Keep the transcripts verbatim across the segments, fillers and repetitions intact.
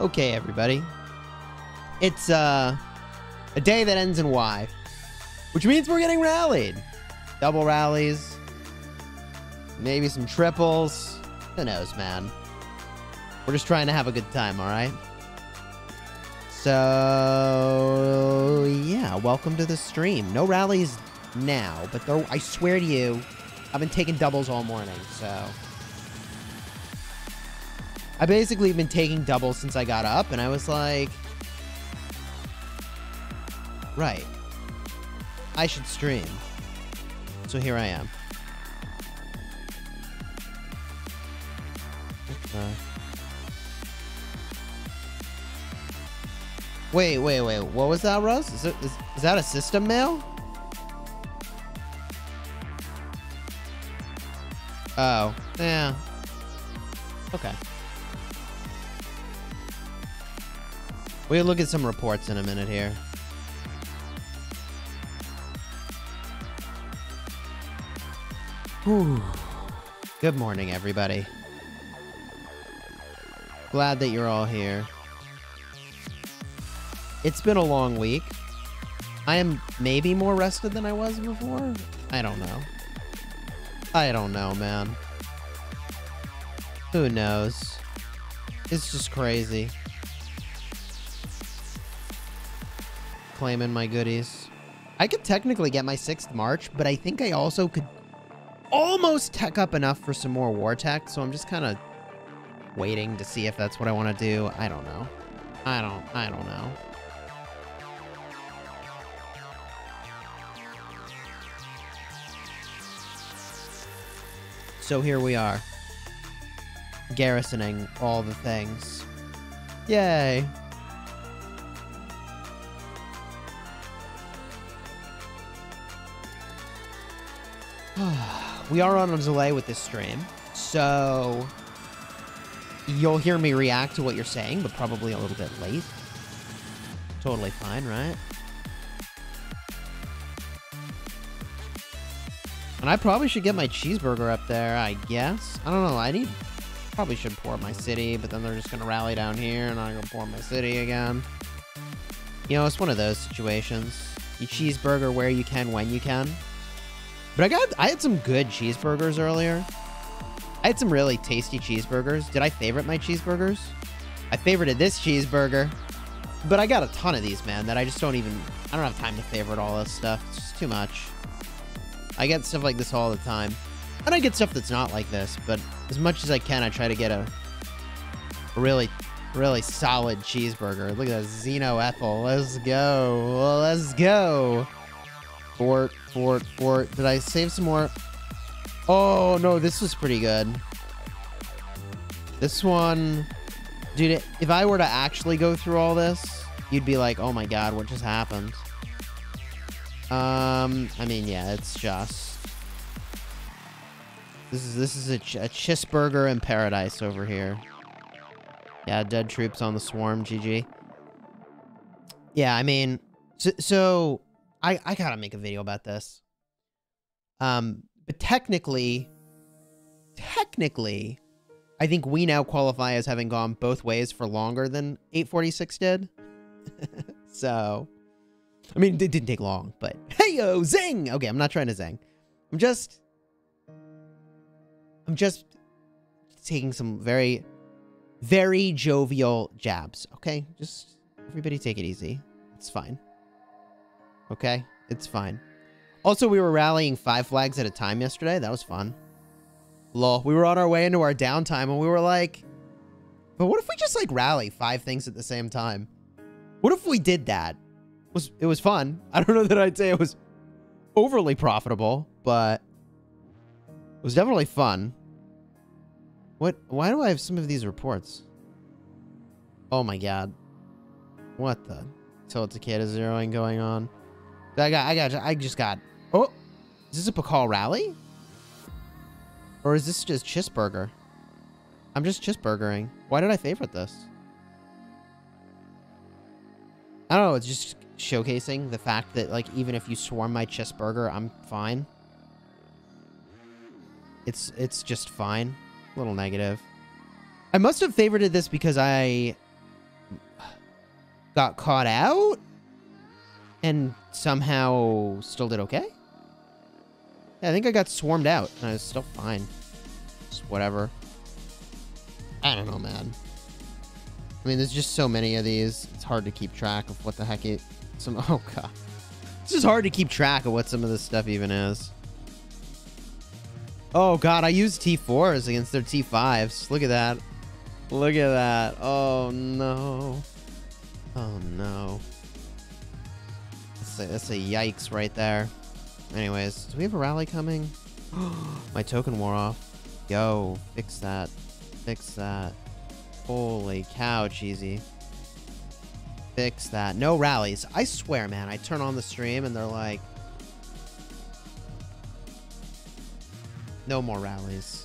Okay, everybody. It's uh, a day that ends in Y, which means we're getting rallied. Double rallies. Maybe some triples. Who knows, man? We're just trying to have a good time, all right? So, yeah. Welcome to the stream. No rallies now, but though I swear to you, I've been taking doubles all morning, so... I basically have been taking doubles since I got up, and I was like... Right. I should stream. So here I am. Okay. Wait, wait, wait. What was that, Rose? Is, it, is, is that a system mail? Oh. Yeah. Okay. We'll look at some reports in a minute here. Whew. Good morning, everybody. Glad that you're all here. It's been a long week. I am maybe more rested than I was before. I don't know. I don't know, man. Who knows? It's just crazy. Claiming my goodies. I could technically get my sixth March, but I think I also could almost tech up enough for some more war tech, so I'm just kind of waiting to see if that's what I want to do. I don't know. I don't, I don't know. So here we are, garrisoning all the things. Yay. We are on a delay with this stream, so you'll hear me react to what you're saying, but probably a little bit late. Totally fine, right? And I probably should get my cheeseburger up there, I guess. I don't know. I need... Probably should port my city, but then they're just going to rally down here, and I'm going to port my city again. You know, it's one of those situations. You cheeseburger where you can, when you can. But I got... I had some good cheeseburgers earlier. I had some really tasty cheeseburgers. Did I favorite my cheeseburgers? I favorited this cheeseburger. But I got a ton of these, man, that I just don't even... I don't have time to favorite all this stuff. It's just too much. I get stuff like this all the time. And I get stuff that's not like this, but as much as I can, I try to get a, a really, really solid cheeseburger. Look at that Xenoethyl. Let's go. Let's go. Fort, fort, fort. Did I save some more? Oh, no, this was pretty good. This one... Dude, if I were to actually go through all this, you'd be like, oh my god, what just happened? Um, I mean, yeah, it's just... This is this is a, ch a Chisburger in paradise over here. Yeah, dead troops on the swarm, G G. Yeah, I mean... So, so I, I gotta make a video about this. Um, but technically... Technically, I think we now qualify as having gone both ways for longer than eight forty-six did. So... I mean, it didn't take long, but... Hey-yo, zing! Okay, I'm not trying to zing. I'm just... I'm just taking some very, very jovial jabs, okay? Just, everybody take it easy. It's fine. Okay? It's fine. Also, we were rallying five flags at a time yesterday. That was fun. Lol. We were on our way into our downtime, and we were like... But what if we just, like, rally five things at the same time? What if we did that? Was, it was fun. I don't know that I'd say it was overly profitable, but it was definitely fun. What? Why do I have some of these reports? Oh my god. What the? So it's a Takeda zeroing going on. I got, I got, I just got. Oh! Is this a Bacall rally? Or is this just Chisburger? I'm just Chisburgering. Why did I favorite this? I don't know, it's just showcasing the fact that, like, even if you swarm my Chisburger, I'm fine. It's it's just fine. A little negative. I must have favorited this because I got caught out and somehow still did okay. Yeah, I think I got swarmed out and I was still fine. Just whatever. I don't know, man. I mean, there's just so many of these. It's hard to keep track of what the heck it... Some, oh, God. It's just hard to keep track of what some of this stuff even is. Oh, God. I used T fours against their T fives. Look at that. Look at that. Oh, no. Oh, no. That's a, that's a yikes right there. Anyways, do we have a rally coming? My token wore off. Yo, fix that. Fix that. Holy cow, Cheesy. Fix that. No rallies. I swear, man. I turn on the stream and they're like... No more rallies.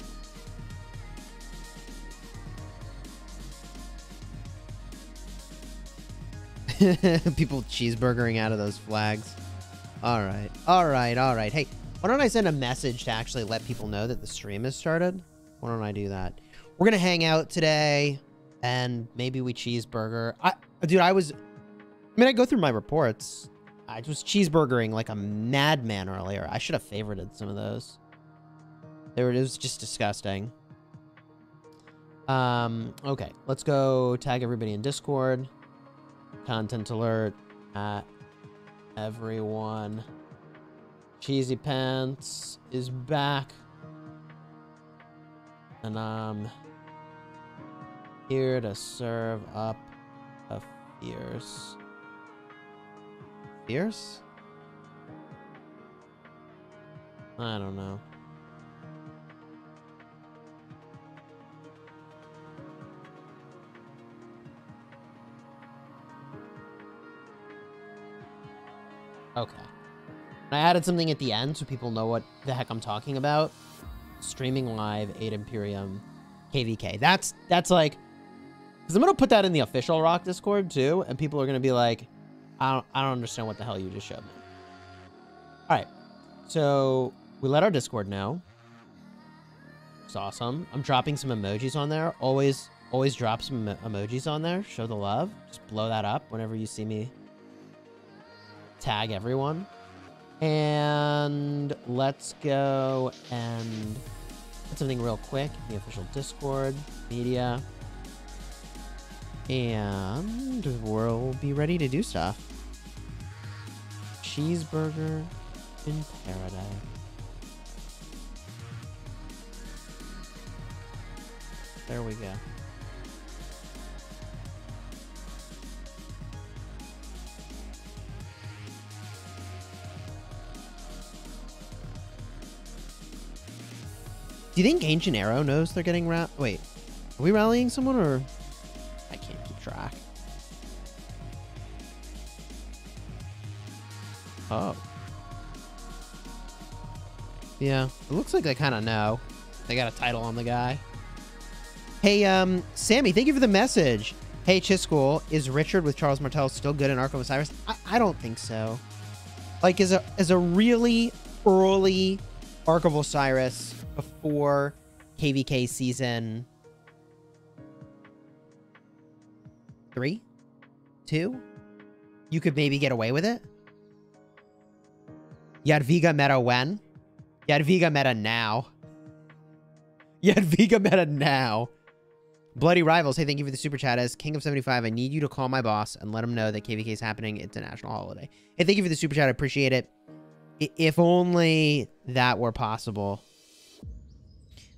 People cheeseburgering out of those flags. Alright. Alright, alright. Hey, why don't I send a message to actually let people know that the stream has started? Why don't I do that? We're gonna hang out today. And maybe we cheeseburger. I, dude, I was... I mean, I go through my reports. I was cheeseburgering like a madman earlier. I should have favorited some of those. There it is. Just disgusting. Um, okay. Let's go tag everybody in Discord. Content alert. At everyone. Cheesy Pants is back. And um... here to serve up a fierce. Fierce? I don't know. Okay. I added something at the end so people know what the heck I'm talking about. Streaming live, eight Imperium, K V K. That's, that's like... Because I'm going to put that in the official Rock Discord, too. And people are going to be like, I don't, I don't understand what the hell you just showed me. All right. So we let our Discord know. It's awesome. I'm dropping some emojis on there. Always, always drop some emojis on there. Show the love. Just blow that up whenever you see me tag everyone. And let's go and put something real quick in the official Discord, media. And we'll be ready to do stuff. Cheeseburger in paradise. There we go. Do you think Ancient Arrow knows they're getting ra- Wait, are we rallying someone or... track. Oh. Yeah, it looks like they kind of know. They got a title on the guy. Hey, um, Sammy, thank you for the message. Hey, Chischool, is Richard with Charles Martel still good in Ark of Osiris? I, I don't think so. Like, as a, as a really early Ark of Osiris before K V K season... Three? Two? You could maybe get away with it? Yadviga meta when? Yadviga meta now. Yadviga meta now. Bloody Rivals, hey, thank you for the super chat. As King of seventy-five, I need you to call my boss and let him know that K V K is happening. It's a national holiday. Hey, thank you for the super chat. I appreciate it. If only that were possible.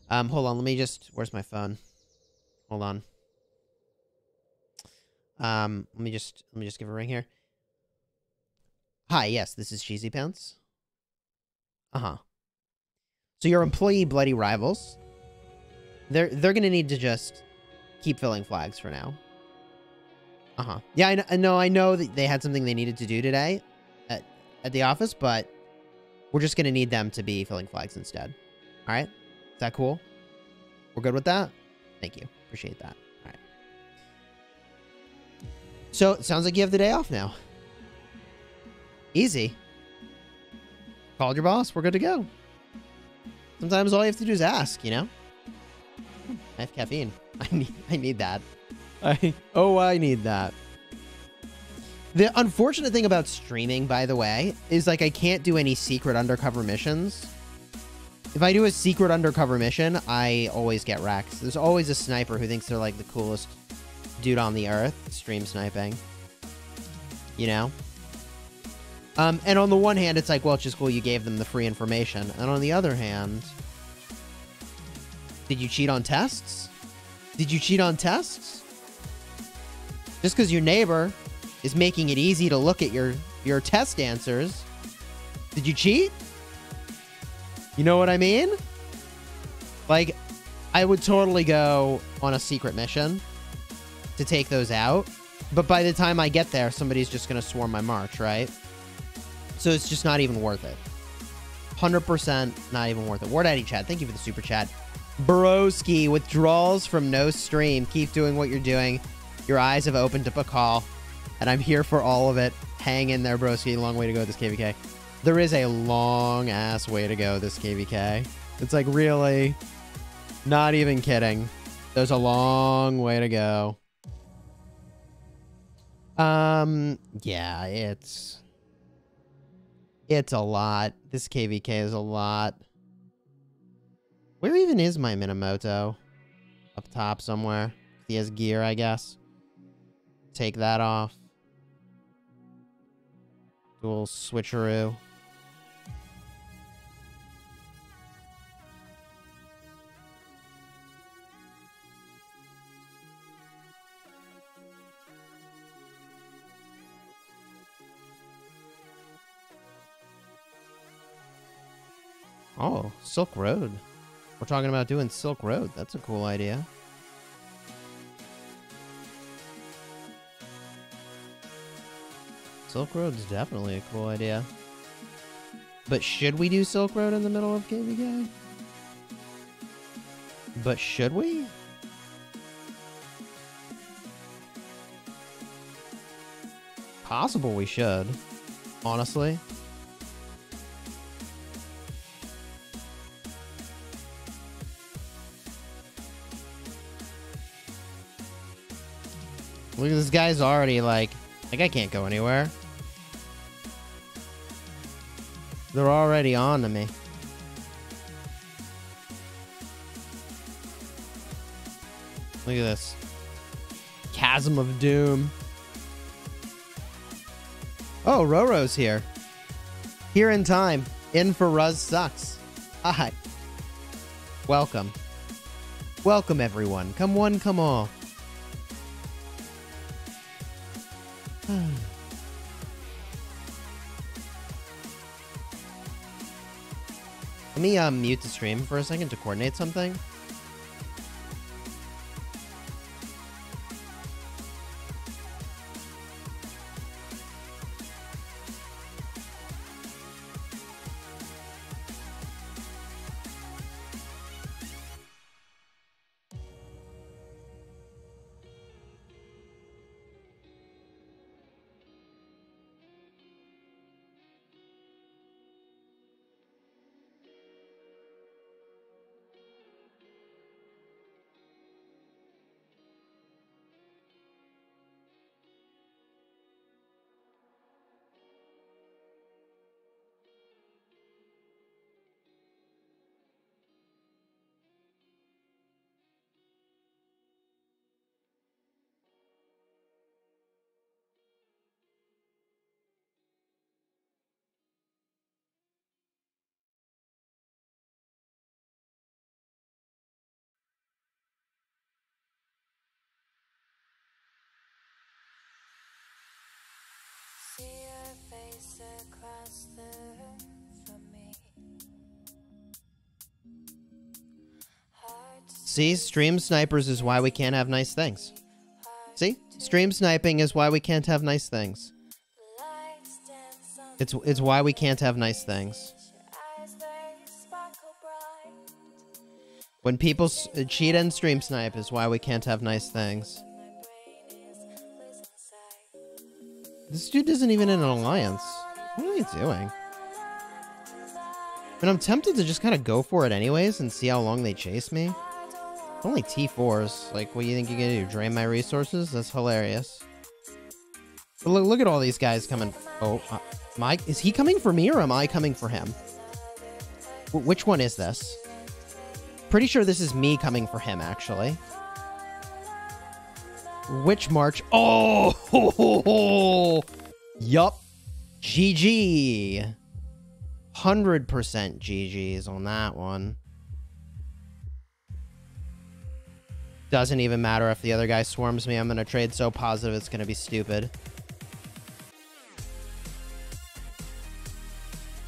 Um, hold on. Let me just... Where's my phone? Hold on. Um, let me just, let me just give a ring here. Hi, yes, this is Cheesy Pants. Uh-huh. So your employee Bloody Rivals, they're, they're going to need to just keep filling flags for now. Uh-huh. Yeah, I, I know, I know that they had something they needed to do today at, at the office, but we're just going to need them to be filling flags instead. All right. Is that cool? We're good with that? Thank you. Appreciate that. So, it sounds like you have the day off now. Easy. Called your boss. We're good to go. Sometimes all you have to do is ask, you know? I have caffeine. I need, I need that. I, oh, I need that. The unfortunate thing about streaming, by the way, is like I can't do any secret undercover missions. If I do a secret undercover mission, I always get wrecked. There's always a sniper who thinks they're like the coolest dude on the earth stream sniping, you know? Um, and on the one hand, it's like, well, it's just cool you gave them the free information. And on the other hand, did you cheat on tests? Did you cheat on tests? Just because your neighbor is making it easy to look at your, your test answers, did you cheat? You know what I mean? Like, I would totally go on a secret mission to take those out. But by the time I get there, somebody's just going to swarm my march, right? So it's just not even worth it. one hundred percent not even worth it. Wardaddy chat, thank you for the super chat. Broski, withdrawals from no stream. Keep doing what you're doing. Your eyes have opened to Bacall, and I'm here for all of it. Hang in there, broski. Long way to go with this K V K. There is a long ass way to go this K V K. It's like, really, not even kidding. There's a long way to go. Um, yeah, it's, it's a lot. This K V K is a lot. Where even is my Minamoto? Up top somewhere. He has gear, I guess. Take that off. Do a little switcheroo. Oh, Silk Road. We're talking about doing Silk Road. That's a cool idea. Silk Road's definitely a cool idea. But should we do Silk Road in the middle of K V K? But should we? Possible we should, honestly. Look at this guy's already like, like I can't go anywhere. They're already on to me. Look at this. Chasm of Doom. Oh, Roro's here. Here in time. In for Ruz Sucks. Hi. Welcome. Welcome, everyone. Come one, come all. Let me um, mute the stream for a second to coordinate something. Across the room from me. See, stream snipers is why we can't have nice things. See, stream sniping is why we can't have nice things. It's it's why we can't have nice things. When people s cheat and stream snipe is why we can't have nice things. This dude isn't even in an alliance. What are they doing? And I'm tempted to just kind of go for it anyways and see how long they chase me. It's only T fours. Like, what do you think you're gonna do? Drain my resources? That's hilarious. Look, look at all these guys coming. Oh, uh, Mike, is he coming for me or am I coming for him? W which one is this? Pretty sure this is me coming for him, actually. Which march? Oh! Ho, ho, ho. Yup. G G. one hundred percent G Gs on that one. Doesn't even matter if the other guy swarms me. I'm going to trade so positive it's going to be stupid.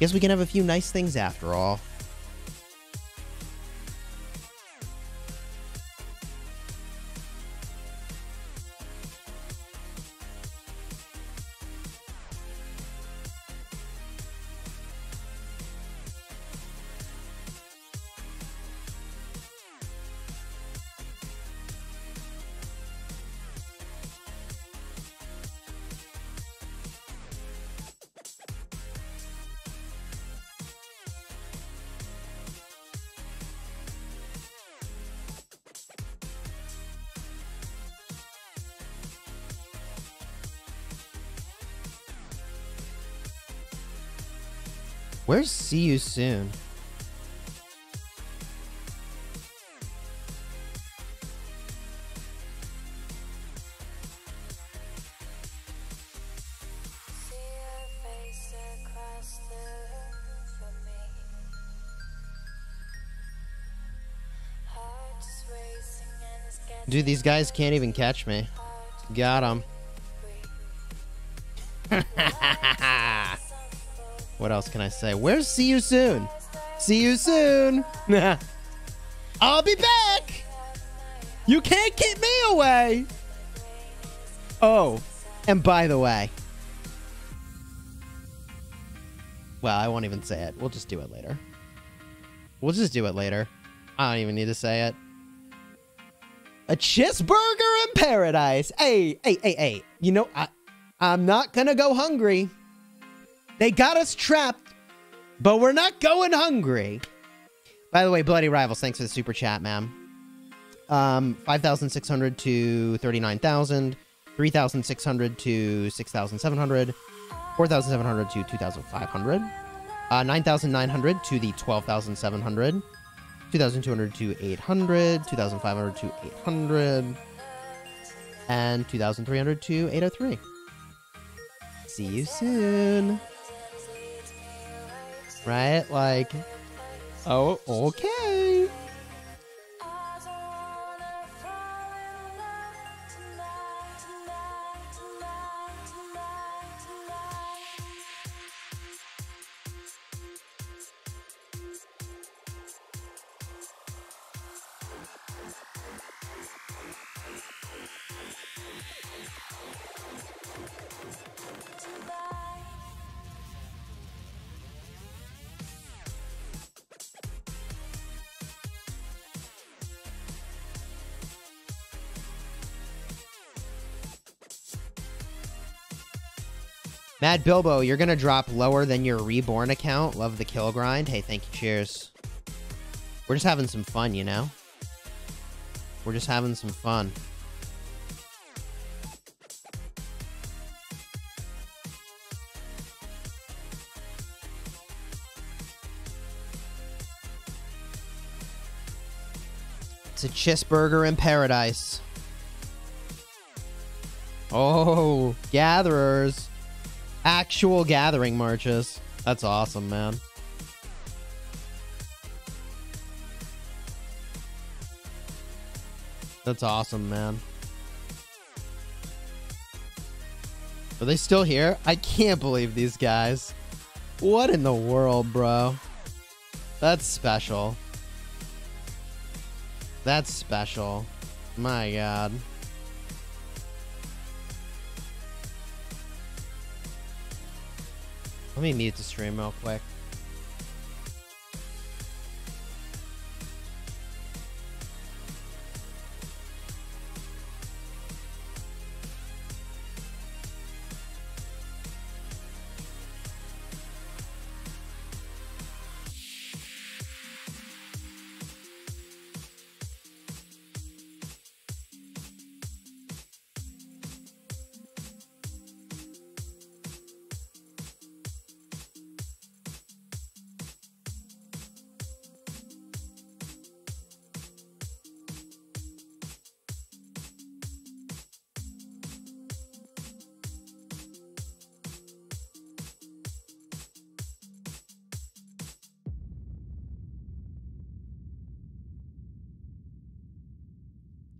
Guess we can have a few nice things after all. Where's see you soon? Dude, these guys can't even catch me. Got 'em. What else can I say? Where's see you soon? See you soon. I'll be back. You can't keep me away. Oh, and by the way. Well, I won't even say it. We'll just do it later. We'll just do it later. I don't even need to say it. A Chisburger in paradise. Hey, hey, hey, hey. You know, I, I'm not going to go hungry. They got us trapped, but we're not going hungry. By the way, Bloody Rivals, thanks for the super chat, ma'am. Um, five thousand six hundred to thirty-nine thousand, three thousand six hundred to six thousand seven hundred, four thousand seven hundred to two thousand five hundred, uh, nine thousand nine hundred to the twelve thousand seven hundred, two thousand two hundred to eight hundred, two thousand five hundred to eight hundred, and two thousand three hundred to eight oh three. See you soon. Right? Like, oh, okay. Mad Bilbo, you're going to drop lower than your Reborn account. Love the kill grind. Hey, thank you. Cheers. We're just having some fun, you know? We're just having some fun. It's a Chisburger in paradise. Oh, gatherers. Actual gathering marches. That's awesome, man. That's awesome, man. Are they still here? I can't believe these guys. What in the world, bro? That's special. That's special. My God. Let me mute the stream real quick.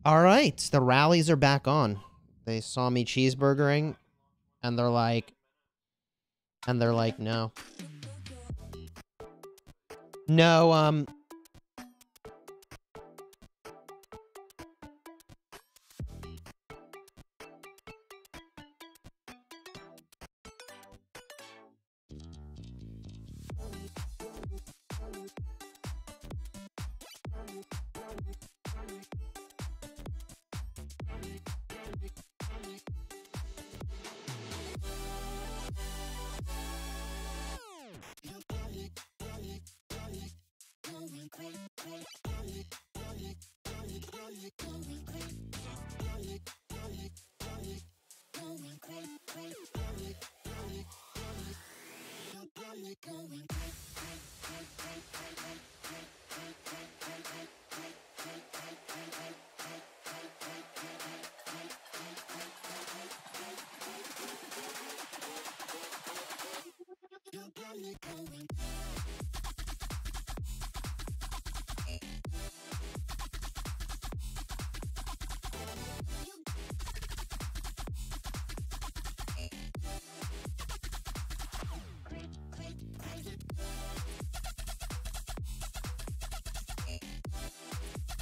All right, the rallies are back on. They saw me cheeseburgering, and they're like, and they're like, no. No, um...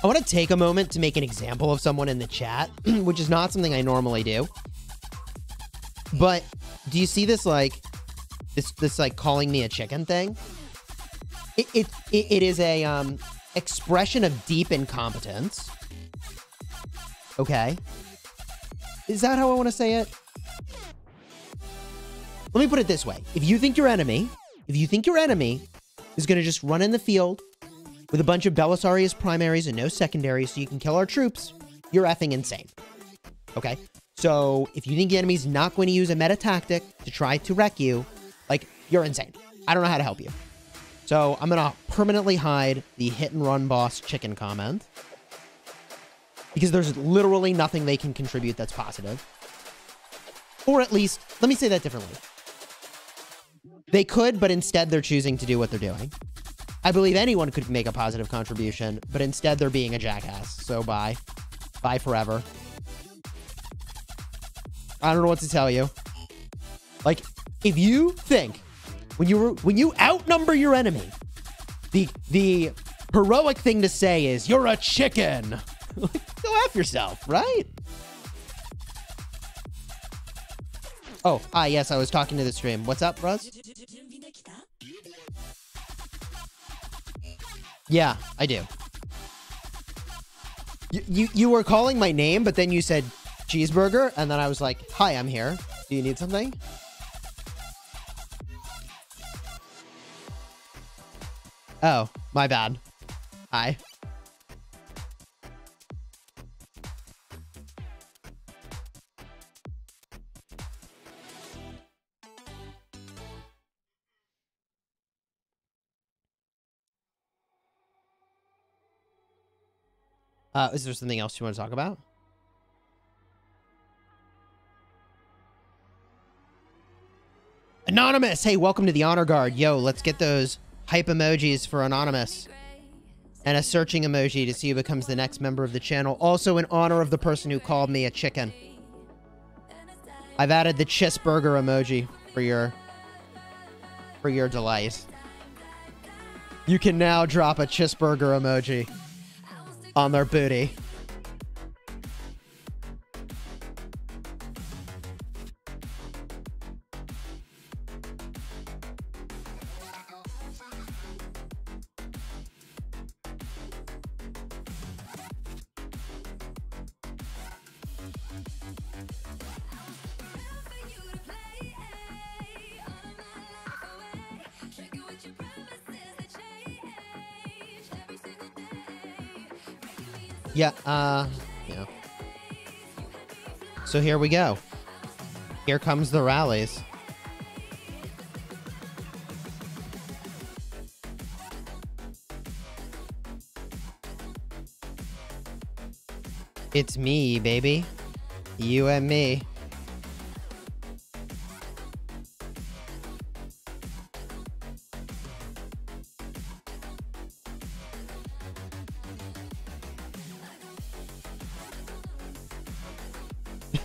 I want to take a moment to make an example of someone in the chat, which is not something I normally do. But do you see this, like, this, this like, calling me a chicken thing? It, it, it, it is a um, expression of deep incompetence. Okay. Is that how I want to say it? Let me put it this way. If you think your enemy, if you think your enemy is going to just run in the field with a bunch of Belisarius primaries and no secondaries so you can kill our troops, you're effing insane. Okay? So, if you think the enemy's not going to use a meta tactic to try to wreck you, like, you're insane. I don't know how to help you. So, I'm gonna permanently hide the hit-and-run boss chicken comment, because there's literally nothing they can contribute that's positive. Or at least, let me say that differently. They could, but instead they're choosing to do what they're doing. I believe anyone could make a positive contribution, but instead they're being a jackass. So bye. Bye forever. I don't know what to tell you. Like, if you think when you were, when you outnumber your enemy, the the heroic thing to say is you're a chicken. Go F yourself, right? Oh, ah, yes, I was talking to the stream. What's up, Ruz? Yeah, I do. You, you you were calling my name, but then you said cheeseburger, and then I was like, hi, I'm here. Do you need something? Oh, my bad. Hi. Uh, is there something else you want to talk about? Anonymous! Hey, welcome to the Honor Guard. Yo, let's get those hype emojis for Anonymous. And a searching emoji to see who becomes the next member of the channel. Also in honor of the person who called me a chicken. I've added the Chisburger emoji for your, for your delight. You can now drop a Chisburger emoji on their booty. Yeah, uh, yeah. So here we go. Here comes the rallies. It's me, baby. You and me.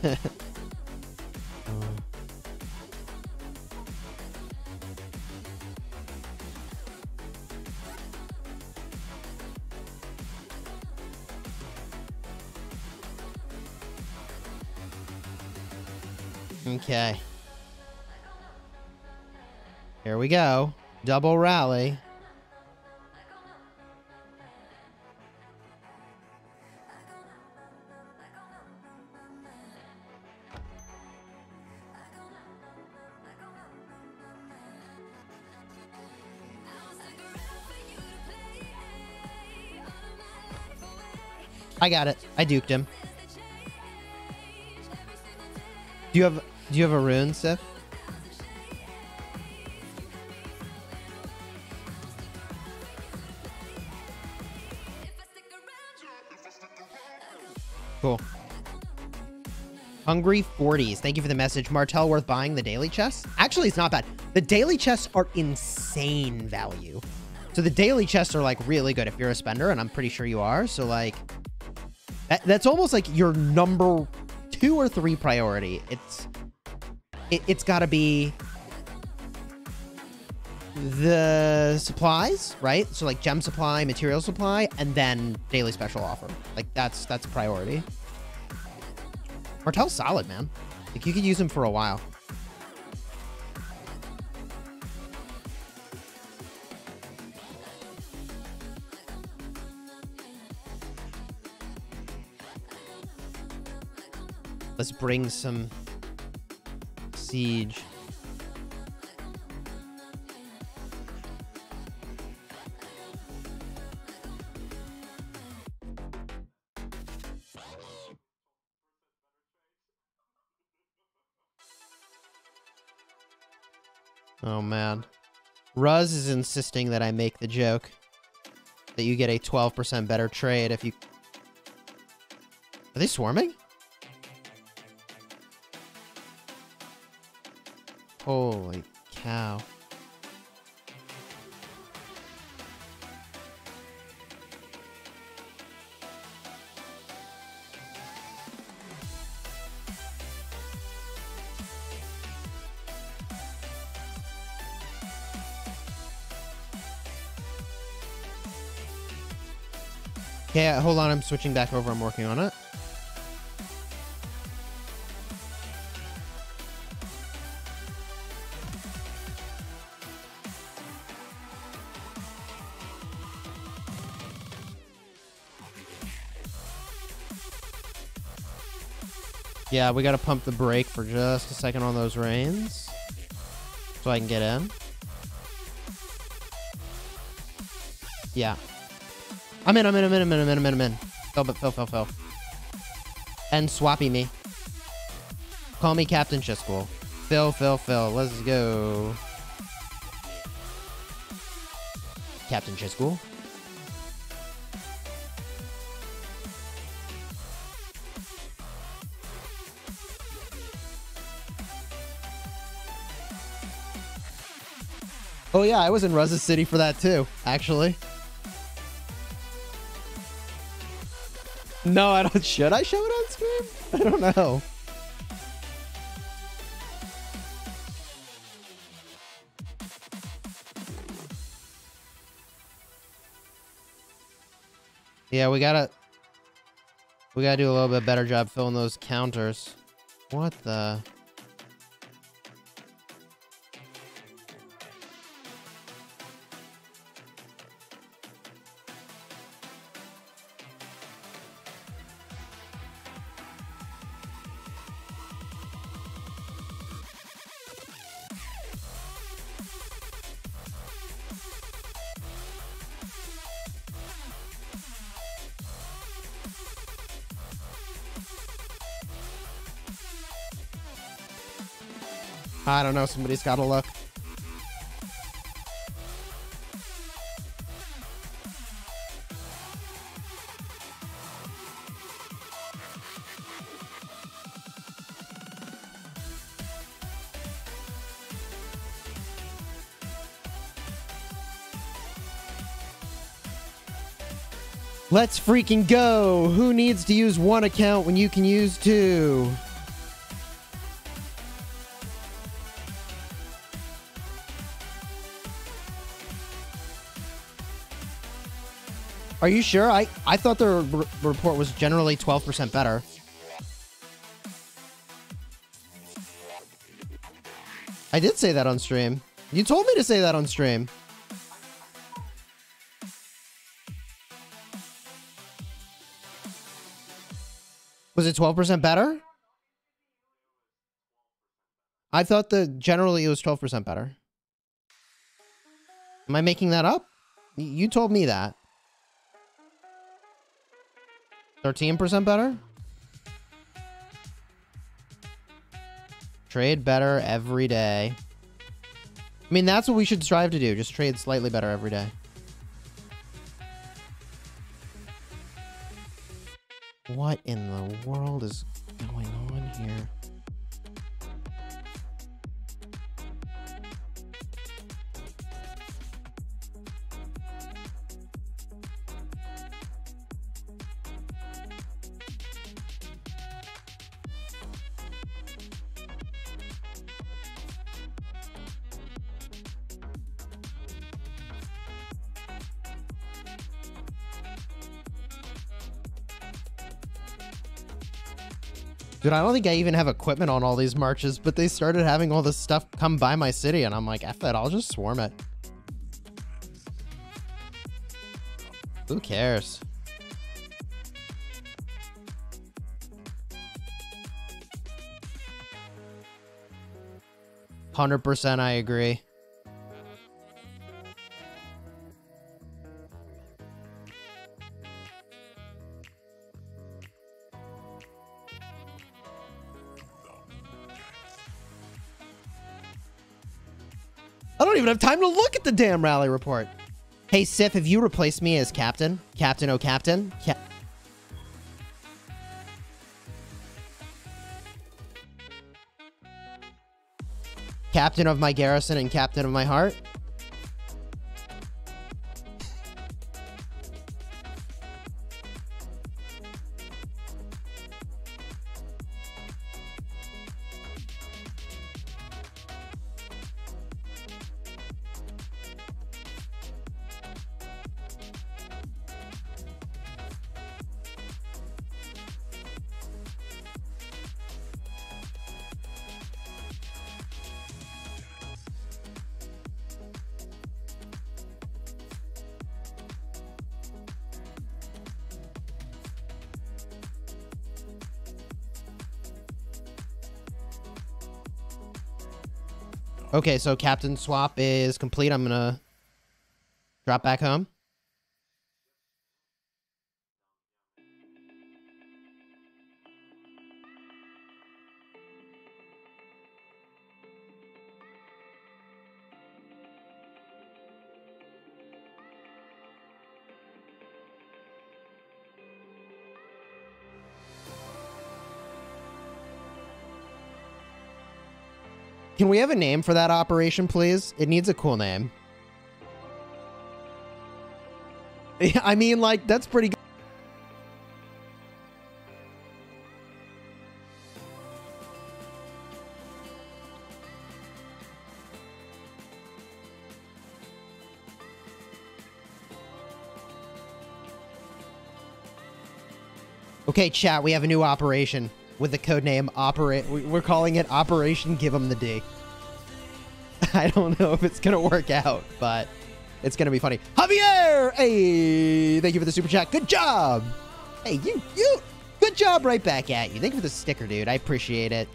uh. Okay. Here we go. Double rally. I got it. I duked him. Do you have do you have a rune, Sif? Cool. Hungry forties. Thank you for the message. Martel, worth buying the daily chests? Actually, it's not bad. The daily chests are insane value. So the daily chests are like really good if you're a spender, and I'm pretty sure you are. So like that's almost like your number two or three priority. It's it, it's got to be the supplies, right? So like gem supply, material supply, and then daily special offer. Like that's that's priority. Martel's solid, man. Like you could use him for a while. Let's bring some siege. Oh man. Ruz is insisting that I make the joke that you get a twelve percent better trade if you... Are they swarming? Holy cow. Okay, hold on. I'm switching back over. I'm working on it. Yeah, we gotta pump the brake for just a second on those reins so I can get in. Yeah. I'm in, I'm in, I'm in, I'm in, I'm in, I'm in, I'm in. Fill, but fill, fill, fill. And swappy me. Call me Captain Chisburger. Fill, fill, fill. Let's go. Captain Chisburger. Oh yeah, I was in Ruz's city for that too, actually. No, I don't. Should I show it on stream? I don't know. Yeah, we gotta... We gotta do a little bit better job filling those counters. What the... I don't know, somebody's gotta look. Let's freaking go! Who needs to use one account when you can use two? Are you sure? I, I thought the re report was generally twelve percent better. I did say that on stream. You told me to say that on stream. Was it twelve percent better? I thought that generally it was twelve percent better. Am I making that up? You told me that. thirteen percent better? Trade better every day. I mean, that's what we should strive to do. Just trade slightly better every day. What in the world is going on here? Dude, I don't think I even have equipment on all these marches, but they started having all this stuff come by my city, and I'm like, F that, I'll just swarm it. Who cares? one hundred percent I agree. Even have time to look at the damn rally report. Hey Sif, have you replaced me as captain? Captain, oh captain. Cap captain of my garrison and captain of my heart. Okay, so captain swap is complete. I'm gonna drop back home. Can we have a name for that operation, please? It needs a cool name. I mean, like, that's pretty good. Okay, chat, we have a new operation. With the codename Operate, we're calling it Operation Give 'em the D. I don't know if it's gonna work out, but it's gonna be funny. Javier! Hey! Thank you for the super chat. Good job! Hey, you, you! Good job right back at you. Thank you for the sticker, dude. I appreciate it.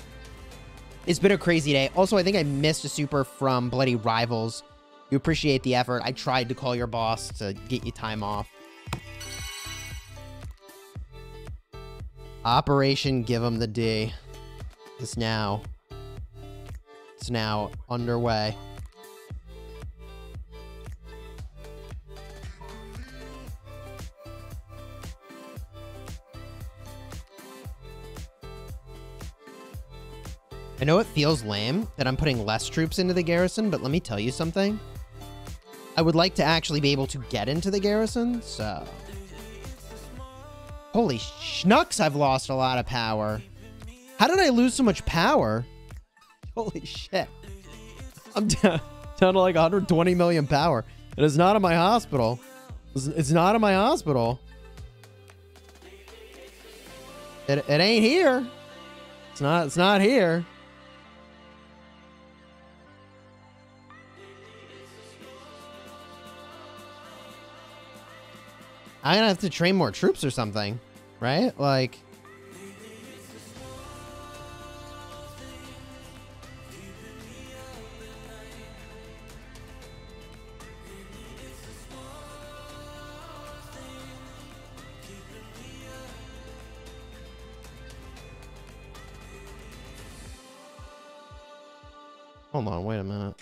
It's been a crazy day. Also, I think I missed a super from Bloody Rivals. You appreciate the effort. I tried to call your boss to get you time off. Operation Give 'em the D is now, it's now underway. I know it feels lame that I'm putting less troops into the garrison, but let me tell you something. I would like to actually be able to get into the garrison, so... Holy schnucks, I've lost a lot of power. How did I lose so much power? Holy shit. I'm down, down to like one hundred twenty million power. It is not in my hospital. It's not in my hospital. It, it ain't here. It's not, it's not here. I'm gonna have to train more troops or something, right? Like, hold on, wait a minute.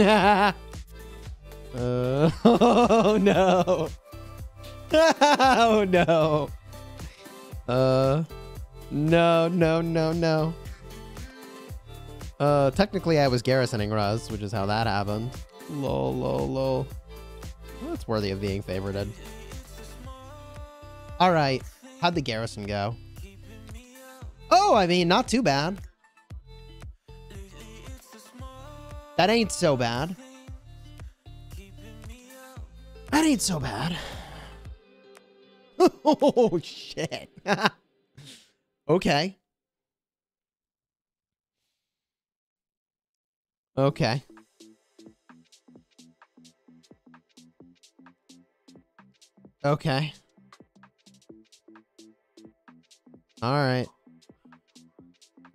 uh, oh no. Oh no. Uh no, no, no, no. Uh, technically I was garrisoning Ruz, which is how that happened. Lol, lol, lol. Well, that's worthy of being favorited. Alright, how'd the garrison go? Oh, I mean, not too bad. That ain't so bad. That ain't so bad. Oh, shit. Okay. Okay. Okay. All right.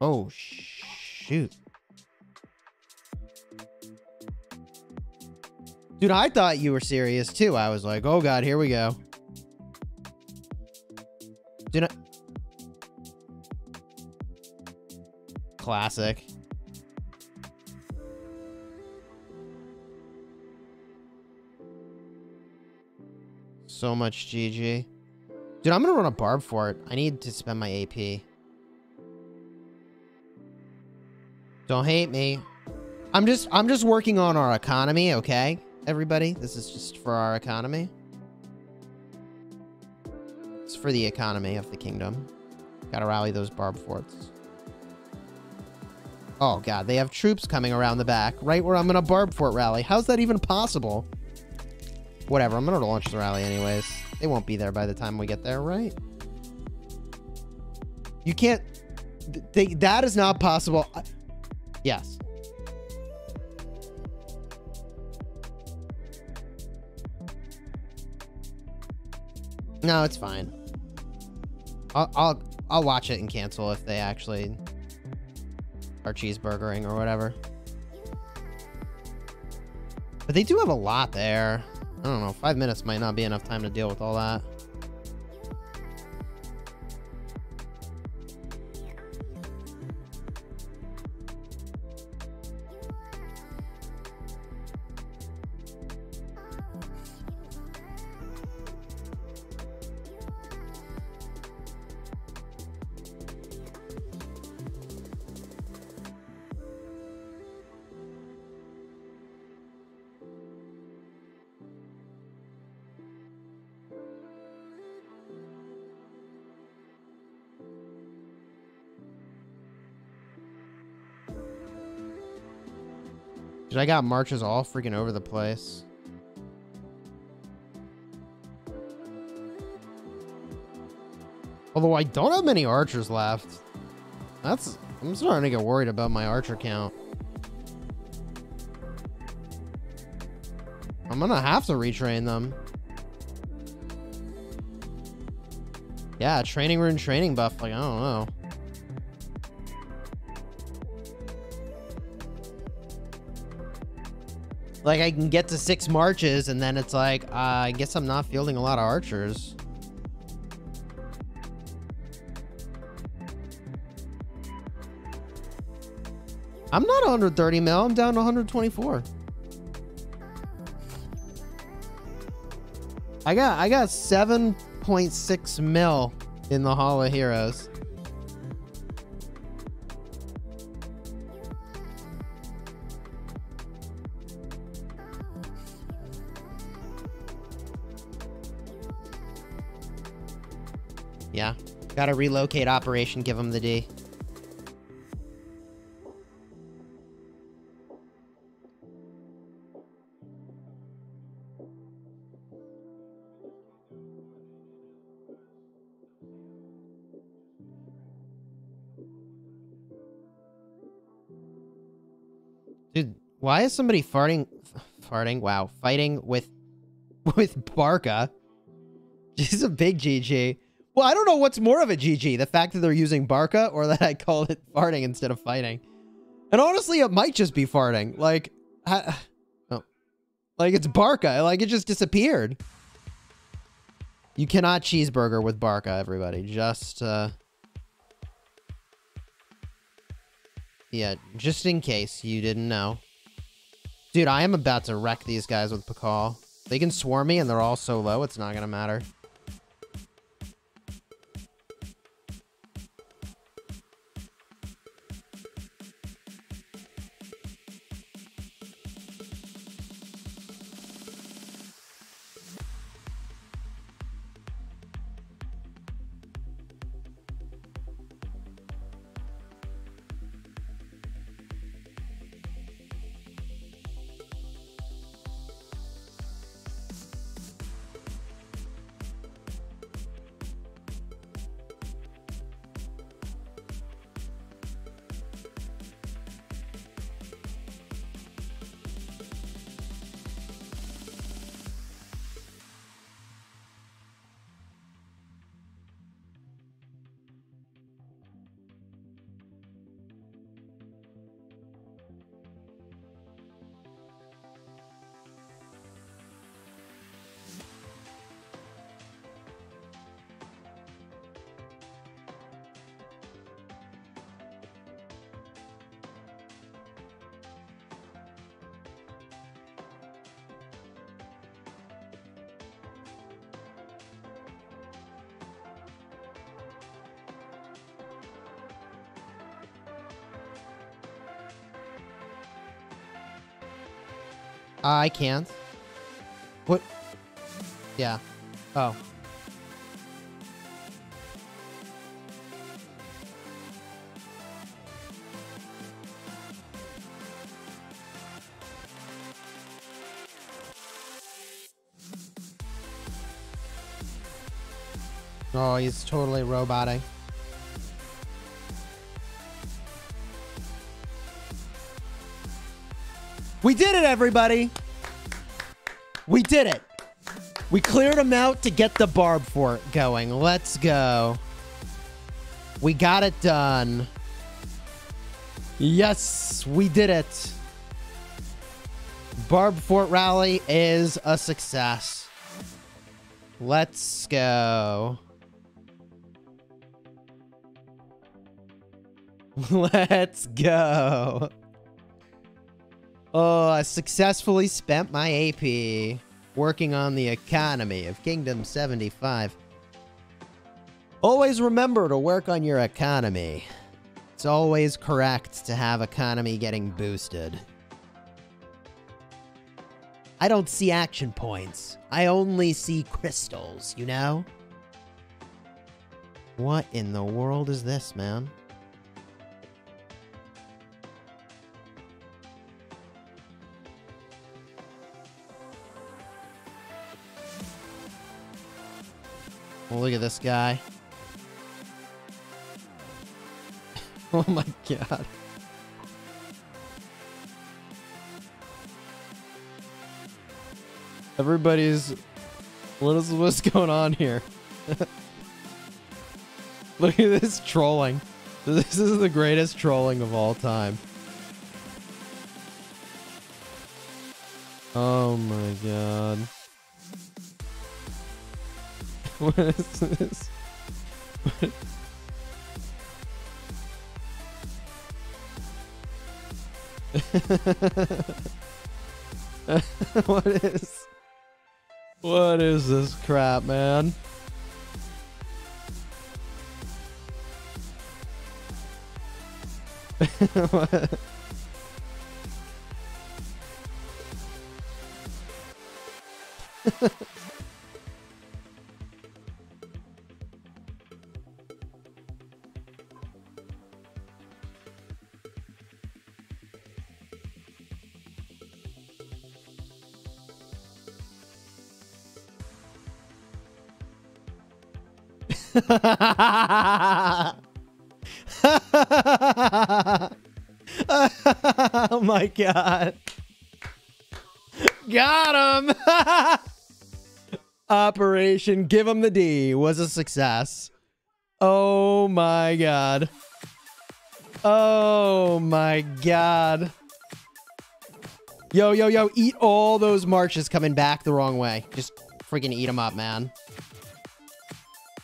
Oh, shoot. Dude, I thought you were serious too. I was like, oh God, here we go. Dude, I... Classic. So much G G. Dude, I'm gonna run a barb for it. I need to spend my A P. Don't hate me. I'm just I'm just working on our economy, okay? Everybody, this is just for our economy. It's for the economy of the kingdom. Gotta rally those barb forts. Oh God, they have troops coming around the back, right where I'm gonna barb fort rally. How's that even possible? Whatever, I'm gonna launch the rally anyways. They won't be there by the time we get there, right? You can't... They, that is not possible. I, yes. No, it's fine. I'll, I'll, I'll watch it and cancel if they actually are cheeseburgering or whatever. But they do have a lot there. I don't know, five minutes might not be enough time to deal with all that. Dude, I got marches all freaking over the place. Although I don't have many archers left. That's... I'm starting to get worried about my archer count. I'm gonna have to retrain them. Yeah, training rune, training buff. Like, I don't know. Like, I can get to six marches, and then it's like, uh, I guess I'm not fielding a lot of archers. I'm not one hundred thirty mil, I'm down to one hundred twenty-four. I got, I got seven point six mil in the Hall of Heroes. Yeah. Gotta relocate Operation Give 'em the D. Dude, why is somebody farting... Farting? Wow. Fighting with... With Barca. She's a big G G. Well, I don't know what's more of a G G. The fact that they're using Barca or that I called it farting instead of fighting. And honestly, it might just be farting. Like... I, oh. Like, it's Barca. Like, it just disappeared. You cannot cheeseburger with Barca, everybody. Just, uh... yeah, just in case you didn't know. Dude, I am about to wreck these guys with Bacall. They can swarm me and they're all so low, it's not gonna matter. I can't. What? Yeah. Oh. Oh, he's totally roboting. We did it, everybody! We did it! We cleared him out to get the barb fort going. Let's go. We got it done. Yes, we did it. Barb fort rally is a success. Let's go. Let's go. Oh, I successfully spent my A P working on the economy of Kingdom seventy-five. Always remember to work on your economy. It's always correct to have economy getting boosted. I don't see action points. I only see crystals, you know? What in the world is this, man? Well, look at this guy. Oh my god. Everybody's... What is what's going on here? Look at this trolling. This is the greatest trolling of all time. Oh my god. What is this? What? What is... What is this crap, man? What? Oh my god. Got him. Operation Give 'em the D was a success. Oh my god. Oh my god. Yo, yo, yo, eat all those marches coming back the wrong way. Just freaking eat them up, man.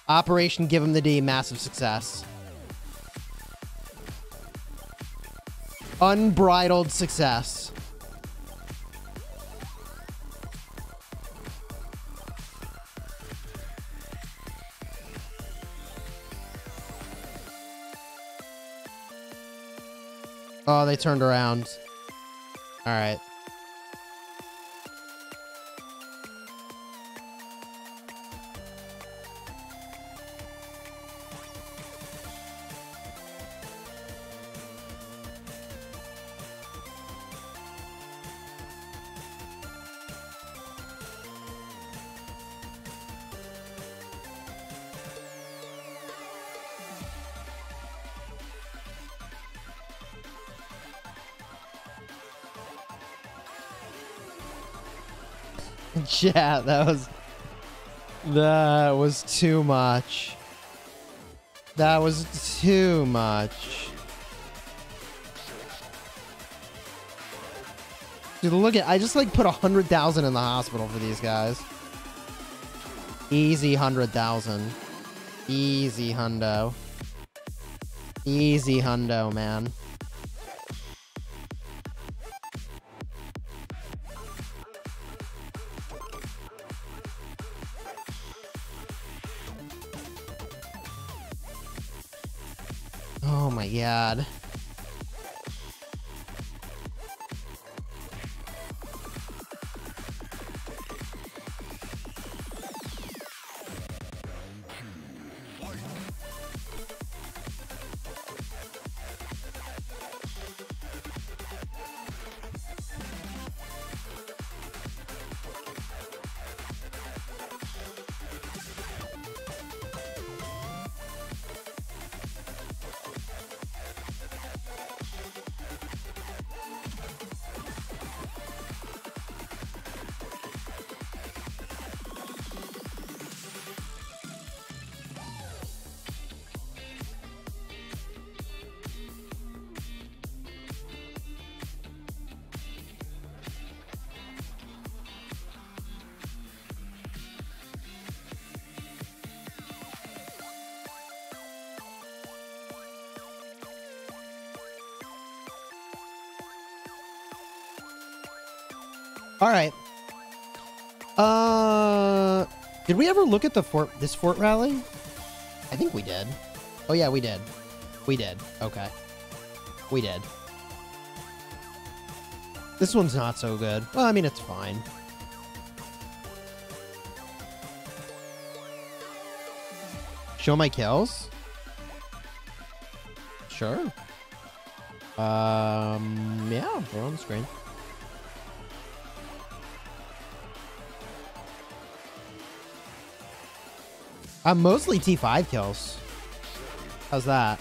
Operation Give 'em the D, massive success. Unbridled success. Oh, they turned around. All right. Yeah, that was that was too much. That was too much. Dude, look at I just like put a hundred thousand in the hospital for these guys. Easy hundred thousand. Easy hundo. Easy hundo, man. God. All right. Uh, did we ever look at the fort, this fort rally? I think we did. Oh yeah, we did. We did. Okay. We did. This one's not so good. Well, I mean, it's fine. Show my kills? Sure. Um, yeah, we're on the screen. I'm mostly T five kills. How's that?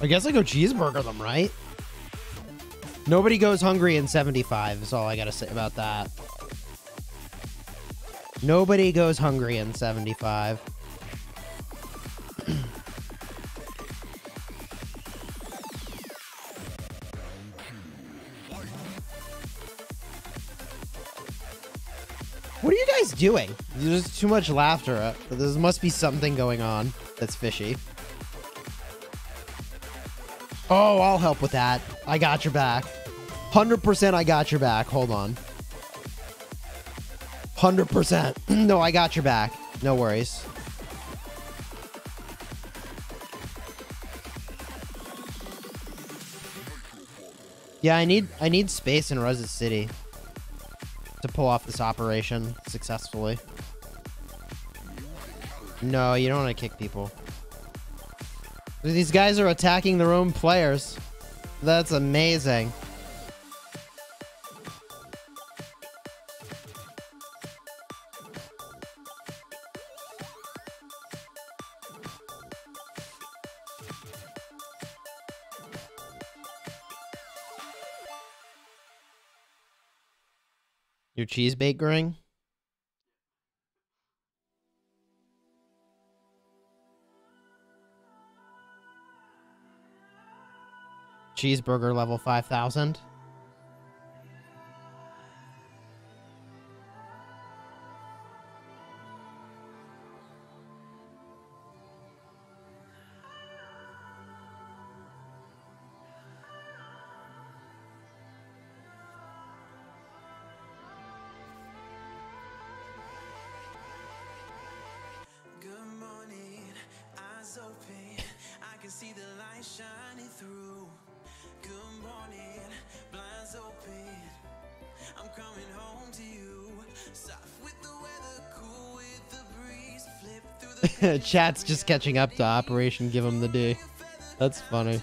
I guess I go cheeseburger them, right? Nobody Goes Hungry in seventy-five is all I gotta say about that. Nobody Goes Hungry in seventy-five. What are you guys doing? There's too much laughter. There must be something going on that's fishy. Oh, I'll help with that. I got your back. one hundred percent I got your back. Hold on. one hundred percent. No, I got your back. No worries. Yeah, I need I need space in Ruz's city. to pull off this operation successfully. No, you don't want to kick people. These guys are attacking their own players. That's amazing. Your cheese bake gring? Cheeseburger level five thousand. Chat's just catching up to Operation Give 'em the D. That's funny.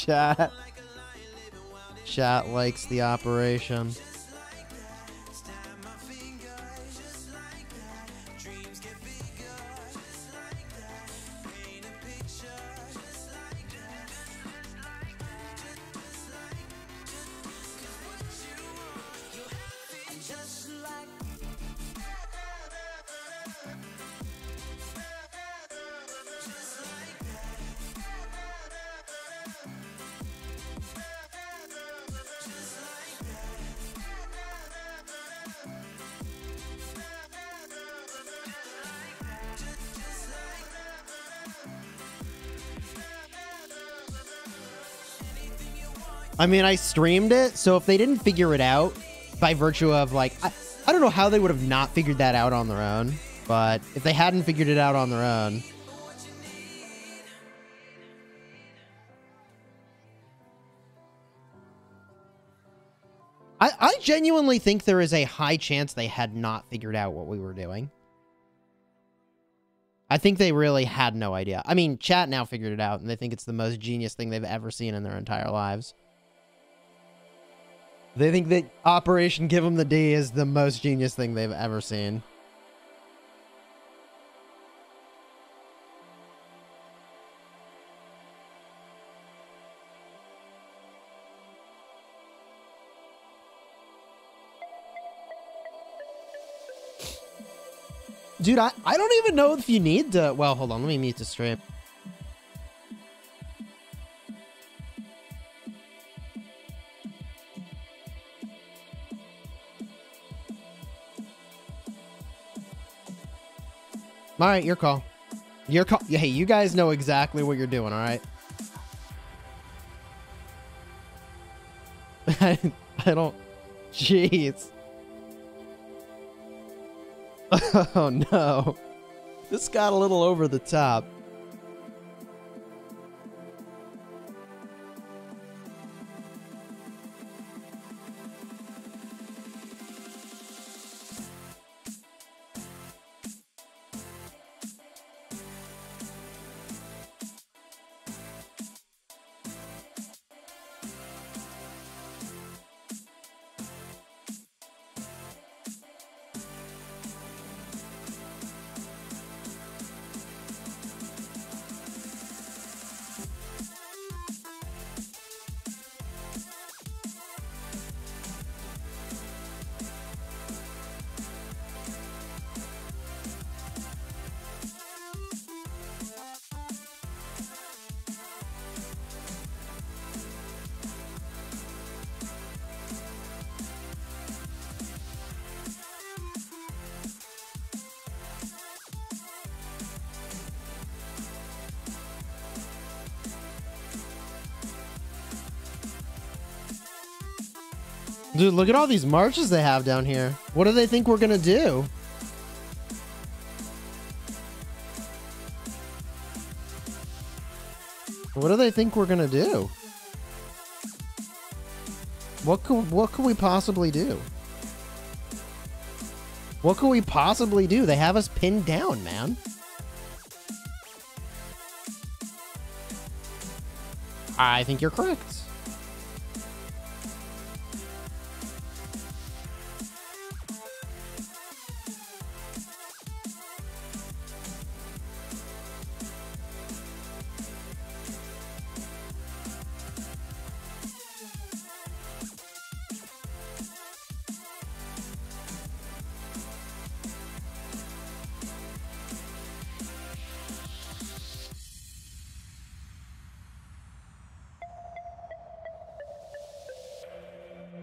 Chat. Chat likes the operation. I mean, I streamed it, so if they didn't figure it out by virtue of, like, I, I don't know how they would have not figured that out on their own, but if they hadn't figured it out on their own. I, I genuinely think there is a high chance they had not figured out what we were doing. I think they really had no idea. I mean, chat now figured it out, and they think it's the most genius thing they've ever seen in their entire lives. They think that Operation Give 'em the D is the most genius thing they've ever seen. Dude, I, I don't even know if you need to... Well, hold on. Let me mute the stream. All right, your call. Your call. Hey, you guys know exactly what you're doing, all right? I, I don't... Jeez. Oh, no. This got a little over the top. Dude, look at all these marches they have down here. What do they think we're gonna do? What do they think we're gonna do? What could, what could we possibly do? What could we possibly do? They have us pinned down, man. I think you're correct.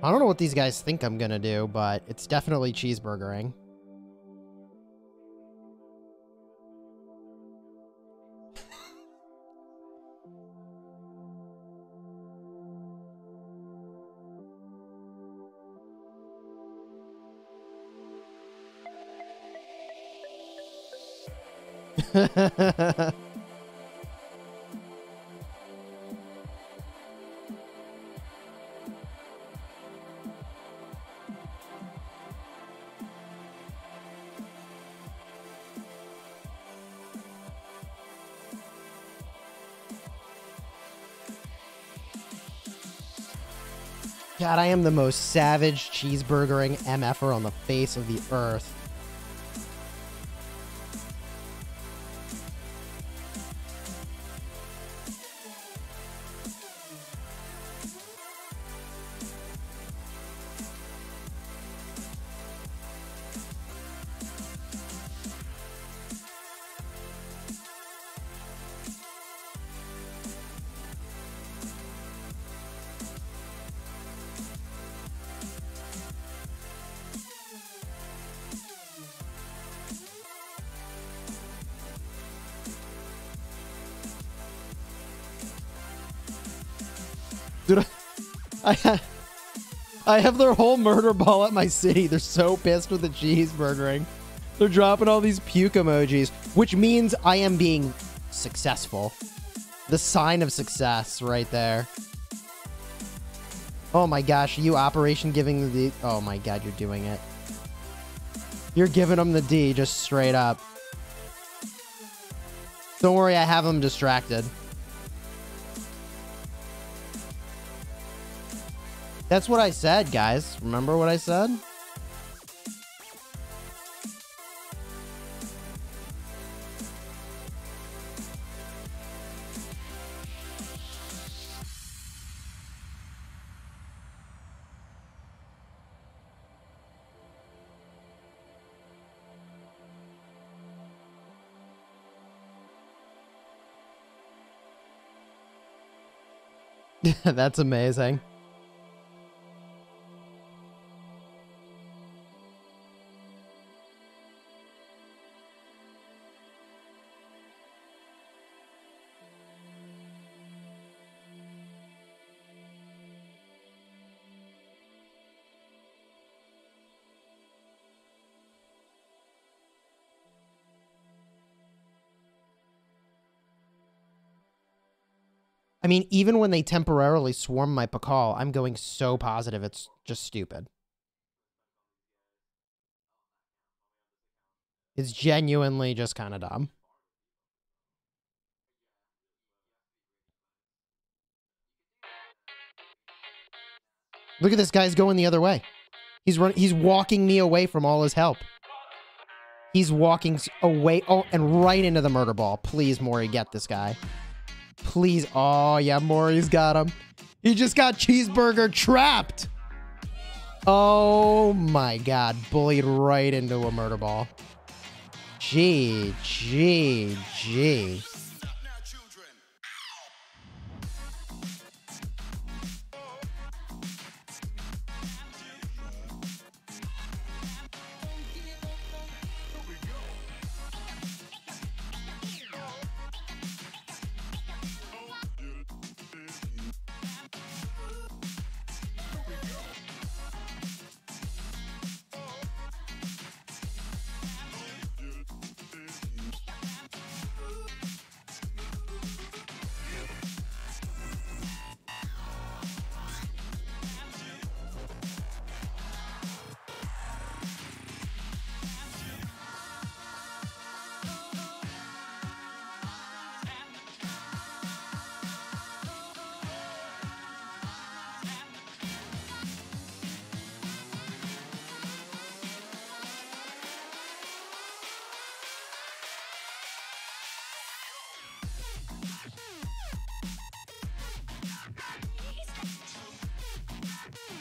I don't know what these guys think I'm gonna do, but it's definitely cheeseburgering. God, I am the most savage cheeseburgering M F-er on the face of the earth. Dude, I have, I have their whole murder ball at my city. They're so pissed with the cheeseburgering. They're dropping all these puke emojis, which means I am being successful. The sign of success right there. Oh my gosh, you Operation giving the... Oh my god, you're doing it. You're giving them the D just straight up. Don't worry, I have them distracted. That's what I said, guys. Remember what I said? That's amazing. I mean, even when they temporarily swarm my Bacall, I'm going so positive it's just stupid. It's genuinely just kind of dumb. Look at this guy's going the other way. He's running. He's walking me away from all his help. He's walking away. Oh, and right into the murder ball. Please, Mori, get this guy. Please. Oh, yeah, Maury's got him. He just got cheeseburger trapped. Oh, my God. Bullied right into a murder ball. Gee, gee, gee.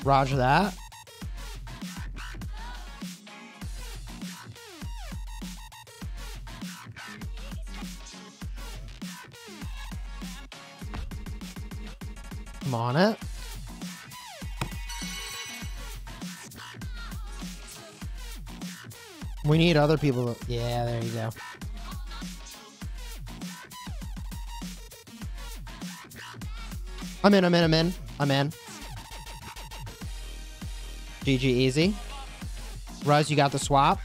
Roger that. I'm on it. We need other people to, yeah, there you go. I'm in, I'm in, I'm in, I'm in. G G, easy. Ruz, you got the swap.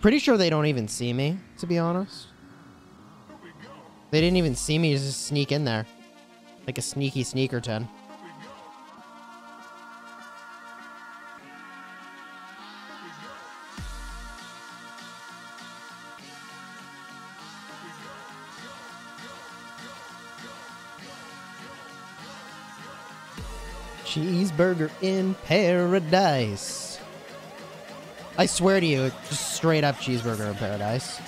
Pretty sure they don't even see me, to be honest. They didn't even see me just sneak in there. Like a sneaky sneakerton. Cheeseburger in paradise. I swear to you, it's just straight up Cheeseburger in Paradise.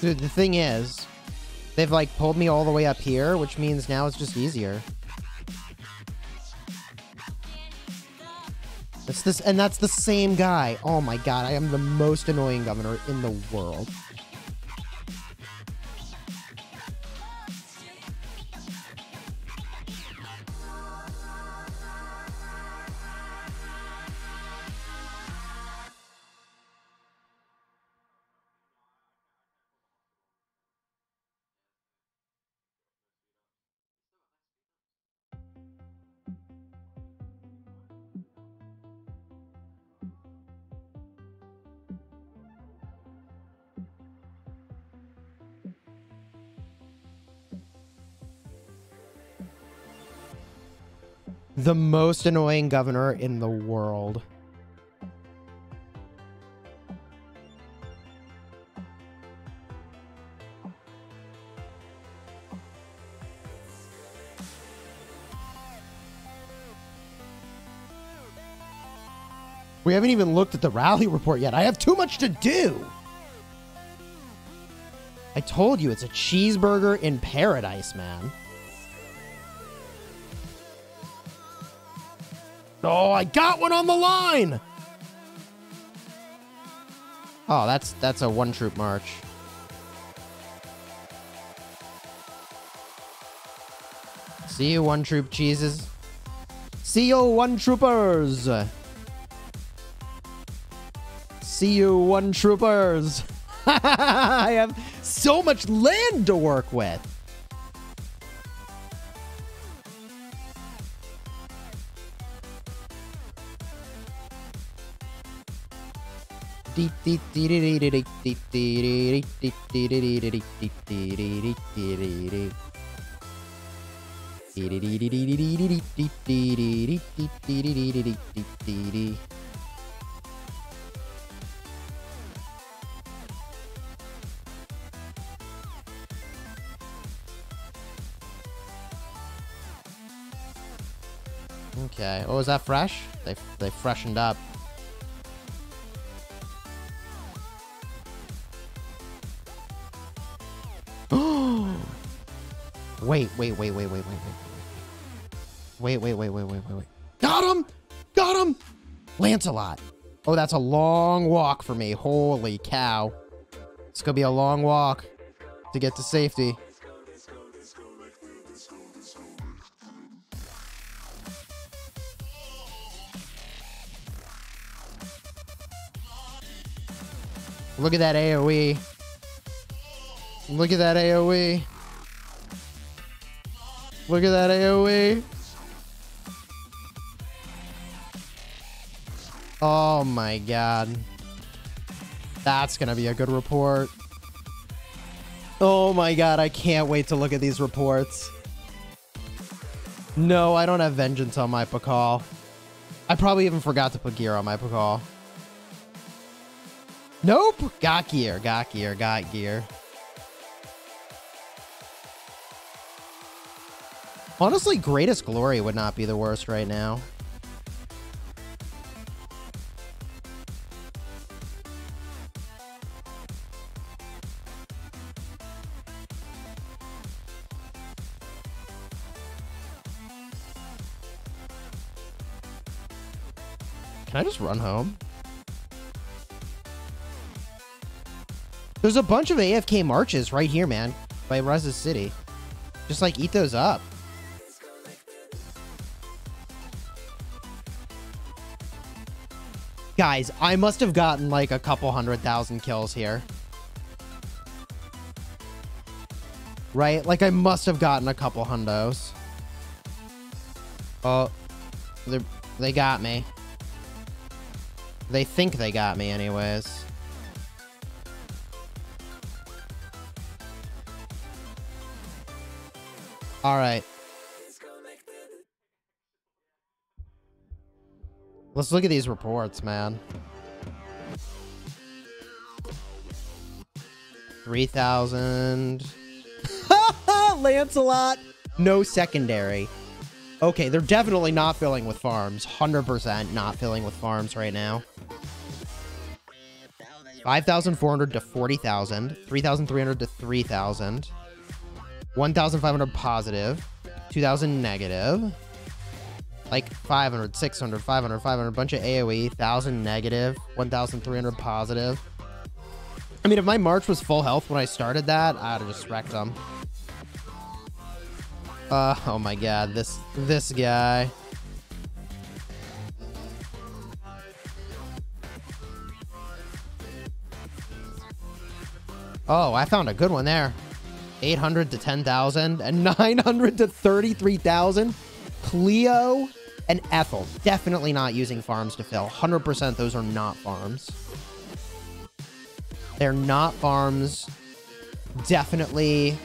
Dude, the thing is, they've like pulled me all the way up here, which means now it's just easier. It's this, and that's the same guy. Oh my god, I am the most annoying governor in the world. The most annoying governor in the world. We haven't even looked at the rally report yet. I have too much to do. I told you it's a cheeseburger in paradise, man. Oh, I got one on the line! Oh, that's that's a one-troop march. See you, one-troop cheeses. See you, one-troopers! See you, one-troopers! I have so much land to work with! Okay. Oh, is that fresh? They they freshened up. Wait, wait, wait, wait, wait, wait, wait, wait, wait, wait, wait, wait, wait, wait. Got him! Got him! Lancelot. Oh, that's a long walk for me. Holy cow. It's gonna be a long walk to get to safety. Look at that AoE. Look at that AoE. Look at that AoE. Oh my god. That's gonna be a good report. Oh my god, I can't wait to look at these reports. No, I don't have vengeance on my Bacall. I probably even forgot to put gear on my Bacall. Nope! Got gear, got gear, got gear. Honestly, Greatest Glory would not be the worst right now. Can I just run home? There's a bunch of A F K marches right here, man, by Ruz's city. Just like eat those up. Guys, I must have gotten like a couple hundred thousand kills here. Right? Like I must have gotten a couple hundos. Oh, they they got me. They think they got me anyways. All right. Let's look at these reports, man. three thousand. Lancelot. No secondary. Okay, they're definitely not filling with farms. one hundred percent not filling with farms right now. five thousand four hundred to forty thousand, three thousand three hundred to three thousand, one thousand five hundred positive, two thousand negative, like five hundred, six hundred, five hundred, five hundred, bunch of AoE, one thousand negative, one thousand three hundred positive. I mean, if my March was full health when I started that, I'd have just wrecked them. Uh, oh my god, this, this guy. Oh, I found a good one there. eight hundred to ten thousand and nine hundred to thirty-three thousand. Cleo and Ethel. Definitely not using farms to fill. one hundred percent those are not farms. They're not farms. Definitely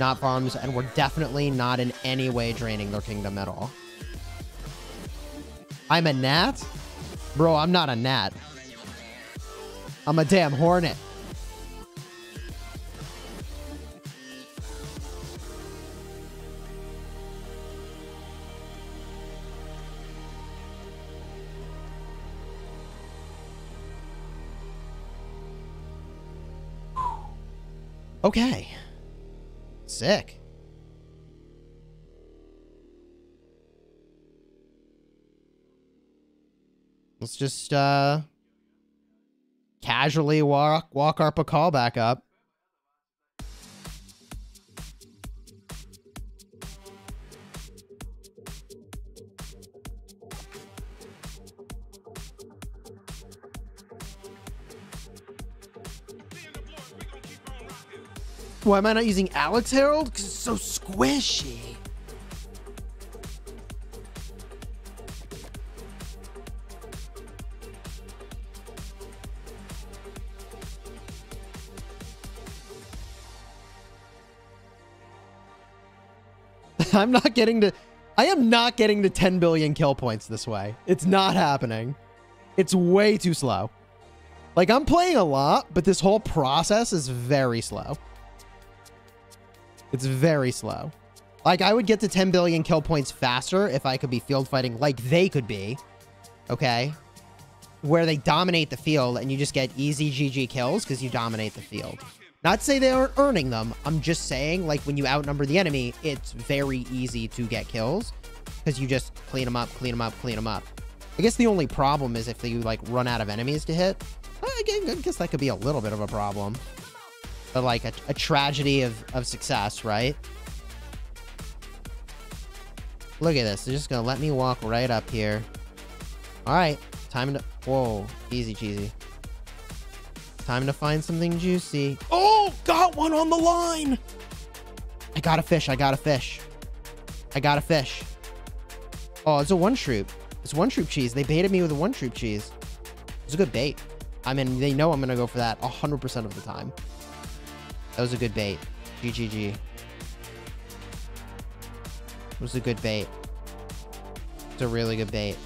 not farms. And we're definitely not in any way draining their kingdom at all. I'm a gnat? Bro, I'm not a gnat. I'm a damn hornet. Okay. Sick. Let's just uh casually walk walk our Pakal back up. Why am I not using Alex Herald? Because it's so squishy. I'm not getting to... I am not getting to ten billion kill points this way. It's not happening. It's way too slow. Like, I'm playing a lot, but this whole process is very slow. It's very slow. Like, I would get to ten billion kill points faster if I could be field fighting like they could be, okay? Where they dominate the field and you just get easy G G kills because you dominate the field. Not to say they aren't earning them. I'm just saying, like, when you outnumber the enemy, it's very easy to get kills because you just clean them up, clean them up, clean them up. I guess the only problem is if they, like, run out of enemies to hit. I guess that could be a little bit of a problem. But like a, a tragedy of, of success, right? Look at this. They're just going to let me walk right up here. All right. Time to... Whoa. Easy cheesy. Time to find something juicy. Oh, got one on the line. I got a fish. I got a fish. I got a fish. Oh, it's a one troop. It's one troop cheese. They baited me with a one troop cheese. It's a good bait. I mean, they know I'm going to go for that one hundred percent of the time. That was a good bait. G G G. It was a good bait. It's a really good bait.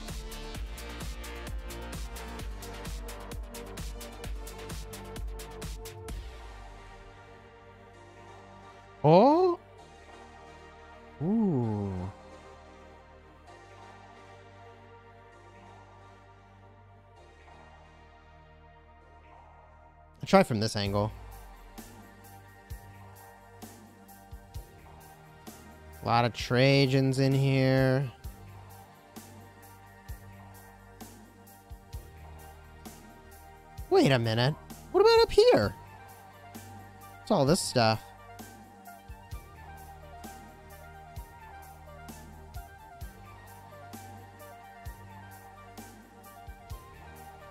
Oh. Ooh. I'll try from this angle. A lot of Trajans in here. Wait a minute. What about up here? What's all this stuff?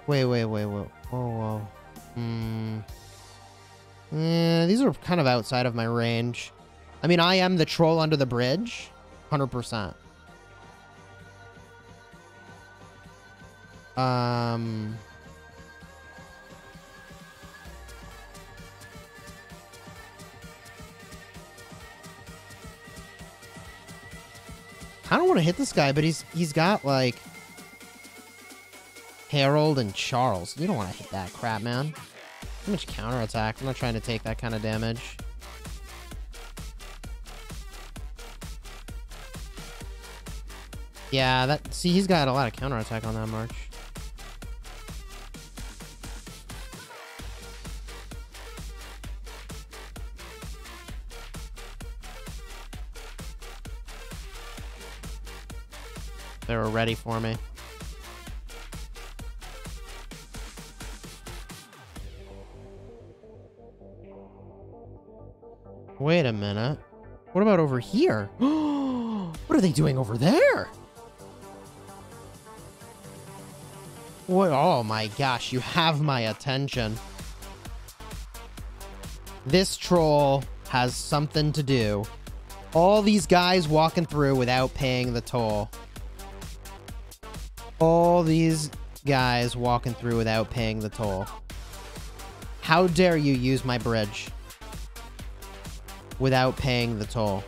Wait, wait, wait, wait. Whoa, whoa. Hmm. Eh, these are kind of outside of my range. I mean, I am the troll under the bridge. one hundred percent. Um. I don't want to hit this guy, but he's he's got, like... Herald and Charles. You don't want to hit that crap, man. Too much counterattack. I'm not trying to take that kind of damage. Yeah, that. See, he's got a lot of counterattack on that march. They were ready for me. Wait a minute. What about over here? What are they doing over there? What? Oh my gosh, you have my attention. This troll has something to do. All these guys walking through without paying the toll. All these guys walking through without paying the toll. How dare you use my bridge? Without paying the toll.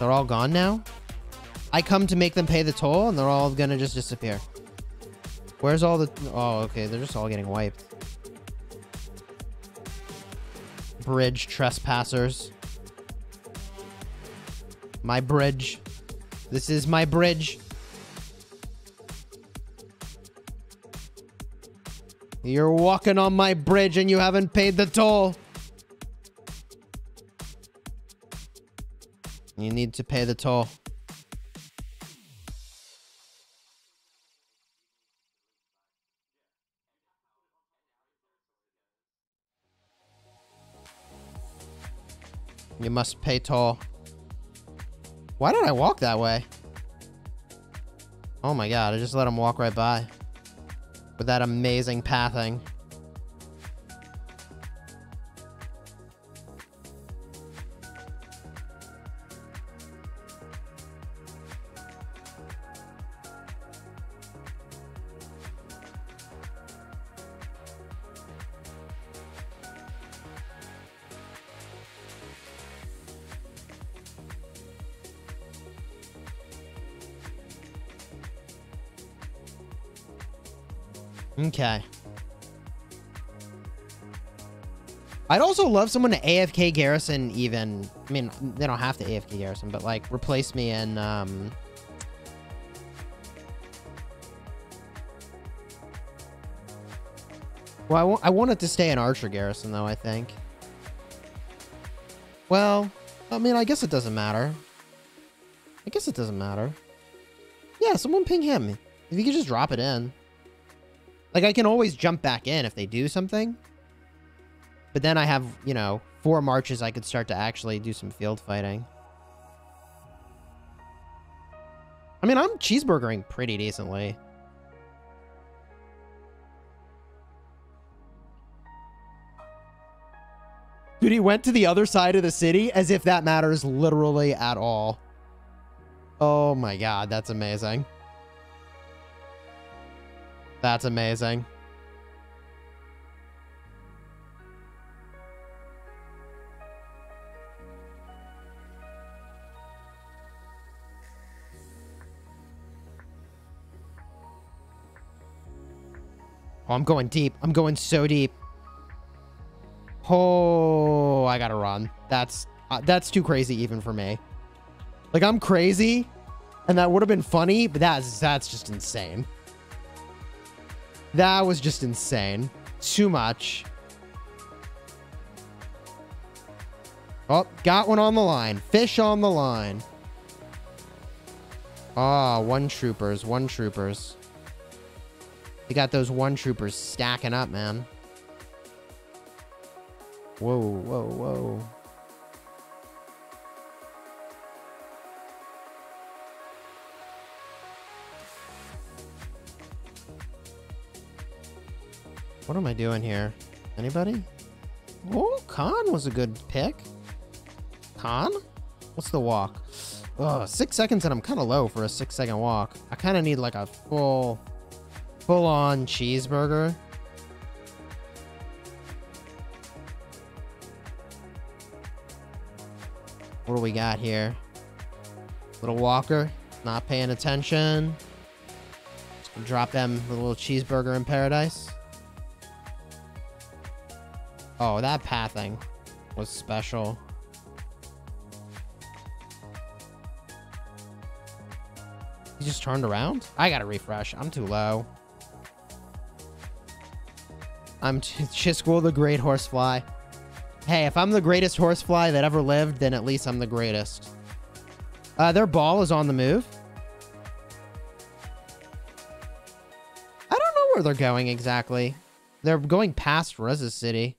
They're all gone now? I come to make them pay the toll and they're all gonna just disappear. Where's all the... Oh, okay. They're just all getting wiped. Bridge trespassers. My bridge. This is my bridge. You're walking on my bridge and you haven't paid the toll. You need to pay the toll. You must pay toll. Why did I walk that way? Oh my god, I just let him walk right by. With that amazing pathing. Okay. I'd also love someone to A F K garrison even. I mean, they don't have to A F K garrison, but like replace me in um Well, I, w I want it to stay in archer garrison though, I think. Well, I mean, I guess it doesn't matter. I guess it doesn't matter. Yeah, someone ping him. If you could just drop it in. Like, I can always jump back in if they do something. But then I have, you know, four marches I could start to actually do some field fighting. I mean, I'm cheeseburgering pretty decently. Dude, he went to the other side of the city as if that matters literally at all. Oh my god, that's amazing. That's amazing. Oh, I'm going deep. I'm going so deep. Oh, I gotta run. That's uh, that's too crazy even for me. Like, I'm crazy, and that would have been funny, but that's that's just insane. That was just insane. Too much. Oh, got one on the line. Fish on the line. Ah, oh, one troopers, one troopers. You got those one troopers stacking up, man. Whoa, whoa, whoa. What am I doing here? Anybody? Oh, Khan was a good pick. Khan? What's the walk? Oh, six seconds and I'm kind of low for a six second walk. I kind of need like a full, full on cheeseburger. What do we got here? Little Walker, not paying attention. Just drop them with a little cheeseburger in paradise. Oh, that pathing was special. He just turned around? I gotta refresh. I'm too low. I'm too... Chisburger the Great Horsefly. Hey, if I'm the greatest horsefly that ever lived, then at least I'm the greatest. Uh, their ball is on the move. I don't know where they're going exactly. They're going past Ruz's city.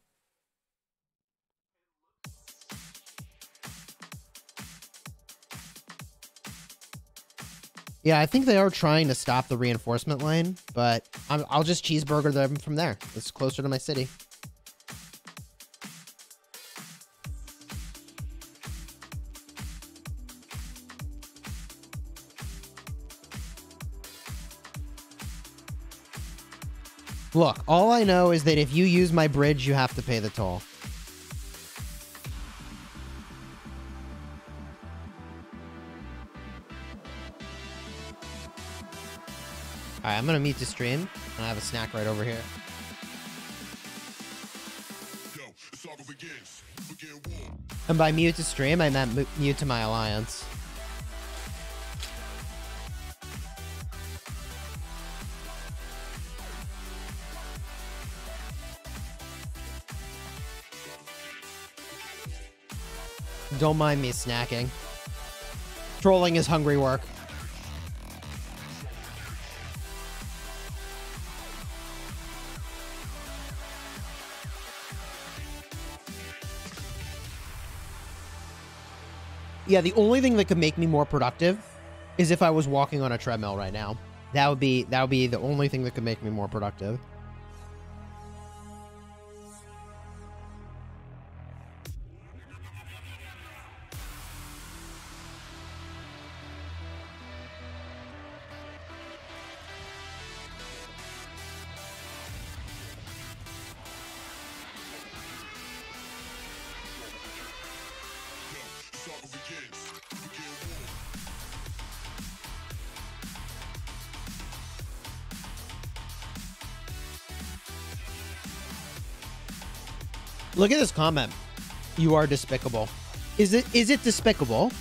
Yeah, I think they are trying to stop the reinforcement lane, but I'm, I'll just cheeseburger them from there. It's closer to my city. Look, all I know is that if you use my bridge, you have to pay the toll. Alright, I'm gonna mute the stream, and I have a snack right over here. And by mute to stream, I meant mute to my alliance. Don't mind me snacking. Trolling is hungry work. Yeah, the only thing that could make me more productive is if I was walking on a treadmill right now. That would be that would be the only thing that could make me more productive. Look at this comment. You are despicable. Is it is it despicable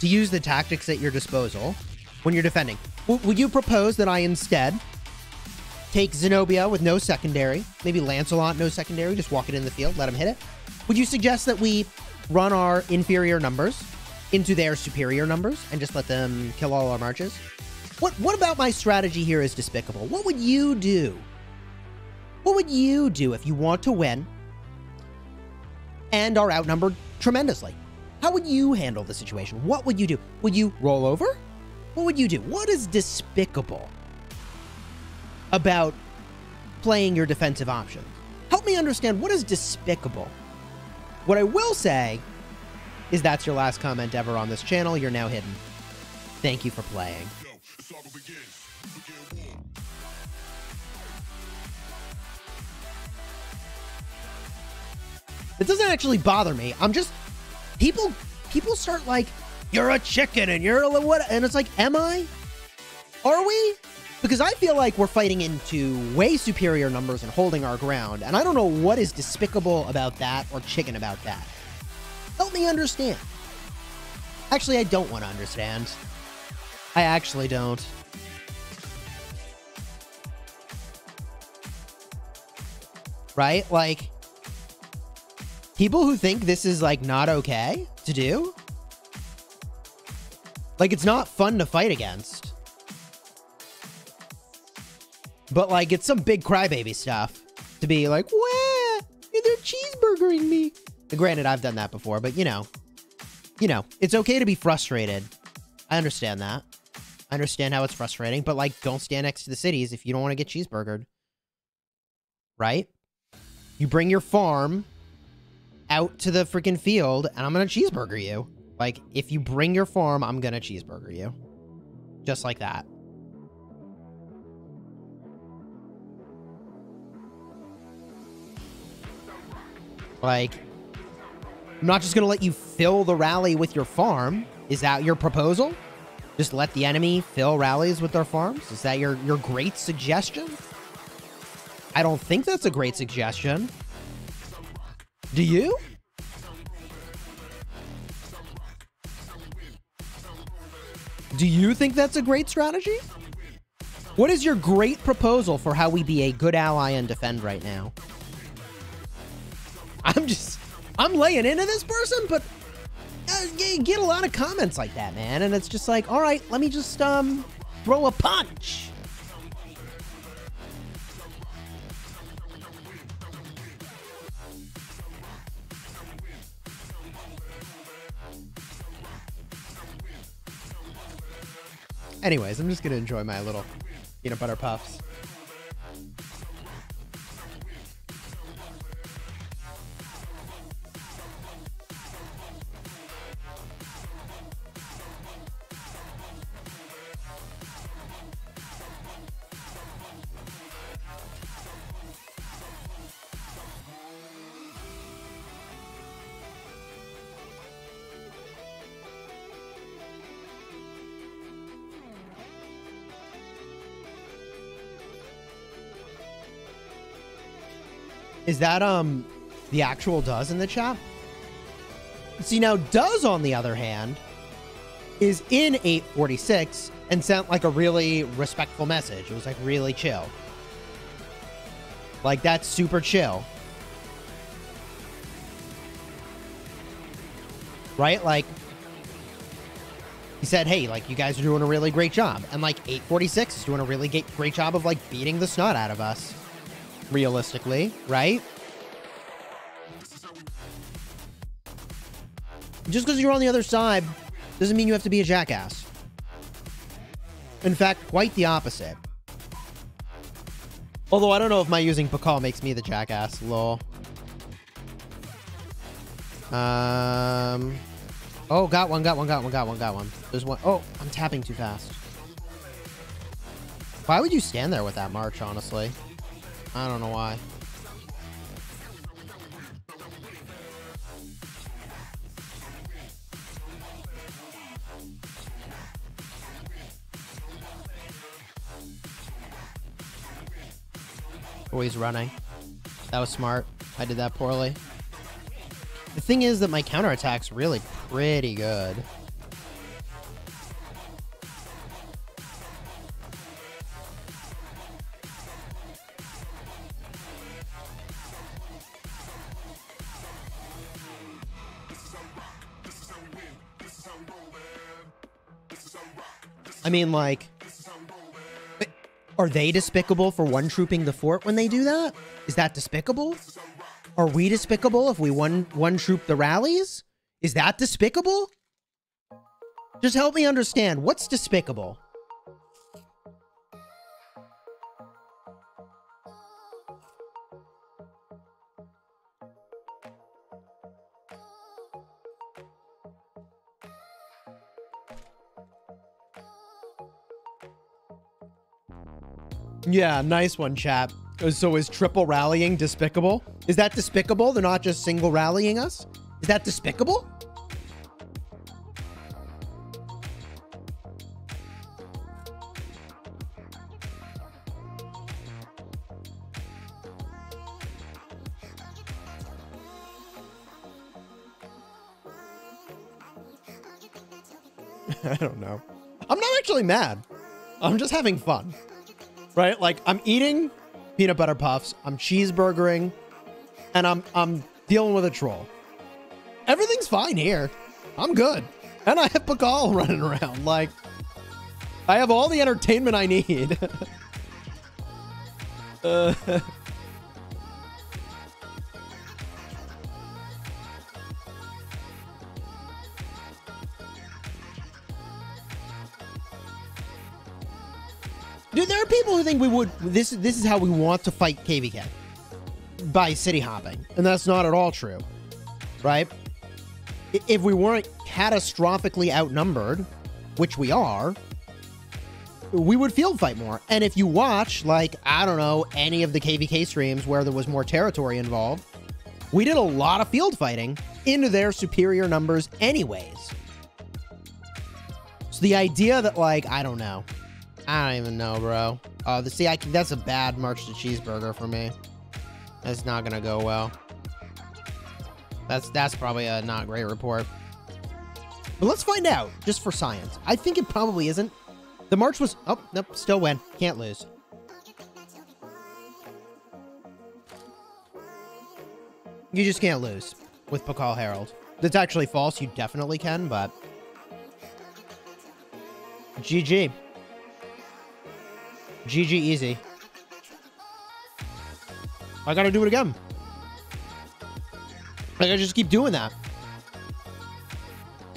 to use the tactics at your disposal when you're defending? W- would you propose that I instead take Zenobia with no secondary, maybe Lancelot, no secondary, just walk it in the field, let him hit it? Would you suggest that we run our inferior numbers into their superior numbers and just let them kill all our marches? What, what about my strategy here is despicable? What would you do? What would you do if you want to win and are outnumbered tremendously? How would you handle the situation? What would you do? Would you roll over? What would you do? What is despicable about playing your defensive options? Help me understand what is despicable. What I will say is that's your last comment ever on this channel. You're now hidden. Thank you for playing. It doesn't actually bother me. I'm just, people, people start like, you're a chicken and you're a what? And it's like, am I? Are we? Because I feel like we're fighting into way superior numbers and holding our ground. And I don't know what is despicable about that or chicken about that. Help me understand. Actually, I don't want to understand. I actually don't. Right? Like, people who think this is like not okay to do, like, it's not fun to fight against, but like, it's some big crybaby stuff to be like, "Wah, they're cheeseburgering me." And granted, I've done that before, but you know, you know, it's okay to be frustrated. I understand that. I understand how it's frustrating, but like, don't stand next to the cities if you don't want to get cheeseburgered, right? You bring your farm out to the freaking field and I'm going to cheeseburger you. Like, if you bring your farm, I'm going to cheeseburger you. Just like that. Like, I'm not just going to let you fill the rally with your farm. Is that your proposal? Just let the enemy fill rallies with their farms? Is that your, your great suggestion? I don't think that's a great suggestion. Do you? Do you think that's a great strategy? What is your great proposal for how we be a good ally and defend right now? I'm just, I'm laying into this person, but uh, you get a lot of comments like that, man. And it's just like, all right, let me just um throw a punch. Anyways, I'm just going to enjoy my little peanut butter puffs. Is that um the actual does in the chat? See, now does, on the other hand, is in eight forty-six and sent like a really respectful message. It was like really chill. Like, that's super chill. Right? Like, he said, hey, like, you guys are doing a really great job. And like, eight forty-six is doing a really great job of like beating the snot out of us. Realistically, right? Just because you're on the other side doesn't mean you have to be a jackass. In fact, quite the opposite. Although I don't know if my using Bacall makes me the jackass, lol. Um, oh, got one, got one, got one, got one, got one. There's one. Oh, I'm tapping too fast. Why would you stand there with that march, honestly? I don't know why. Oh, he's running. That was smart. I did that poorly. The thing is that my counterattack's really pretty good. I mean, like, are they despicable for one-trooping the fort when they do that? Is that despicable? Are we despicable if we one, one-troop the rallies? Is that despicable? Just help me understand. What's despicable? Yeah, nice one, chap. So is triple rallying despicable? Is that despicable? They're not just single rallying us? Is that despicable? I don't know. I'm not actually mad. I'm just having fun. Right? Like, I'm eating peanut butter puffs, I'm cheeseburgering, and I'm I'm dealing with a troll. Everything's fine here. I'm good. And I have Bacall running around. Like, I have all the entertainment I need. uh, Dude, there are people who think we would, this, this is how we want to fight K V K, by city hopping. And that's not at all true, right? If we weren't catastrophically outnumbered, which we are, we would field fight more. And if you watch, like, I don't know, any of the K V K streams where there was more territory involved, we did a lot of field fighting into their superior numbers anyways. So the idea that, like, I don't know. I don't even know, bro. Oh, the see, I, that's a bad march to cheeseburger for me. That's not gonna go well. That's that's probably a not great report. But let's find out, just for science. I think it probably isn't. The march was, oh, nope, still win. Can't lose. You just can't lose with Bacall Herald. That's actually false. You definitely can, but G G. G G easy. I gotta do it again. I gotta just keep doing that.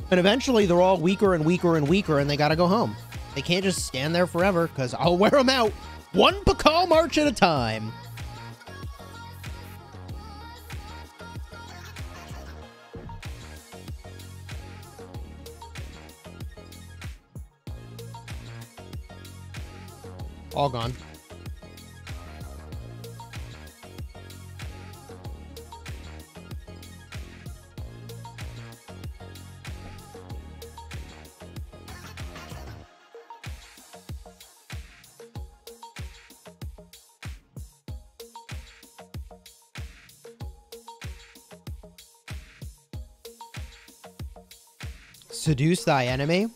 And eventually they're all weaker and weaker and weaker and they gotta go home. They can't just stand there forever because I'll wear them out. One Bacall march at a time. All gone. Seduce thy enemy?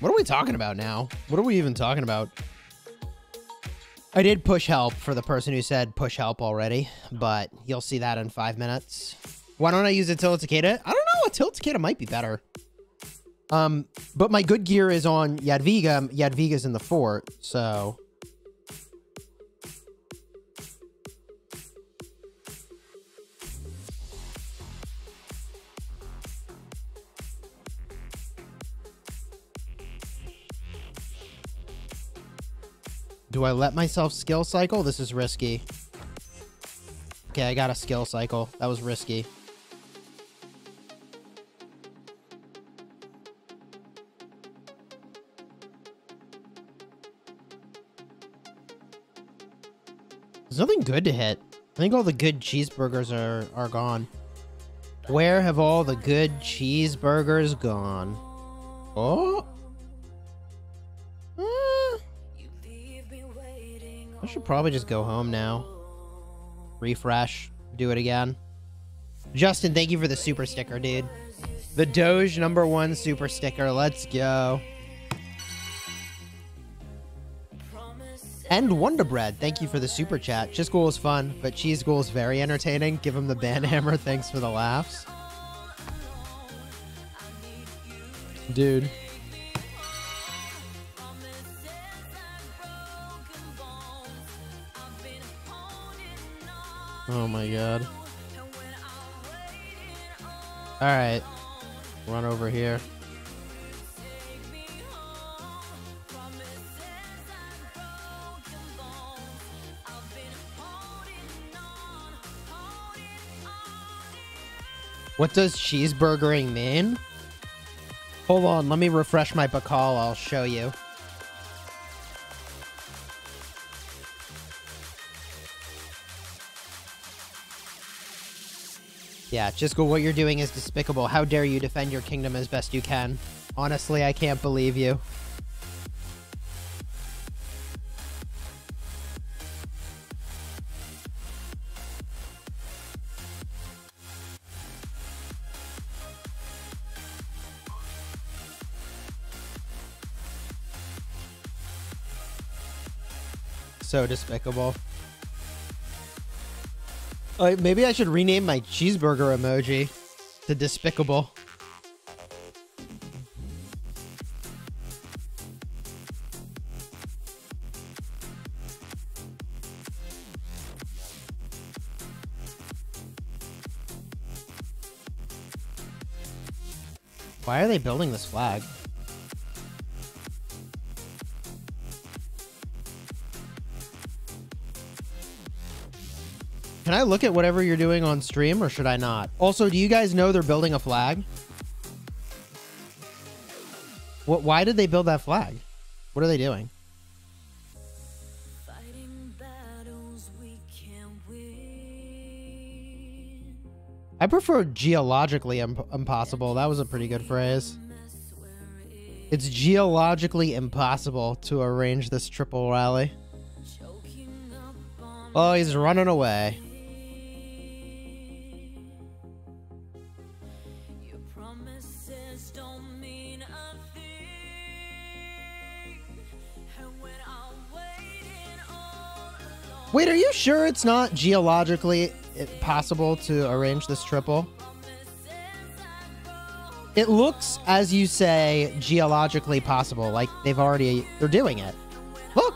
What are we talking about now? What are we even talking about? I did push help for the person who said push help already, but you'll see that in five minutes. Why don't I use Attila Takeda? I don't know. Attila Takeda might be better. Um, but my good gear is on Yadviga. Yadviga's in the fort, so... Do I let myself skill cycle? This is risky. Okay, I got a skill cycle. That was risky. There's nothing good to hit. I think all the good cheeseburgers are, are gone. Where have all the good cheeseburgers gone? Oh! I should probably just go home now. Refresh. Do it again. Justin, thank you for the super sticker, dude. The Doge number one super sticker. Let's go. And Wonder Bread, thank you for the super chat. Cheese Ghoul is fun, but Cheese Ghoul is very entertaining. Give him the banhammer. Thanks for the laughs. Dude. Oh my god. Alright. Run over here. What does cheeseburgering mean? Hold on, let me refresh my Bacall, I'll show you. Yeah, just go, what you're doing is despicable. How dare you defend your kingdom as best you can? Honestly, I can't believe you. So despicable. Uh, maybe I should rename my cheeseburger emoji to Despicable. Why are they building this flag? Can I look at whatever you're doing on stream, or should I not? Also, do you guys know they're building a flag? What? Why did they build that flag? What are they doing? Fighting battles we can't win. I prefer geologically im impossible. That was a pretty good phrase. It's geologically impossible to arrange this triple rally. Oh, he's running away. Your promises don't mean a thing. And when I'm waiting all alone. Wait, are you sure it's not geologically possible to arrange this triple? It looks, as you say, geologically possible. Like they've already, they're doing it. Look.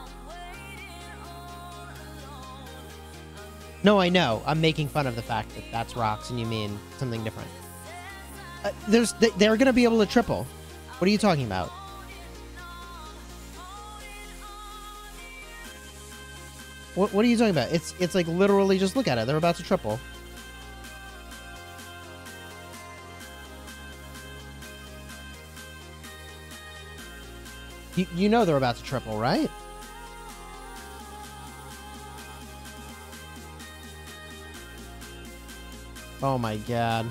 No, I know. I'm making fun of the fact that that's rocks and you mean something different. Uh, there's, they're going to be able to triple. What are you talking about? What, what are you talking about? It's, it's like literally just look at it. They're about to triple. You, you know they're about to triple, right? Oh my god.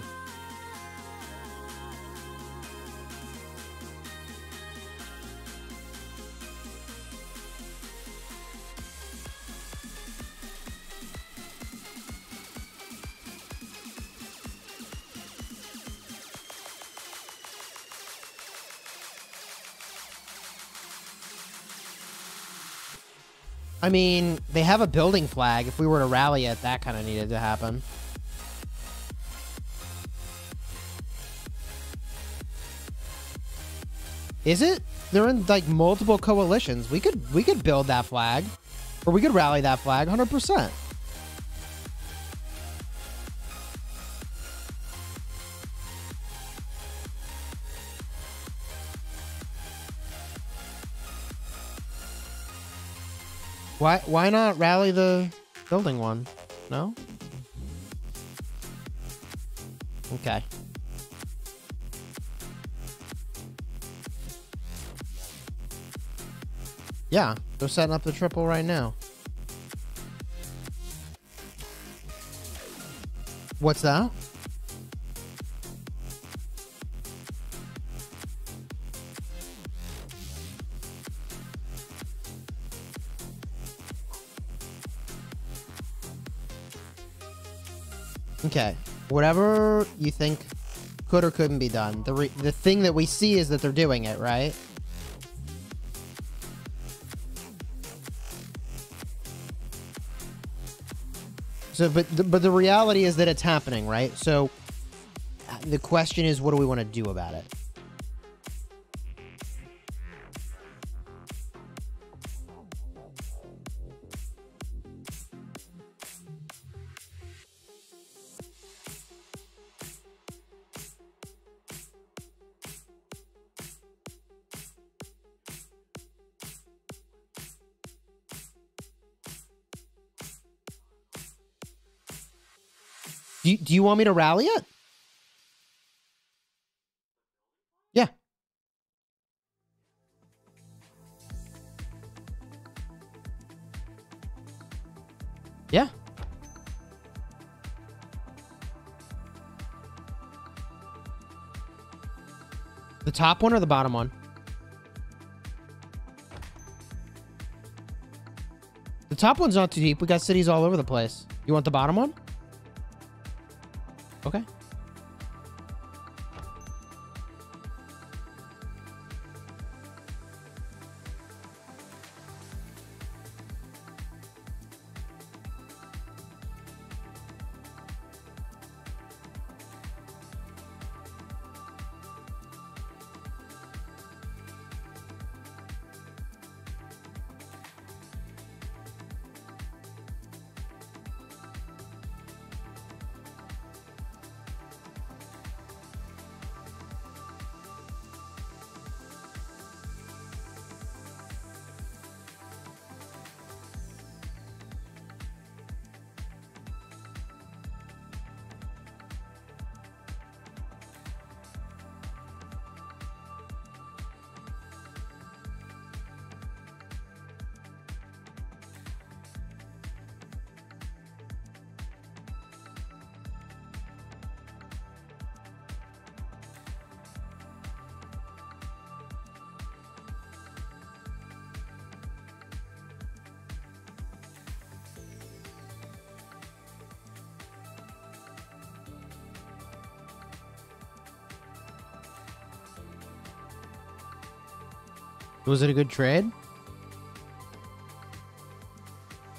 I mean, they have a building flag. If we were to rally it, that kind of needed to happen. Is it? They're in like multiple coalitions. We could we could build that flag, or we could rally that flag one hundred percent. Why why not rally the building one? No? Okay. Yeah, they're setting up the triple right now. What's that? Okay, whatever you think could or couldn't be done. The, re the thing that we see is that they're doing it, right? So, but, the, but the reality is that it's happening, right? So the question is, what do we want to do about it? Do you want me to rally it? The top one or the bottom one? The top one's not too deep. We got cities all over the place. You want the bottom one? Okay. Was it a good trade?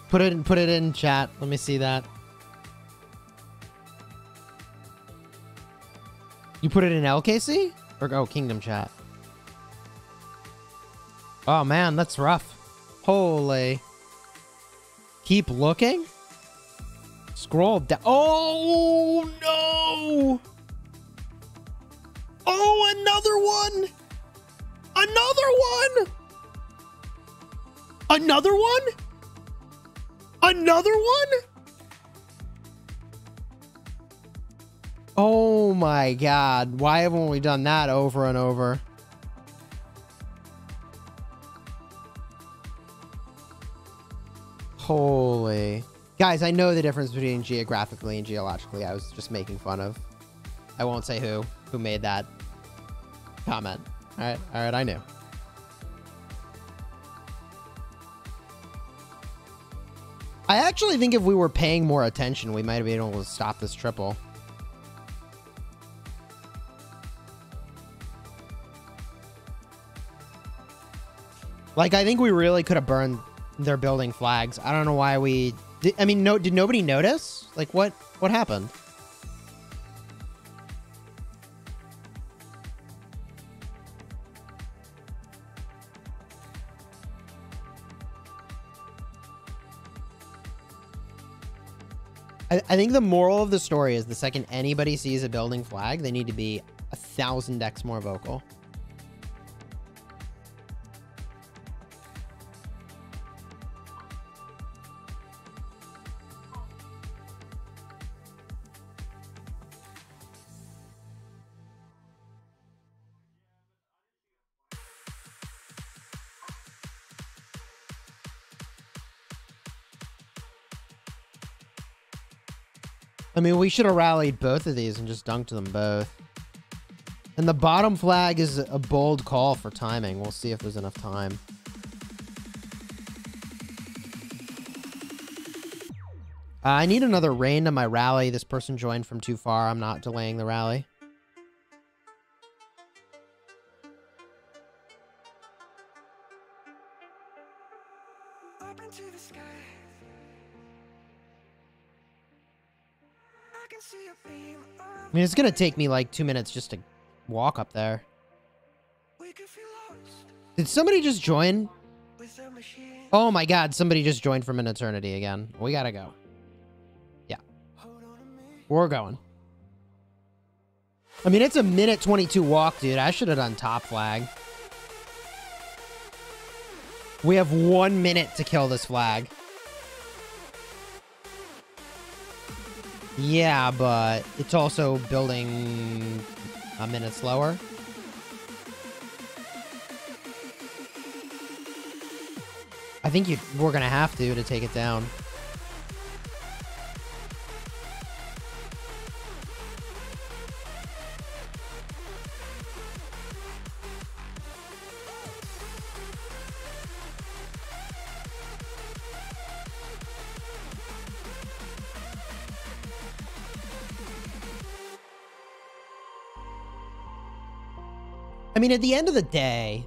Put it in, put it in chat. Let me see that. You put it in L K C? Or, oh, Kingdom Chat. Oh, man, that's rough. Holy. Keep looking? Scroll down. Oh, no! Oh, another one! Another one! Another one? Another one? Oh my god. Why haven't we done that over and over? Holy. Guys, I know the difference between geographically and geologically. I was just making fun of. I won't say who. Who made that comment. All right, all right, I knew. I actually think if we were paying more attention, we might have been able to stop this triple. Like, I think we really could have burned their building flags. I don't know why we... Did, I mean, no, did nobody notice? Like, what, what happened? I think the moral of the story is the second anybody sees a building flag, they need to be a thousand decks more vocal. I mean, we should have rallied both of these and just dunked them both. And the bottom flag is a bold call for timing. We'll see if there's enough time. Uh, I need another rain to my rally. This person joined from too far. I'm not delaying the rally. I mean, it's gonna take me like two minutes just to walk up there. Did somebody just join? Oh my god, somebody just joined from an eternity again. We gotta go. Yeah. We're going. I mean, it's a minute twenty-two walk, dude. I should have done top flag. We have one minute to kill this flag. Yeah, but it's also building a minute slower. I think you, we're going to have to to take it down. I mean, at the end of the day,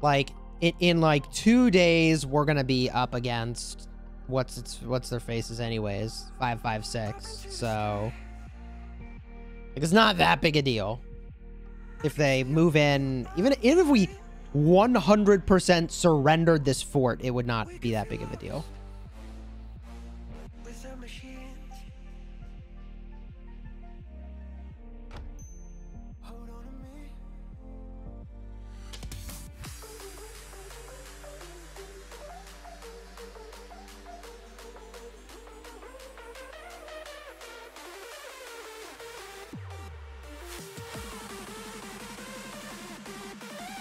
like it in like two days, we're gonna be up against what's its what's their faces anyways, five five six. So like, it's not that big a deal if they move in. Even even if we one hundred percent surrendered this fort, it would not be that big of a deal.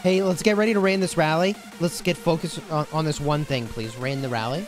Hey, let's get ready to rain this rally. Let's get focused on, on this one thing, please. Rain the rally.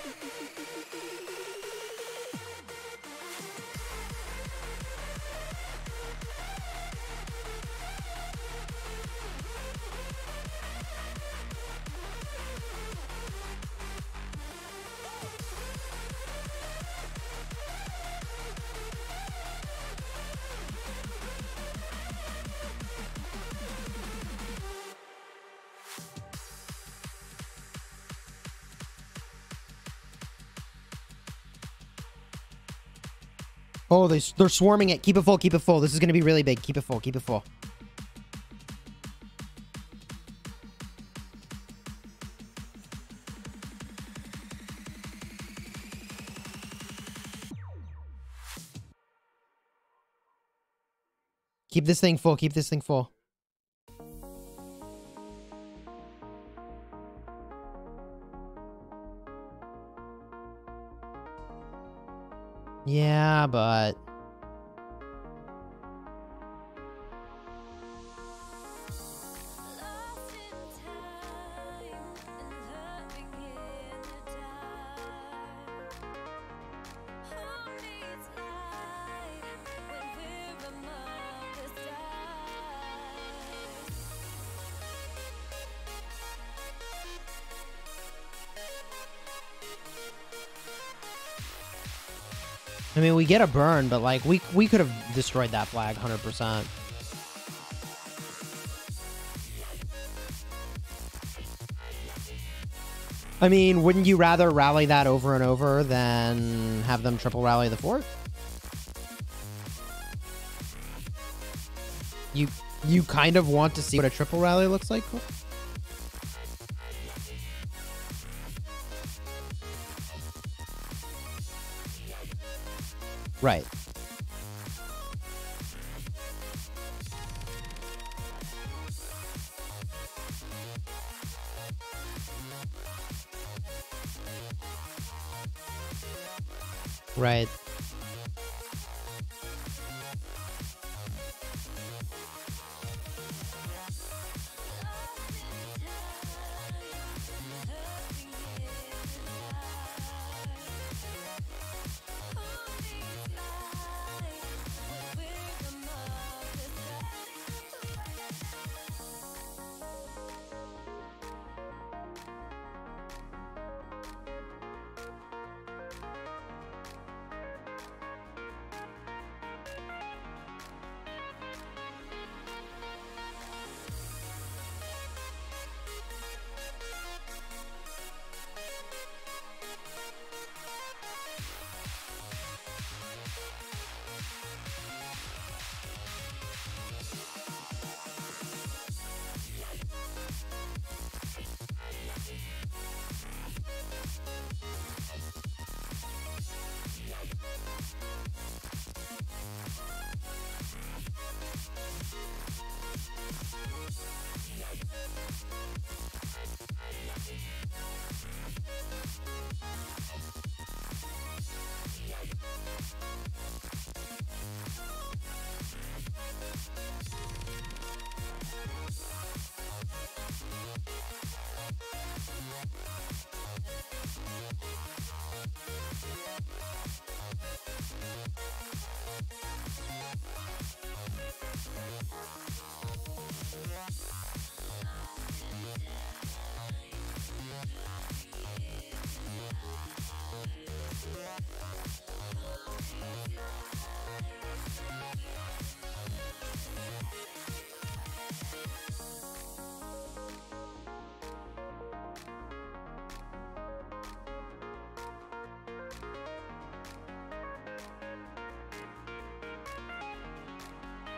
Oh, they, they're swarming it. Keep it full. Keep it full. This is going to be really big. Keep it full. Keep it full. Keep this thing full. Keep this thing full. Yeah, but... I mean, we get a burn, but like we we could have destroyed that flag one hundred percent. I mean, wouldn't you rather rally that over and over than have them triple rally the fort? You you kind of want to see what a triple rally looks like. Right. Right.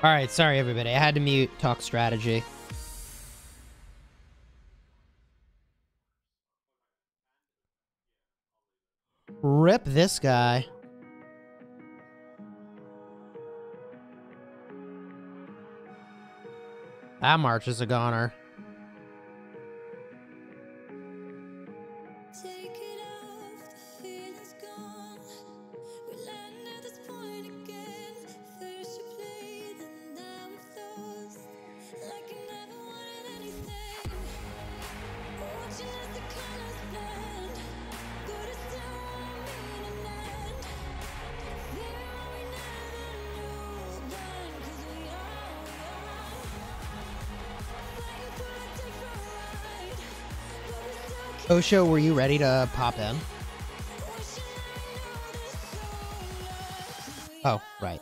All right, sorry everybody. I had to mute, talk strategy. Rip this guy. That march is a goner. Osho, were you ready to pop in? Oh, right.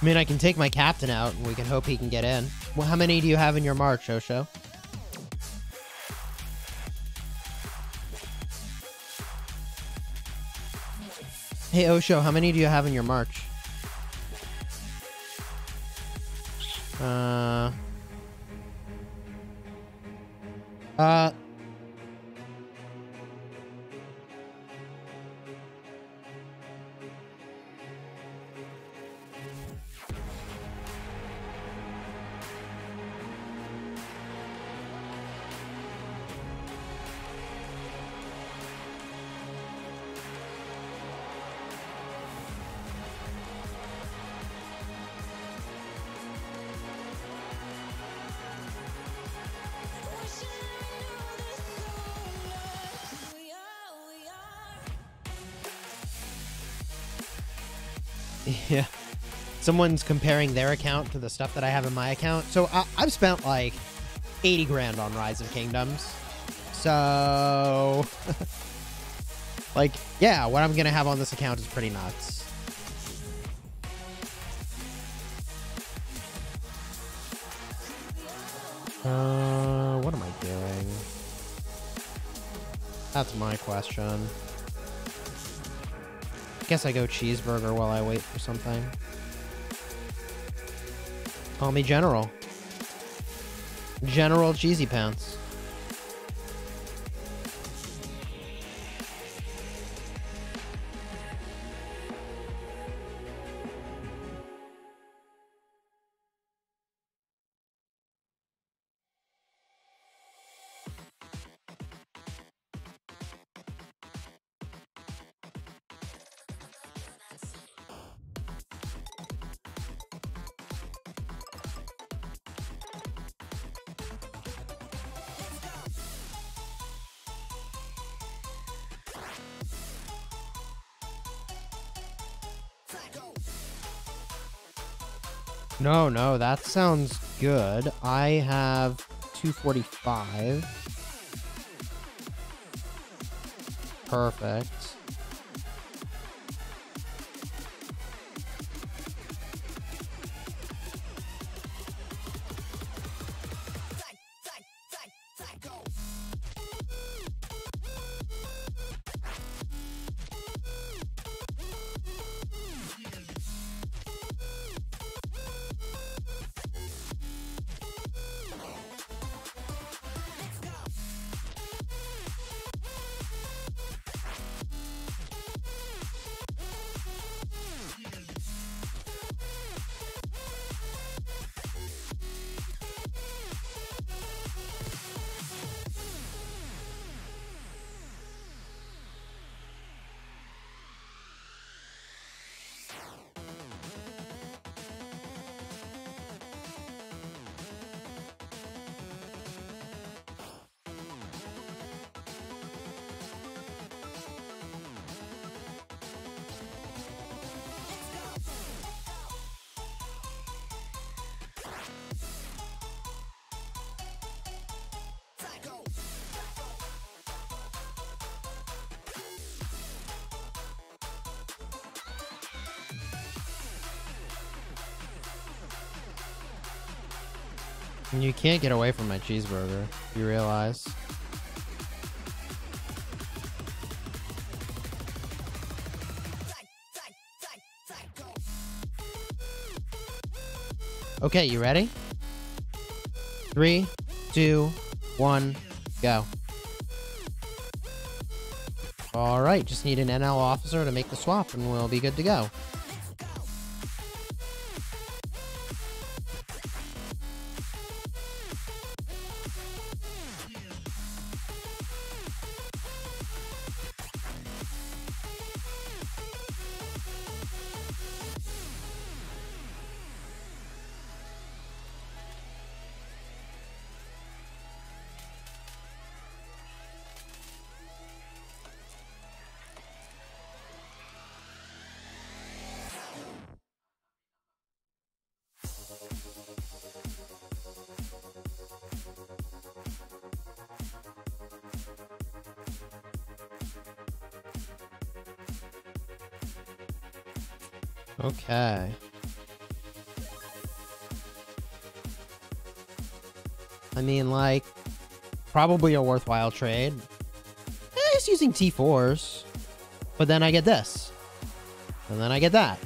I mean, I can take my captain out, and we can hope he can get in. Well, how many do you have in your march, Osho? Hey, Osho, how many do you have in your march? Uh... Uh... Yeah, someone's comparing their account to the stuff that I have in my account. So I, I've spent like eighty grand on Rise of Kingdoms. So like, yeah, what I'm going to have on this account is pretty nuts. Uh, what am I doing? That's my question. Guess I go cheeseburger while I wait for something. Call me General. General Cheesy Pants. No, no, that sounds good. I have two forty-five. Perfect. And you can't get away from my cheeseburger, you realize? Okay, you ready? Three, two, one, go. Alright, just need an N L officer to make the swap and we'll be good to go. Okay. I mean, like, probably a worthwhile trade. Eh, just using T fours. But then I get this. And then I get that.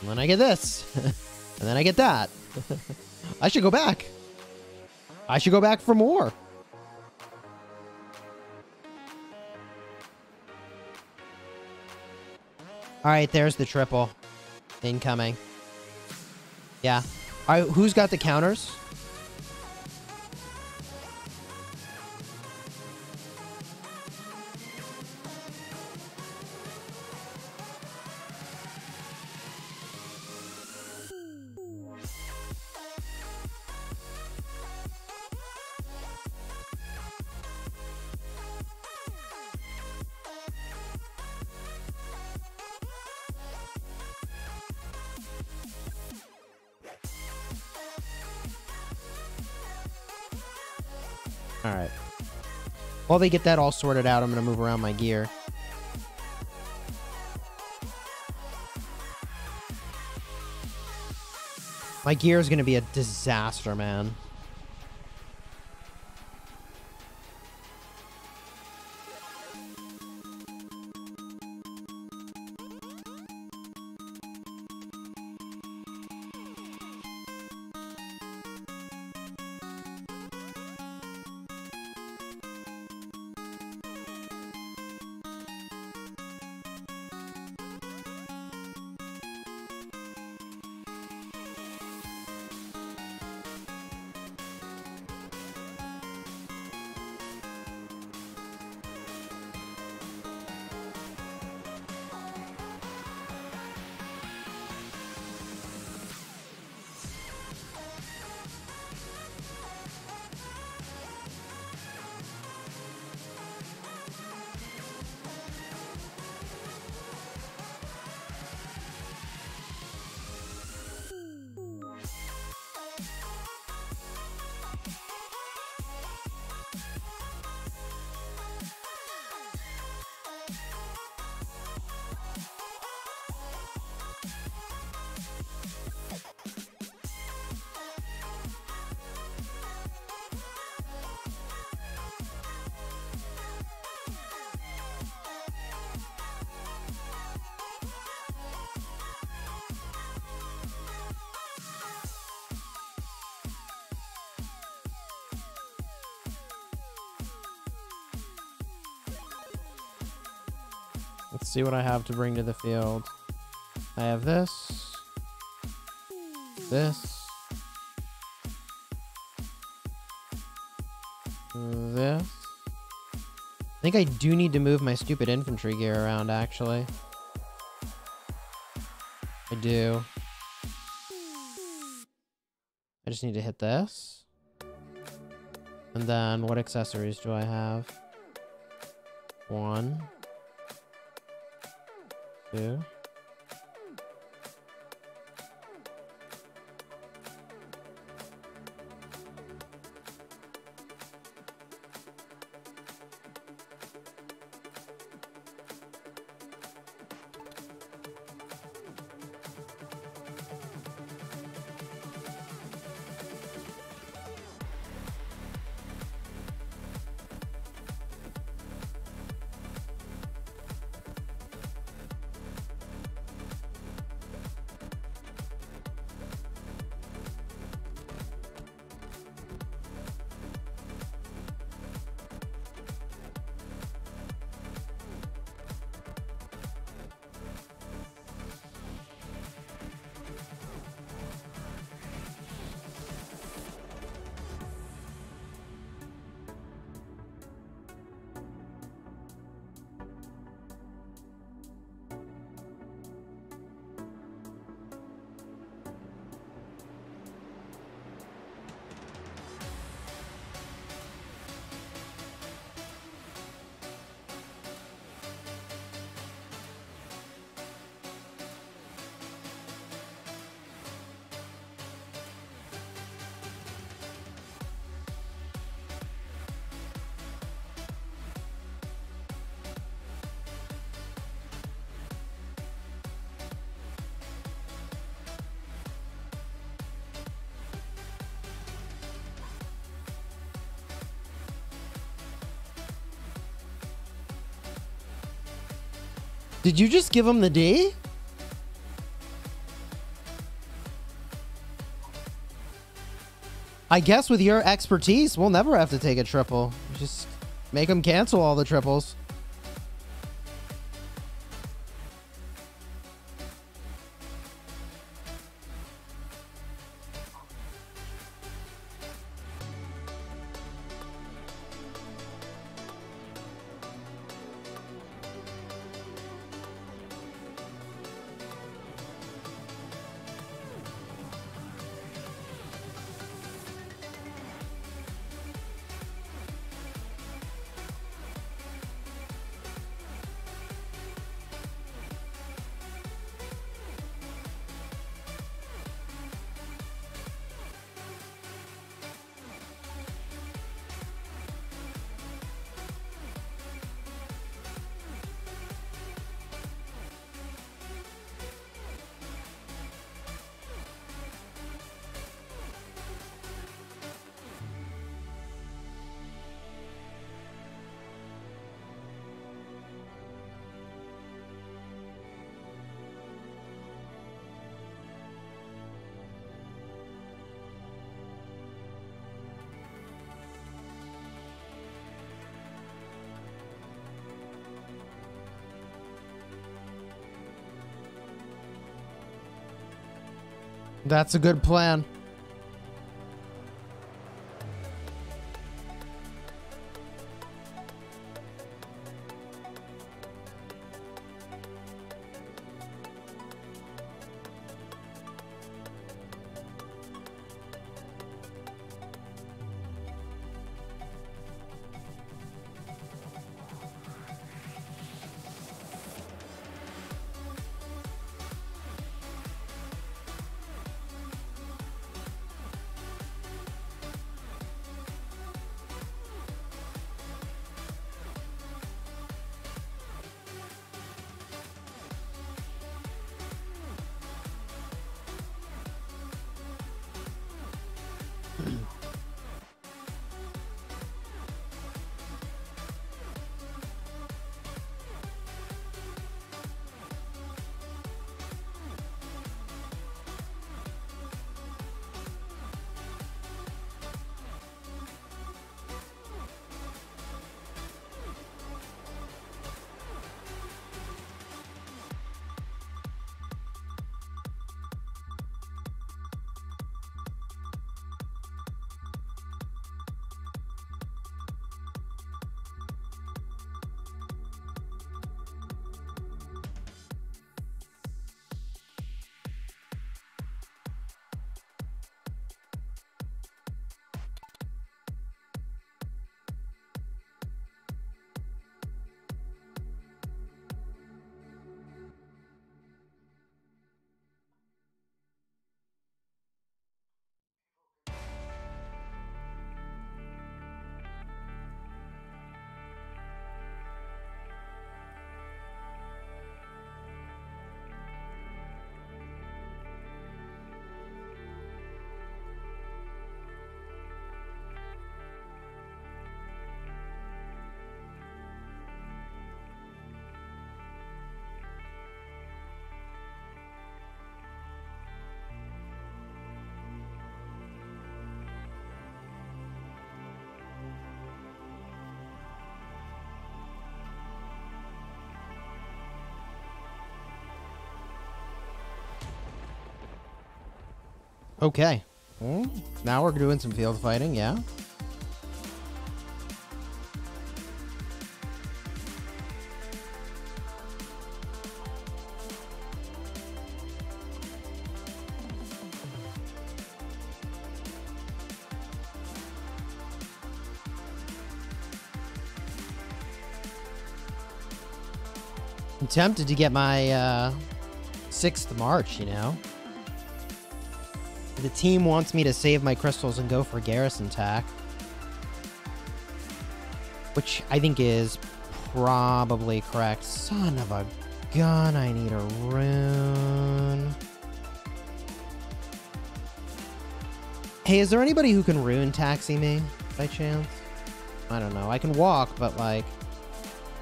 And then I get this. And then I get that. I should go back. I should go back for more. Alright, there's the triple. Incoming. Yeah. All right, who's got the counters? Alright. While they get that all sorted out, I'm gonna move around my gear. My gear is gonna be a disaster, man. Let's see what I have to bring to the field. I have this. This. This. I think I do need to move my stupid infantry gear around, actually. I do. I just need to hit this. And then what accessories do I have? One. Two. Did you just give him the D? I guess with your expertise, we'll never have to take a triple. Just make him cancel all the triples. That's a good plan. Okay. Well, now we're doing some field fighting, yeah. I'm tempted to get my uh, sixth march, you know. The team wants me to save my crystals and go for garrison tack, which I think is probably correct. Son of a gun, I need a rune. Hey, is there anybody who can rune taxi me by chance? I don't know. I can walk, but like...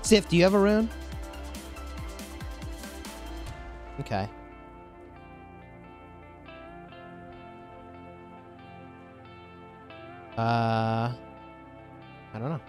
Sif, do you have a rune? Okay. Uh, I don't know.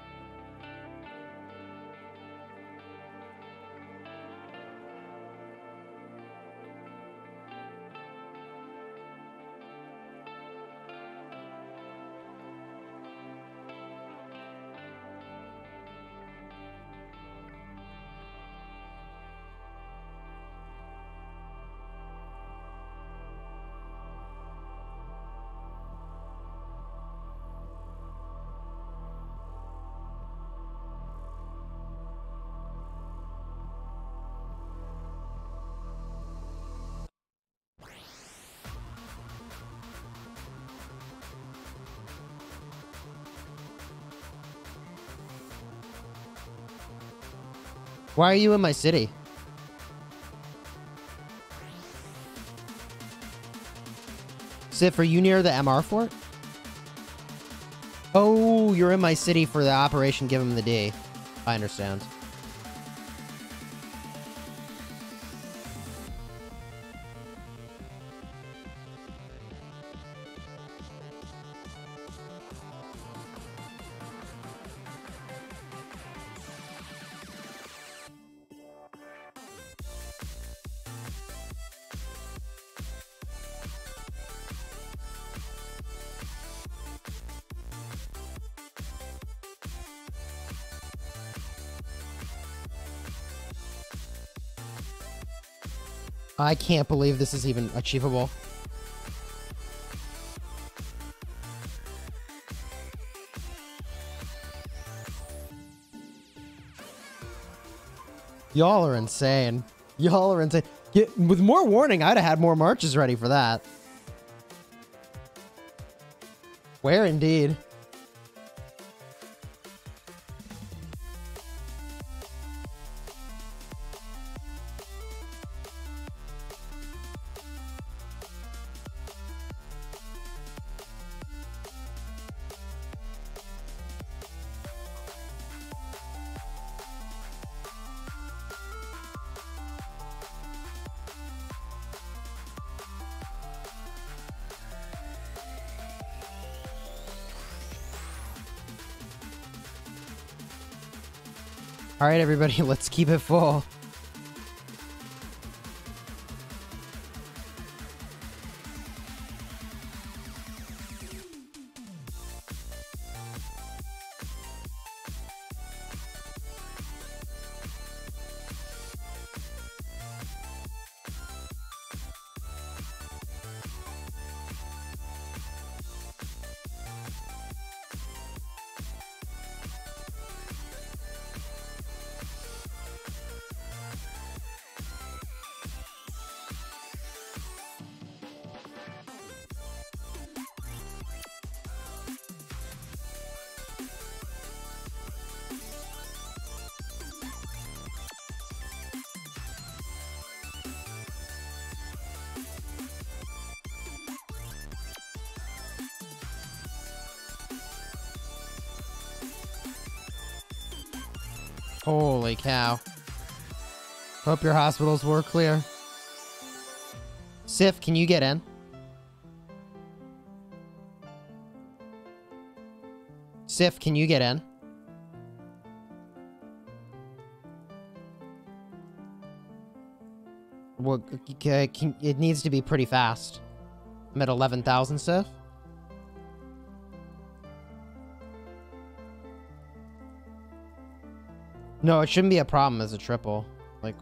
Why are you in my city? Sif, are you near the M R fort? Oh, you're in my city for the Operation Give 'em the D. I understand. I can't believe this is even achievable. Y'all are insane. Y'all are insane. Get, with more warning, I'd have had more marches ready for that. Where indeed? All right, everybody, let's keep it full. Holy cow. Hope your hospitals were clear. Sif, can you get in? Sif, can you get in? Well, can, it needs to be pretty fast. I'm at eleven thousand, Sif. No, it shouldn't be a problem as a triple. Like,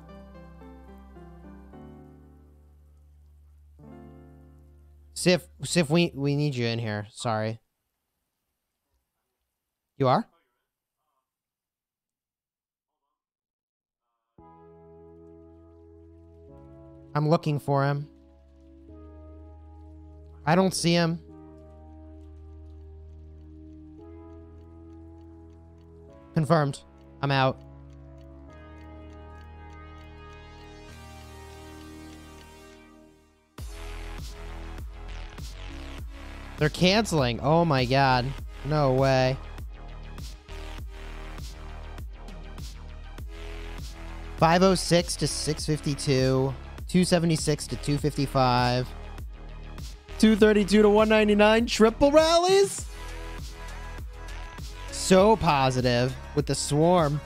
Sif, Sif, we we need you in here. Sorry. You are? I'm looking for him. I don't see him. Confirmed. I'm out. They're canceling. Oh my god. No way. five oh six to six fifty-two. two seventy-six to two fifty-five. two thirty-two to one ninety-nine. Triple rallies. So positive with the swarm.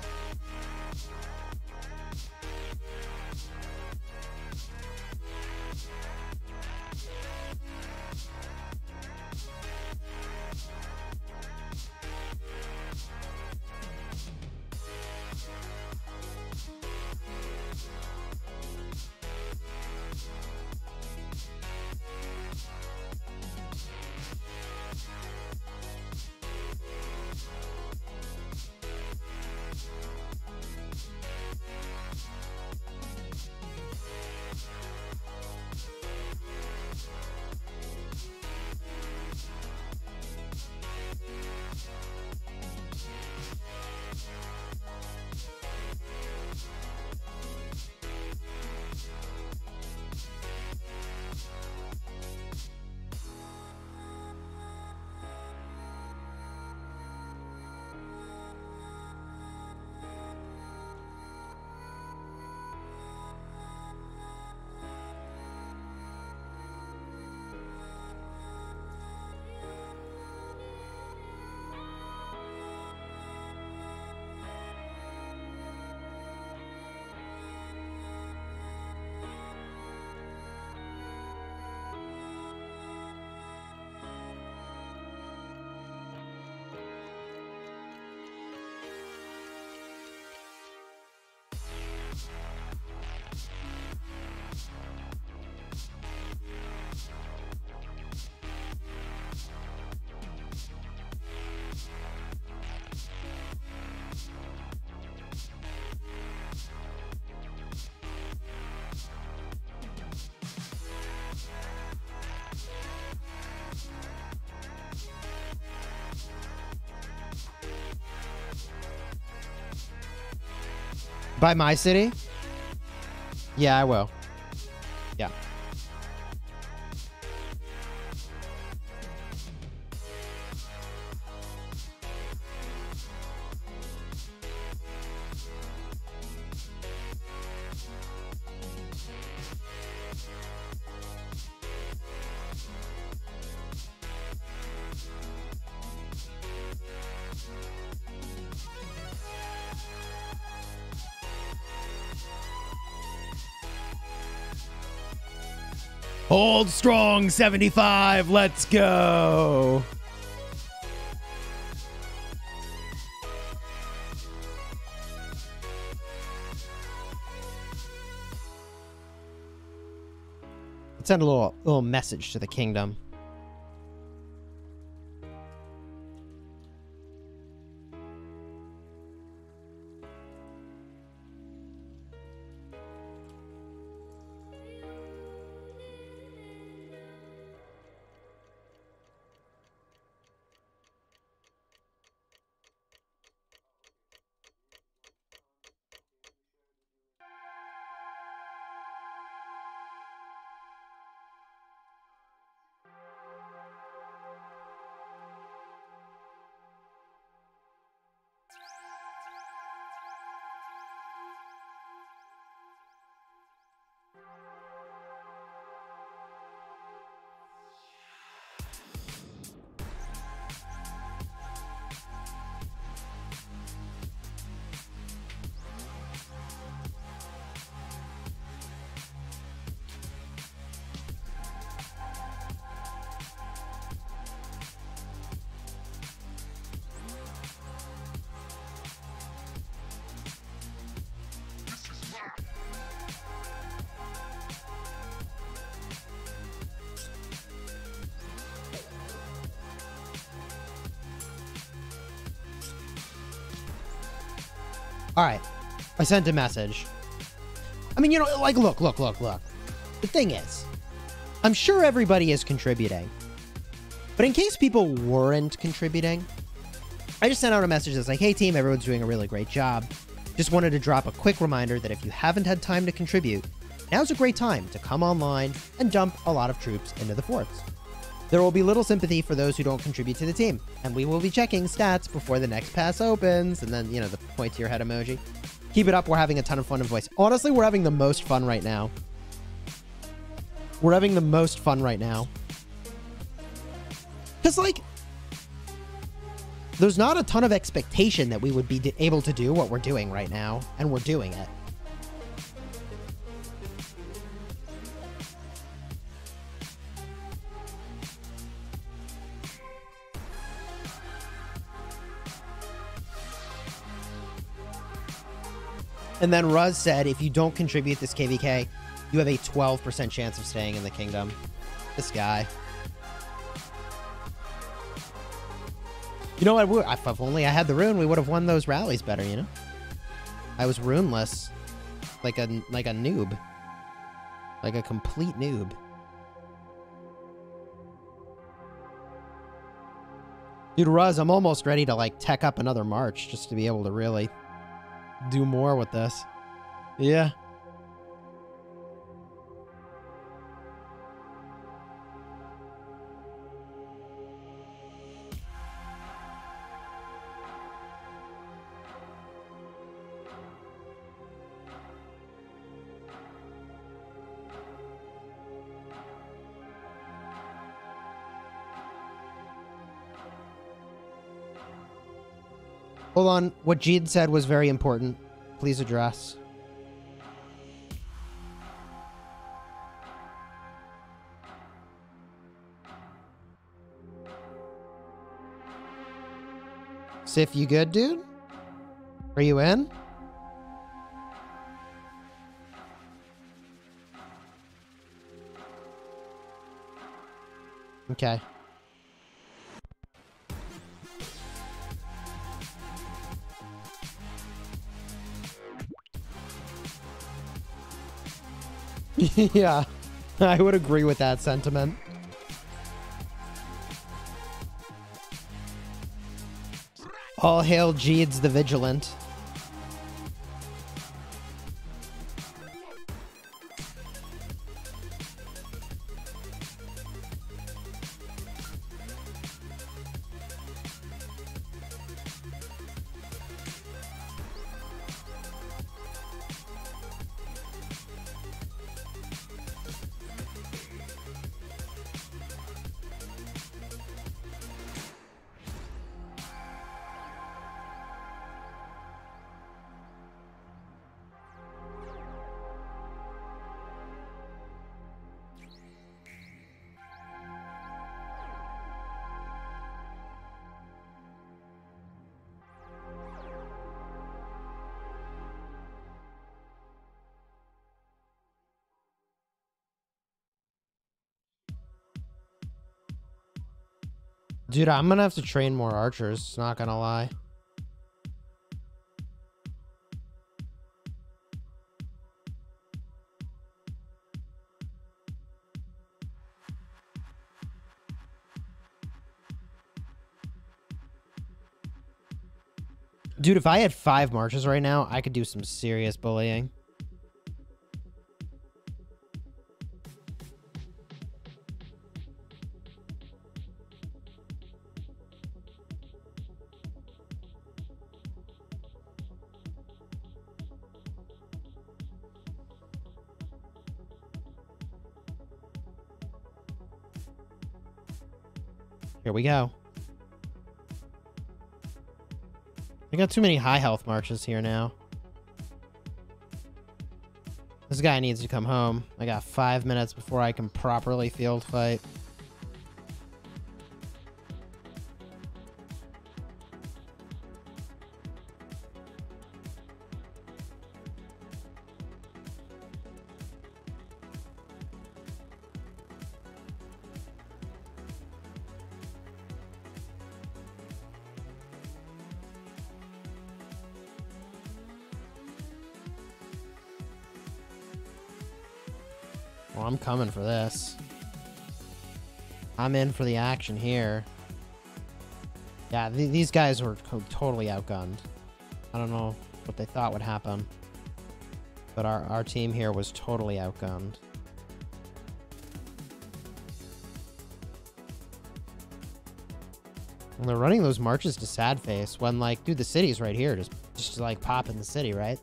By my city? Yeah, I will. Yeah. Hold strong, seventy-five. Let's go. Let's send a little little message to the kingdom. All right, I sent a message. I mean, you know, like, look, look, look, look. The thing is, I'm sure everybody is contributing, but in case people weren't contributing, I just sent out a message that's like, hey team, everyone's doing a really great job. Just wanted to drop a quick reminder that if you haven't had time to contribute, now's a great time to come online and dump a lot of troops into the forts. There will be little sympathy for those who don't contribute to the team, and we will be checking stats before the next pass opens, and then, you know, the point to your head emoji. Keep it up. We're having a ton of fun in voice. Honestly, we're having the most fun right now. we're having the most fun right now. Because, like, there's not a ton of expectation that we would be able to do what we're doing right now, and we're doing it. And then Ruz said, if you don't contribute this K V K, you have a twelve percent chance of staying in the kingdom. This guy. You know what? If only I had the rune, we would have won those rallies better, you know? I was runeless. Like a, like a noob. Like a complete noob. Dude, Ruz, I'm almost ready to, like, tech up another march just to be able to really do more with this. Yeah. Hold on. What Jade said was very important. Please address. Sif, you good, dude? Are you in? Okay. Yeah, I would agree with that sentiment. All hail Jades the Vigilant. Dude, I'm going to have to train more archers, not going to lie. Dude, if I had five marches right now, I could do some serious bullying. Here we go. I got too many high health marches here now. This guy needs to come home. I got five minutes before I can properly field fight. I'm coming for this. I'm in for the action here. Yeah, th these guys were totally outgunned. I don't know what they thought would happen, but our, our team here was totally outgunned. And they're running those marches to Sad Face when, like, dude, the city's right here. Just, just like, pop in the city, right?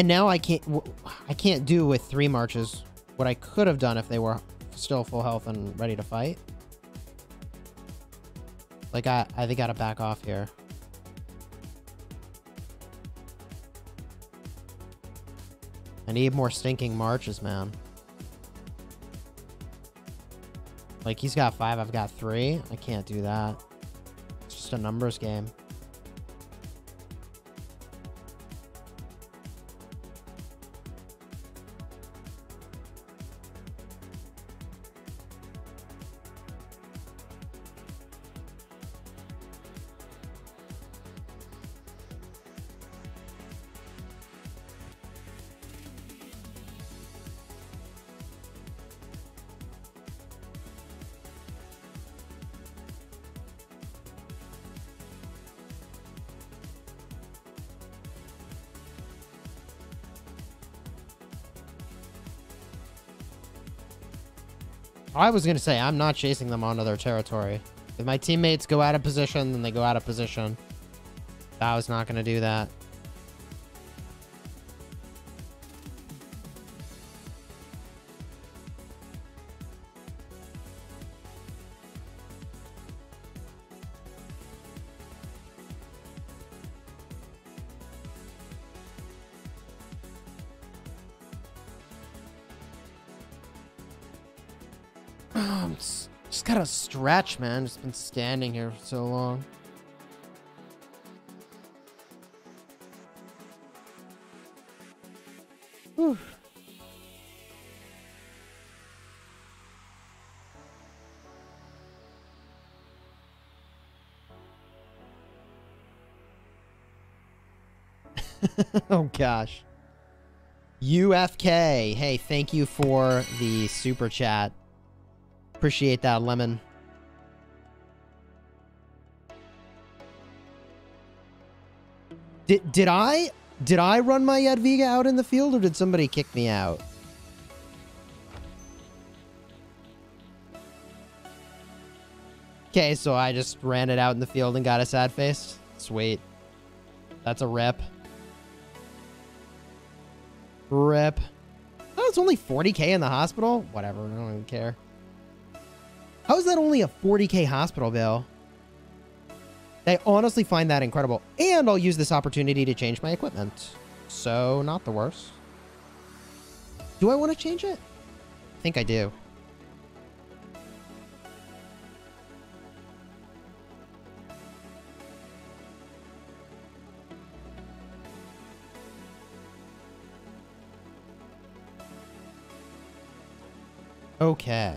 And now I can't I can't do with three marches what I could have done if they were still full health and ready to fight. Like, I, I think I gotta back off here. I need more stinking marches, man. Like, he's got five, I've got three. I can't do that. It's just a numbers game. I was going to say, I'm not chasing them onto their territory. If my teammates go out of position, then they go out of position. I was not going to do that. Stretch, man. Just been standing here for so long. Whew. Oh gosh. U F K. Hey, thank you for the super chat. Appreciate that, Lemon. Did, did I did I run my Yadviga out in the field, or did somebody kick me out? Okay, so I just ran it out in the field and got a sad face. Sweet. That's a rip. Rip. Oh, it's only forty K in the hospital? Whatever, I don't even care. How is that only a forty K hospital bill? I honestly find that incredible. And I'll use this opportunity to change my equipment. So, not the worst. Do I want to change it? I think I do. Okay.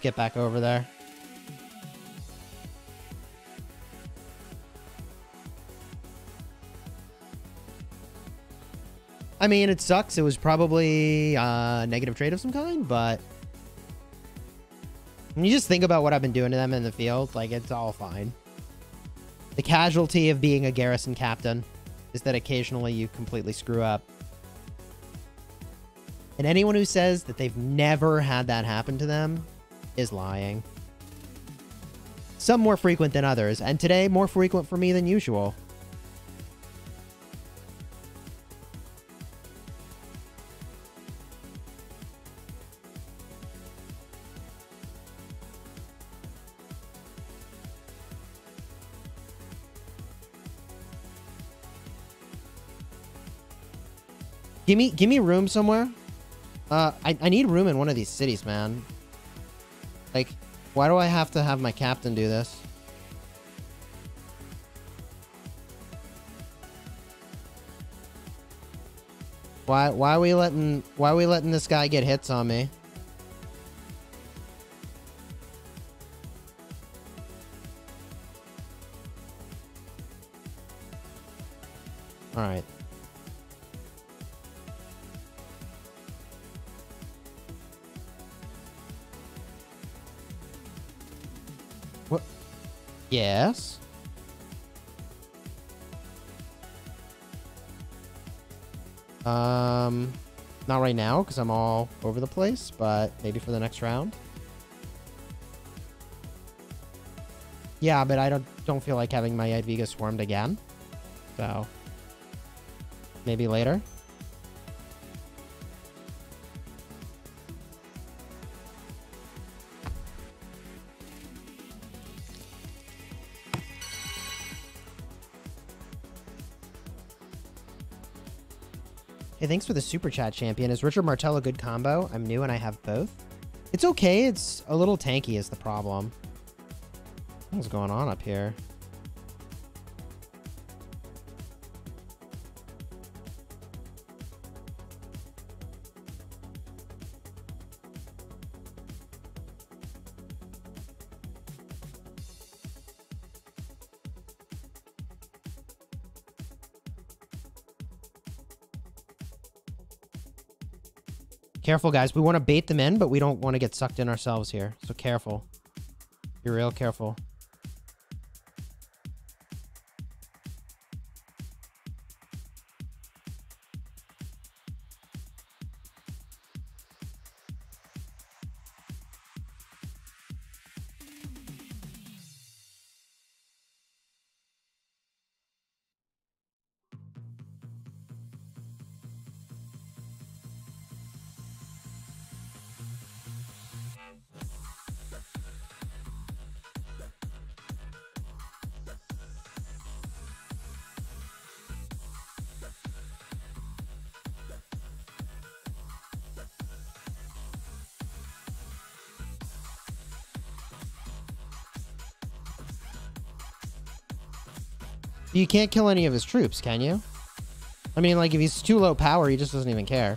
Get back over there. I mean, it sucks. It was probably a negative trade of some kind, but when you just think about what I've been doing to them in the field, like, it's all fine. The casualty of being a garrison captain is that occasionally you completely screw up. And anyone who says that they've never had that happen to them is lying. Some more frequent than others, and today more frequent for me than usual. Give me, give me room somewhere. Uh, I, I need room in one of these cities, man. Like, why do I have to have my captain do this? Why why are we letting why are we letting this guy get hits on me? All right. Yes. Um, not right now because I'm all over the place, but maybe for the next round. Yeah, but I don't don't feel like having my Yadviga swarmed again. So maybe later. Hey, thanks for the super chat, champion. Is Richard Martel a good combo? I'm new and I have both. It's okay. It's a little tanky is the problem. What's going on up here? Careful, guys. We want to bait them in, but we don't want to get sucked in ourselves here. So careful. Be real careful. You can't kill any of his troops, can you? I mean, like, if he's too low power, he just doesn't even care.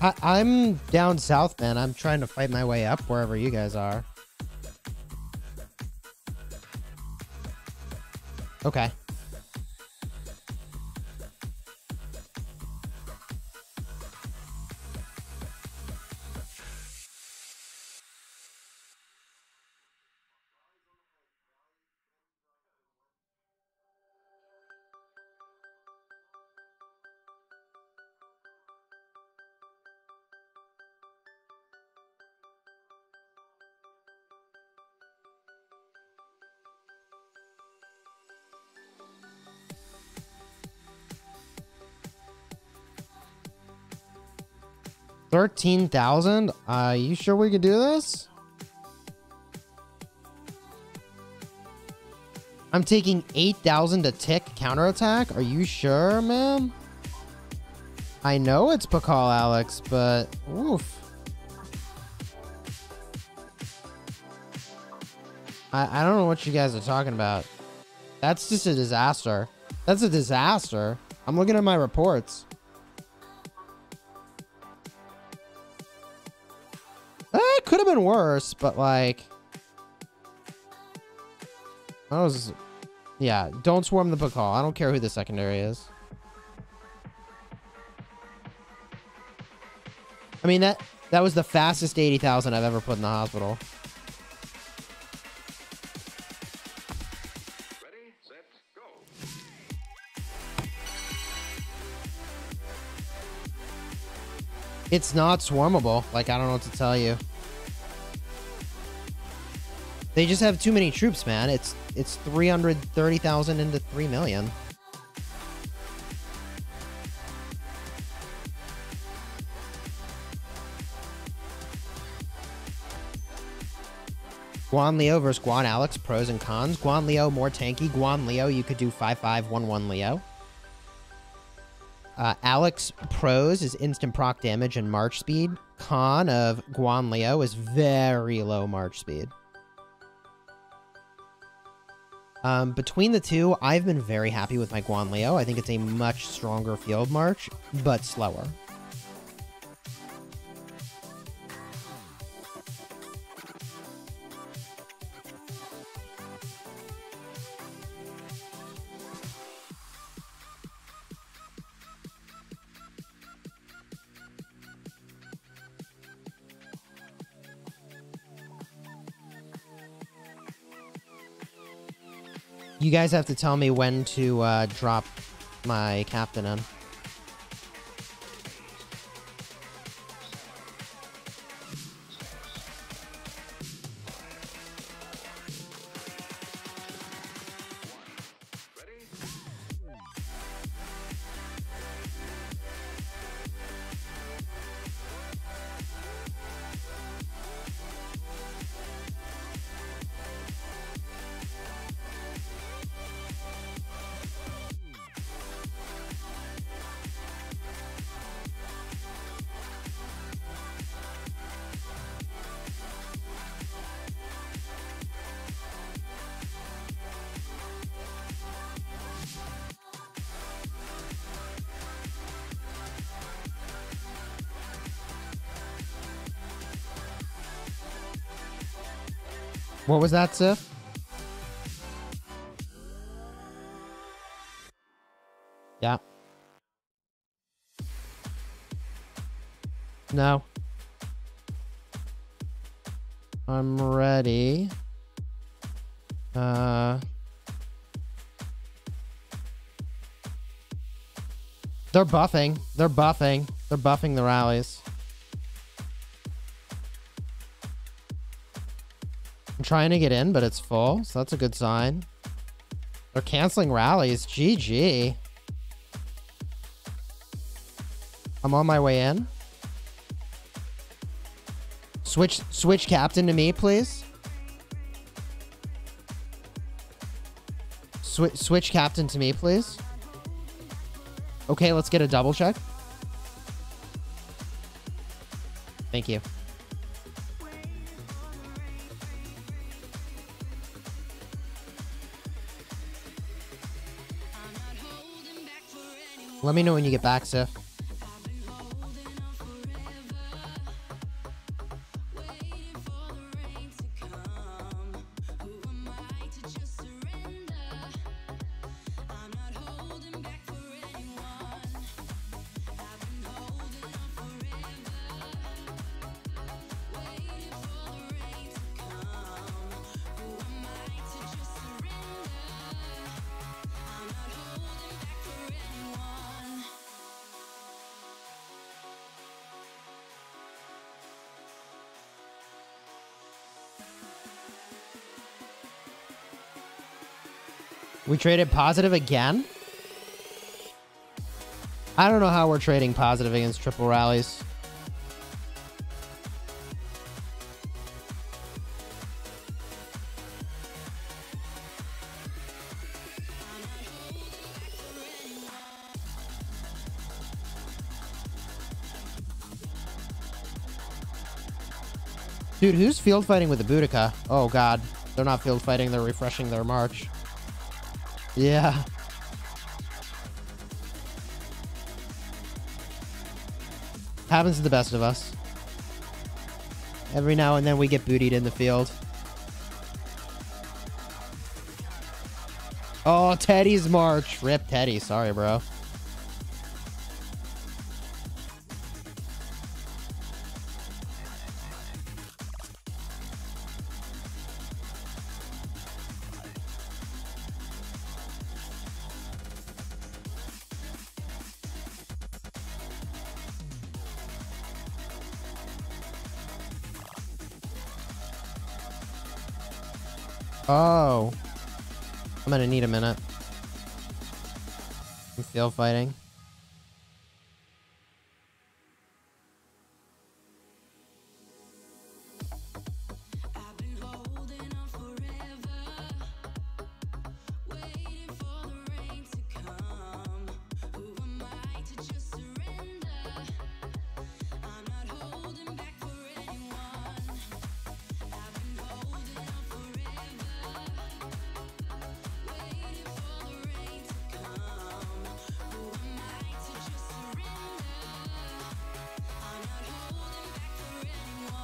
I I'm down south, man. I'm trying to fight my way up wherever you guys are. Okay. thirteen thousand? Uh, you sure we could do this? I'm taking eight thousand to tick counterattack. Are you sure, ma'am? I know it's Bacall, Alex, but oof. I, I don't know what you guys are talking about. That's just a disaster. That's a disaster. I'm looking at my reports. Could have been worse, but like I was, yeah, don't swarm the Bacall. I don't care who the secondary is. I mean, that that was the fastest eighty thousand I've ever put in the hospital. It's not swarmable. Like, I don't know what to tell you. They just have too many troops, man. It's it's three hundred thirty thousand into three million. Guan Leo versus Guan Alex, pros and cons. Guan Leo more tanky. Guan Leo, you could do five five one one Leo. Uh, Alex pros is instant proc damage and march speed. Khan of Guan Leo is very low march speed. Um, between the two, I've been very happy with my Guan Leo. I think it's a much stronger field march, but slower. You guys have to tell me when to uh, drop my captain in. What was that, Sif? Yeah. No. I'm ready. Uh, they're buffing. They're buffing. They're buffing the rallies. Trying to get in, but it's full, so that's a good sign. They're canceling rallies. G G. I'm on my way in. Switch switch captain to me, please. Switch switch captain to me, please. Okay, let's get a double check. Thank you. Let me know when you get back, Sif. We traded positive again? I don't know how we're trading positive against triple rallies. Dude, who's field fighting with the Boudica? Oh god, they're not field fighting, they're refreshing their march. Yeah. Happens to the best of us. Every now and then we get bootied in the field. Oh, Teddy's march. Rip Teddy, sorry bro. Oh, I'm gonna need a minute. I'm still fighting.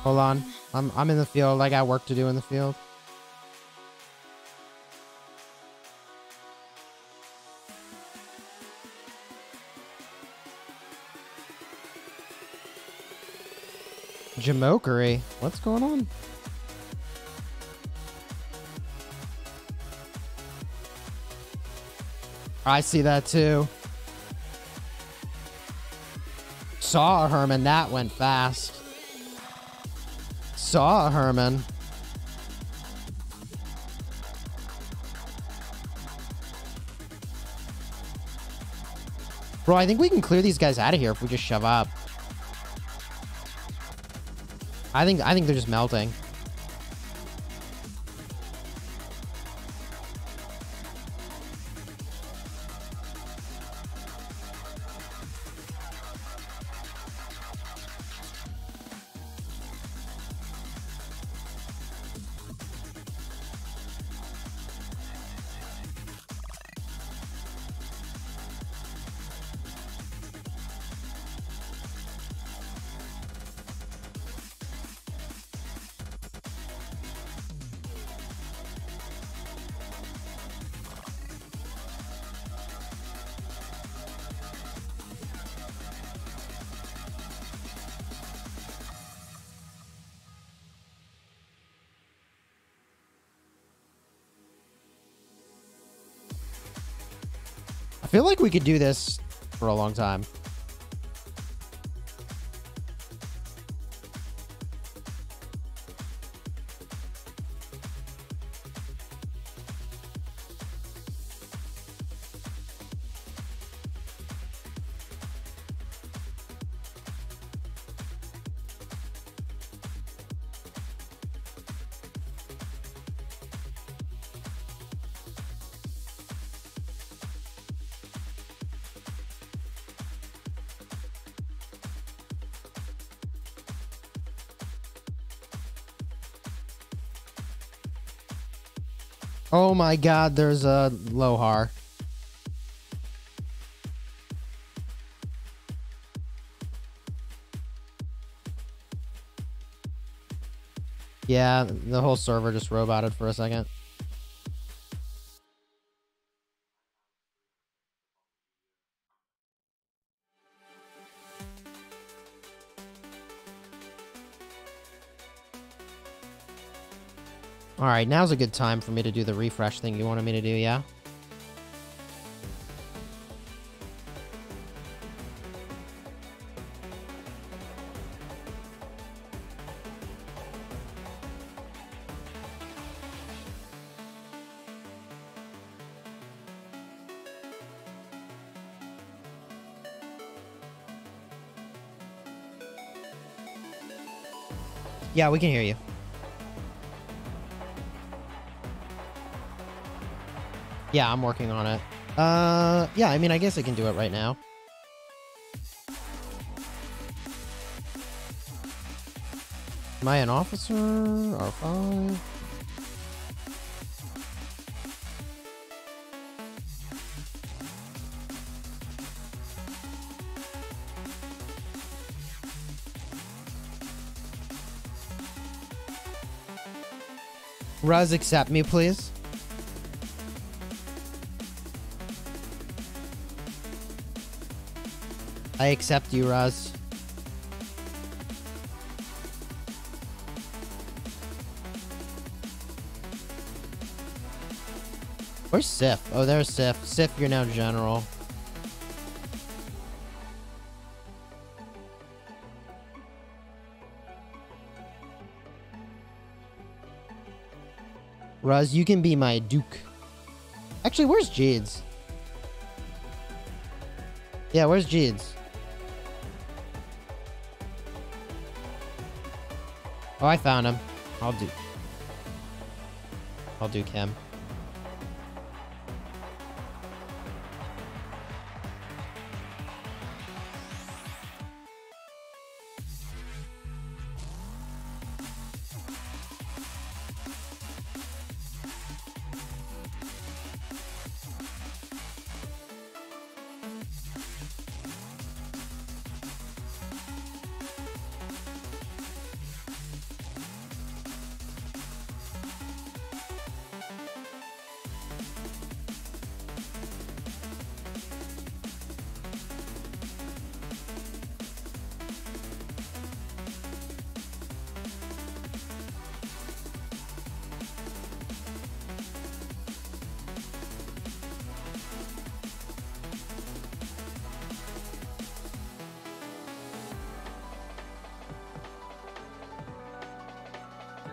Hold on. I'm, I'm in the field. I got work to do in the field. Jamokery. What's going on? I see that too. Saw Herman. That went fast. Saw Herman. Bro, I think we can clear these guys out of here if we just shove up. I think I think they're just melting. I feel like we could do this for a long time. Oh my god, there's a Lohar. Yeah, the whole server just roboted for a second. All right, now's a good time for me to do the refresh thing you wanted me to do, yeah? Yeah, we can hear you. Yeah, I'm working on it. Uh, yeah, I mean, I guess I can do it right now. Am I an officer? R five? Ruz, accept me, please. I accept you, Ruz. Where's Sif? Oh, there's Sif. Sif, you're now general. Ruz, you can be my duke. Actually, where's Jades? Yeah, where's Jades? Oh, I found him. I'll duke. I'll duke him.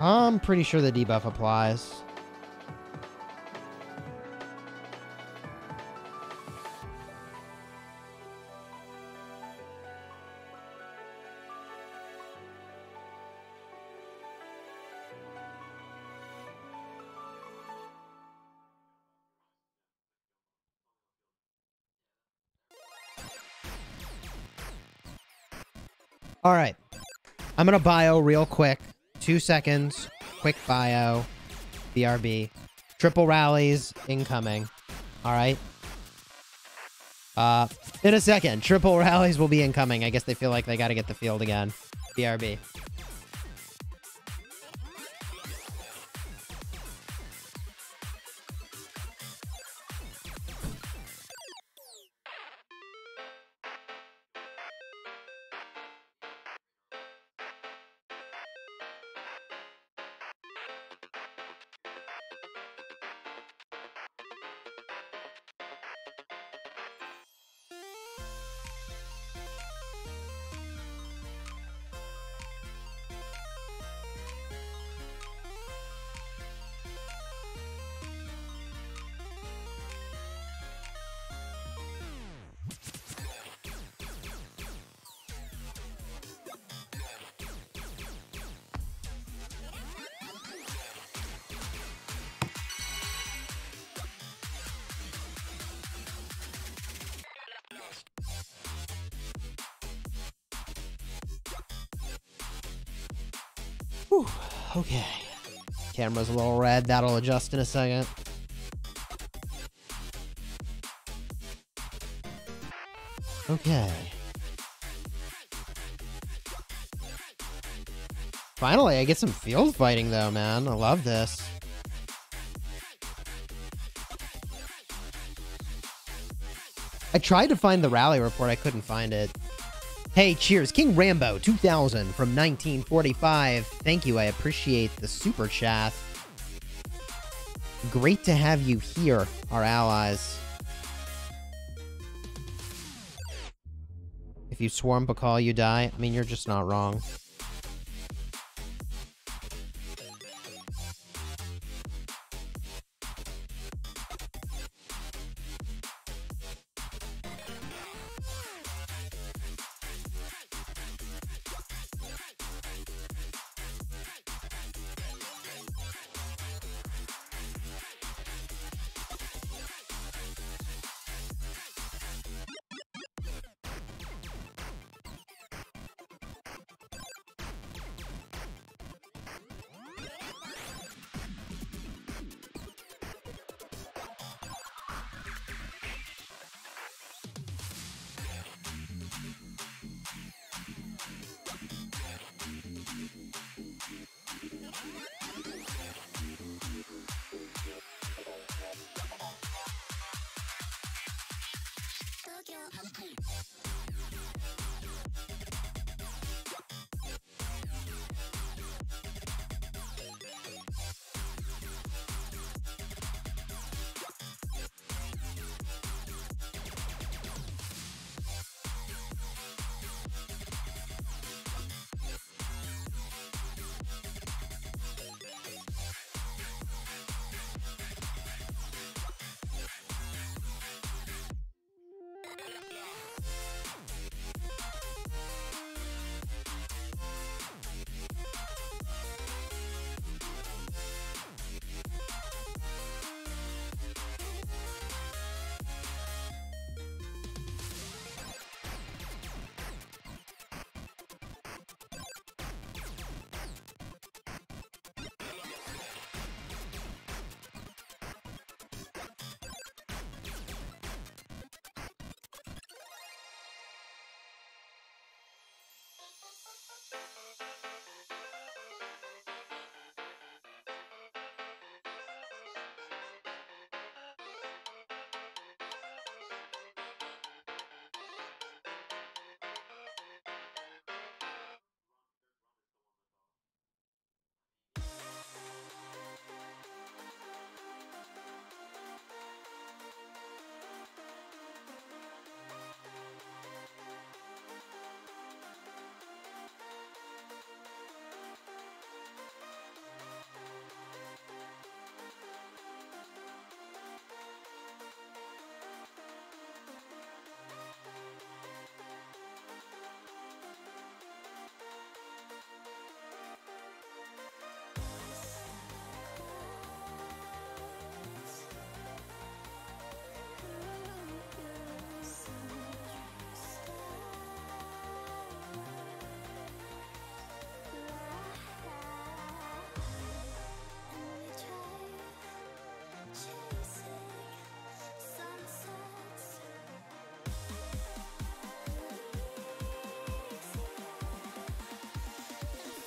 I'm pretty sure the debuff applies. All right. I'm going to bio real quick. Two seconds, quick bio, B R B, triple rallies incoming. All right. Uh, in a second, triple rallies will be incoming. I guess they feel like they got to get the field again. B R B. Okay. Camera's a little red. That'll adjust in a second. Okay. Finally, I get some field fighting though, man. I love this. I tried to find the rally report. I couldn't find it. Hey, cheers. King Rambo two thousand from nineteen forty-five. Thank you. I appreciate the super chat. Great to have you here, our allies. If you swarm Bacall, you die. I mean, you're just not wrong.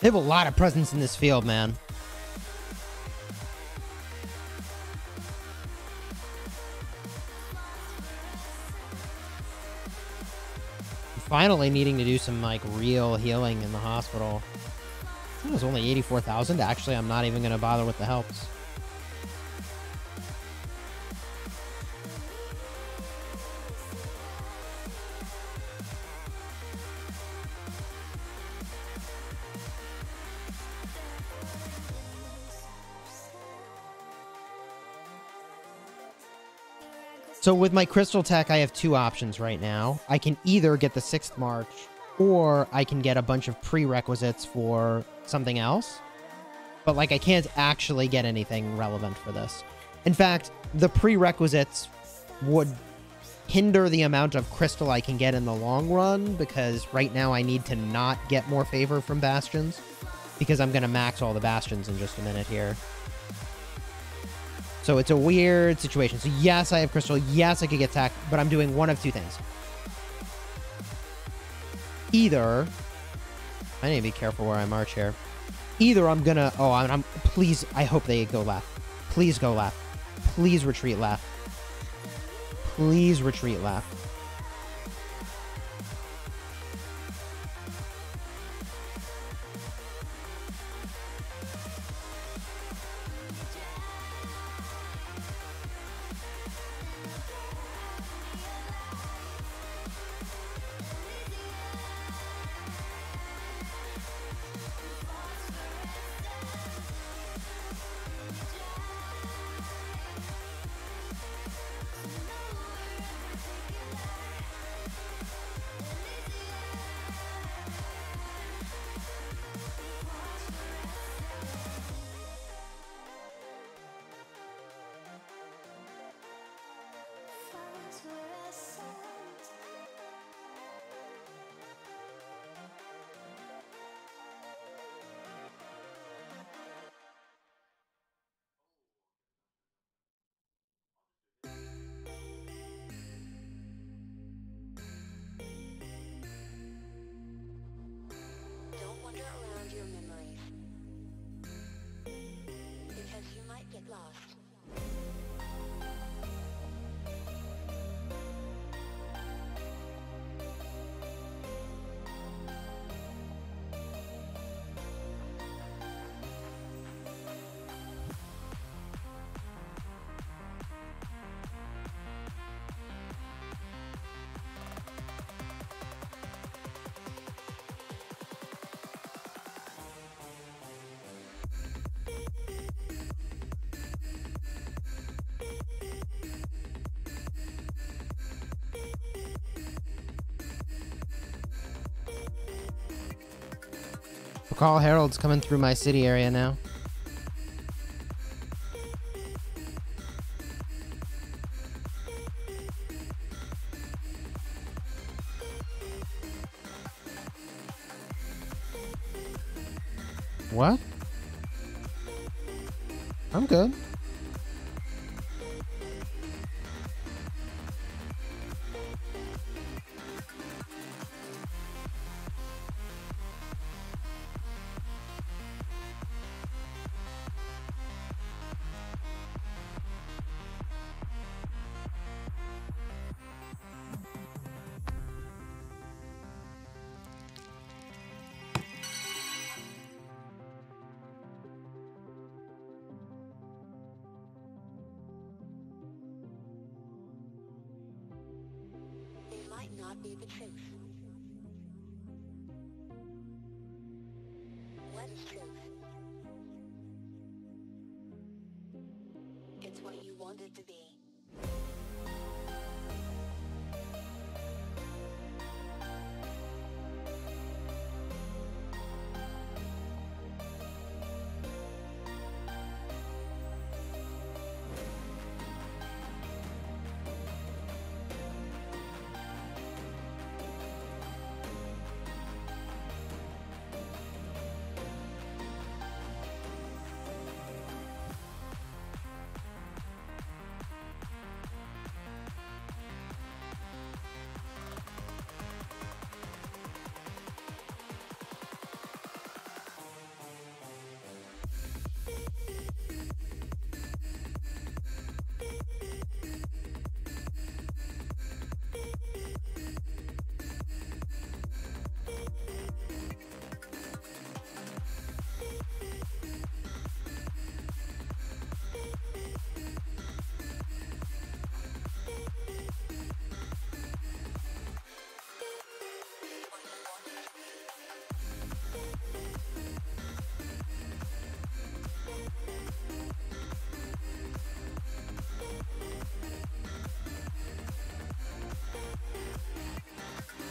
They have a lot of presence in this field, man. I'm finally needing to do some like real healing in the hospital. I think it was only eighty-four thousand. Actually, I'm not even going to bother with the helps. So with my crystal tech, I have two options right now. I can either get the sixth march, or I can get a bunch of prerequisites for something else. But like, I can't actually get anything relevant for this. In fact, the prerequisites would hinder the amount of crystal I can get in the long run, because right now I need to not get more favor from bastions, because I'm going to max all the bastions in just a minute here. So it's a weird situation. So yes, I have crystal. Yes, I could get tack, but I'm doing one of two things. Either, I need to be careful where I march here. Either I'm gonna, oh, I'm, I'm please, I hope they go left. Please go left. Please retreat left. Please retreat left. Bacall Herald's coming through my city area now. What? I'm good.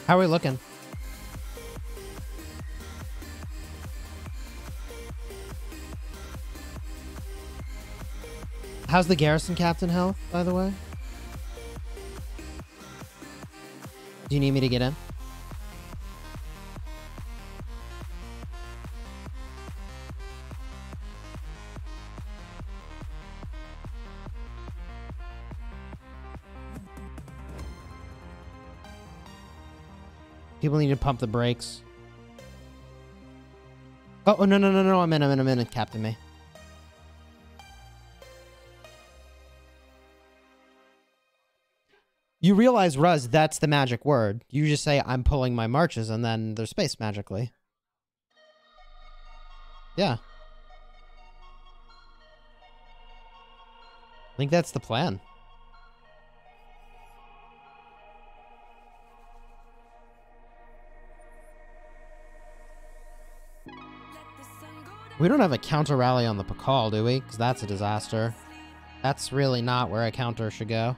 How are we looking? How's the garrison captain health, by the way? Do you need me to get in? People need to pump the brakes. Oh, oh no, no, no, no, I'm in, I'm in, I'm in, Captain May. You realize, Ruz, that's the magic word. You just say, I'm pulling my marches, and then there's space magically. Yeah. I think that's the plan. We don't have a counter rally on the Pakal, do we? Because that's a disaster. That's really not where a counter should go.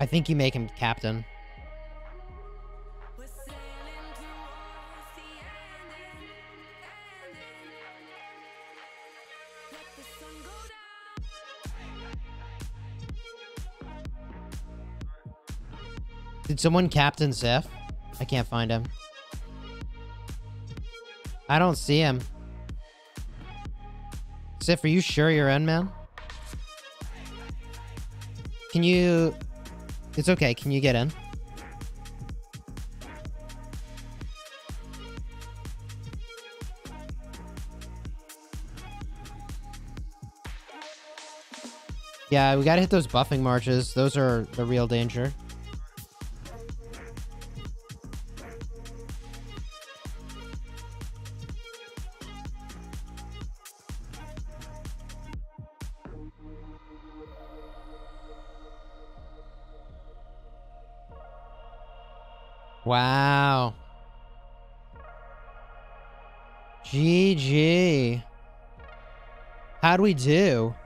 I think you make him captain. Did someone captain Sif? I can't find him. I don't see him. Sif, are you sure you're in, man? Can you... It's okay. Can you get in? Yeah, we gotta hit those buffing marches. Those are the real danger. Wow. G G. How'd we do?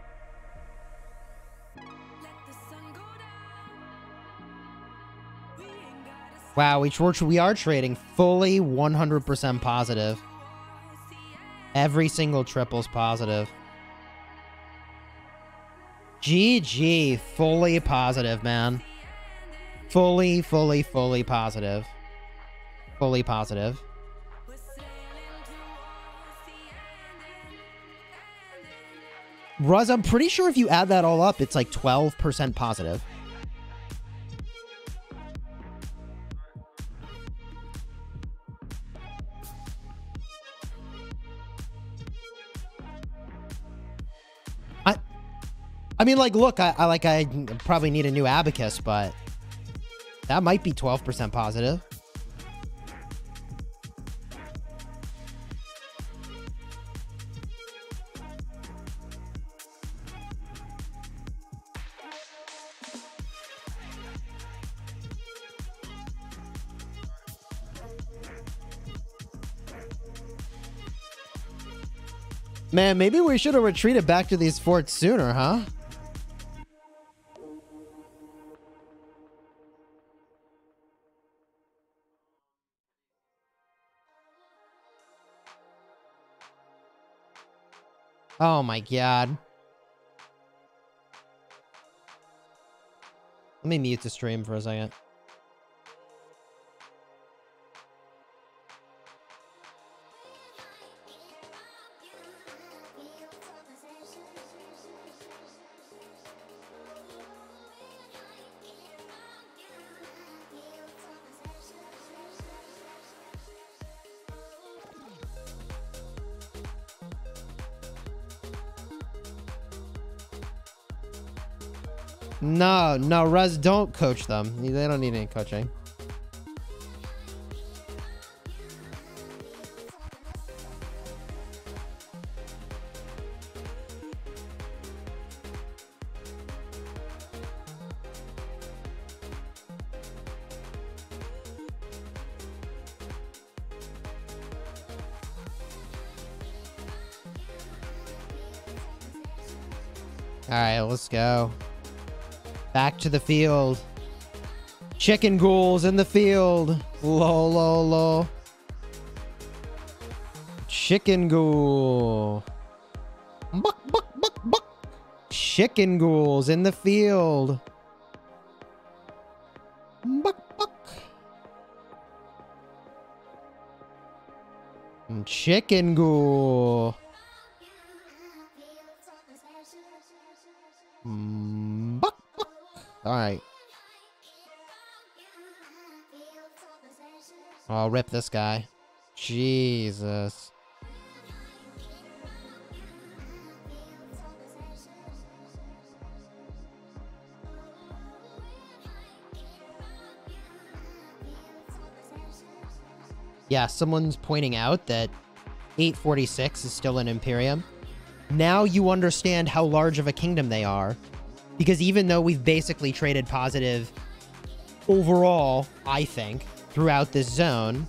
Wow, we, we are trading fully one hundred percent positive. Every single triple's positive. G G, fully positive, man. Fully, fully, fully positive. Fully positive. Ruz, I'm pretty sure if you add that all up, it's like twelve percent positive. I, I mean, like, look, I, I like, I probably need a new abacus, but that might be twelve percent positive. Man, maybe we should have retreated back to these forts sooner, huh? Oh my god. Let me mute the stream for a second. No, no, Ruz, don't coach them. They don't need any coaching. All right, let's go. Back to the field. Chicken ghouls in the field. Lol, lol, lol. Chicken ghoul. Buck, buck, buck, buck. Chicken ghouls in the field. Buck, buck. Chicken ghoul. All right. I'll rip this guy. Jesus. Yeah, someone's pointing out that eight forty-six is still an Imperium. Now you understand how large of a kingdom they are. Because even though we've basically traded positive overall, I think, throughout this zone,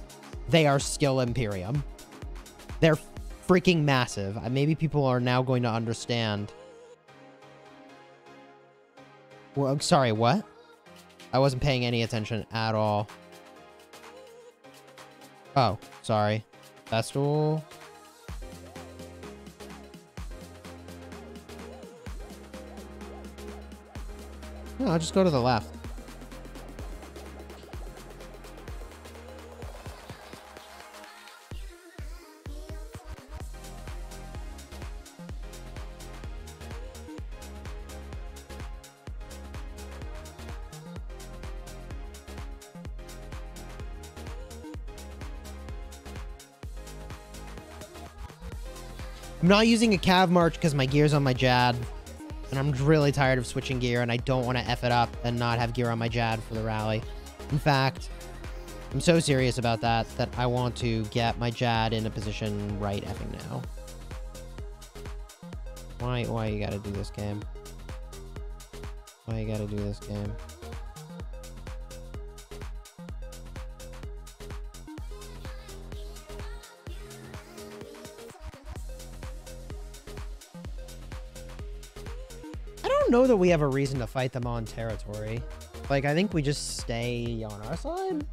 they are still Imperium. They're freaking massive. Maybe people are now going to understand. Well, sorry, what? I wasn't paying any attention at all. Oh, sorry. Festival... No, I'll just go to the left. I'm not using a cav march because my gear's on my Jad. And I'm really tired of switching gear, and I don't want to F it up and not have gear on my Jad for the rally. In fact, I'm so serious about that that I want to get my Jad in a position right effing now. Why, why you gotta do this game? Why you gotta do this game? don't know that we have a reason to fight them on territory. Like, I think we just stay on our side.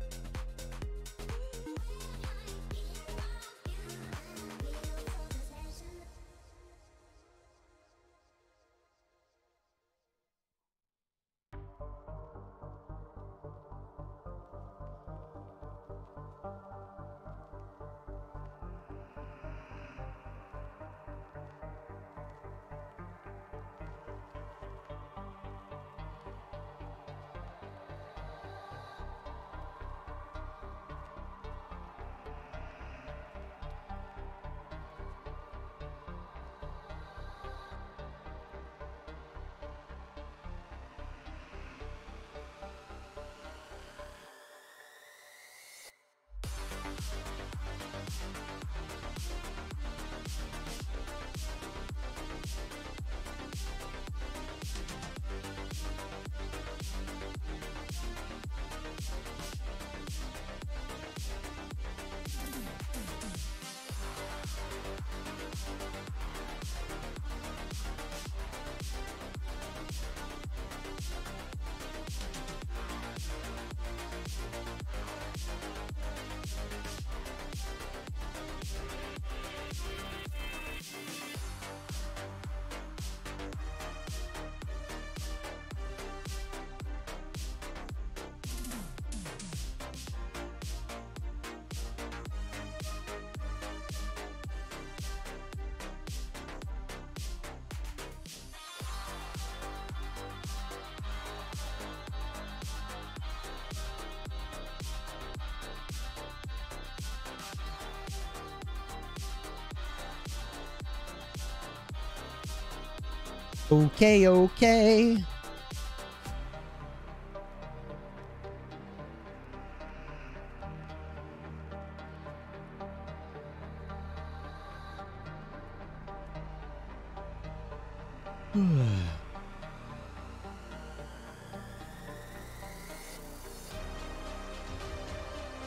Okay, okay.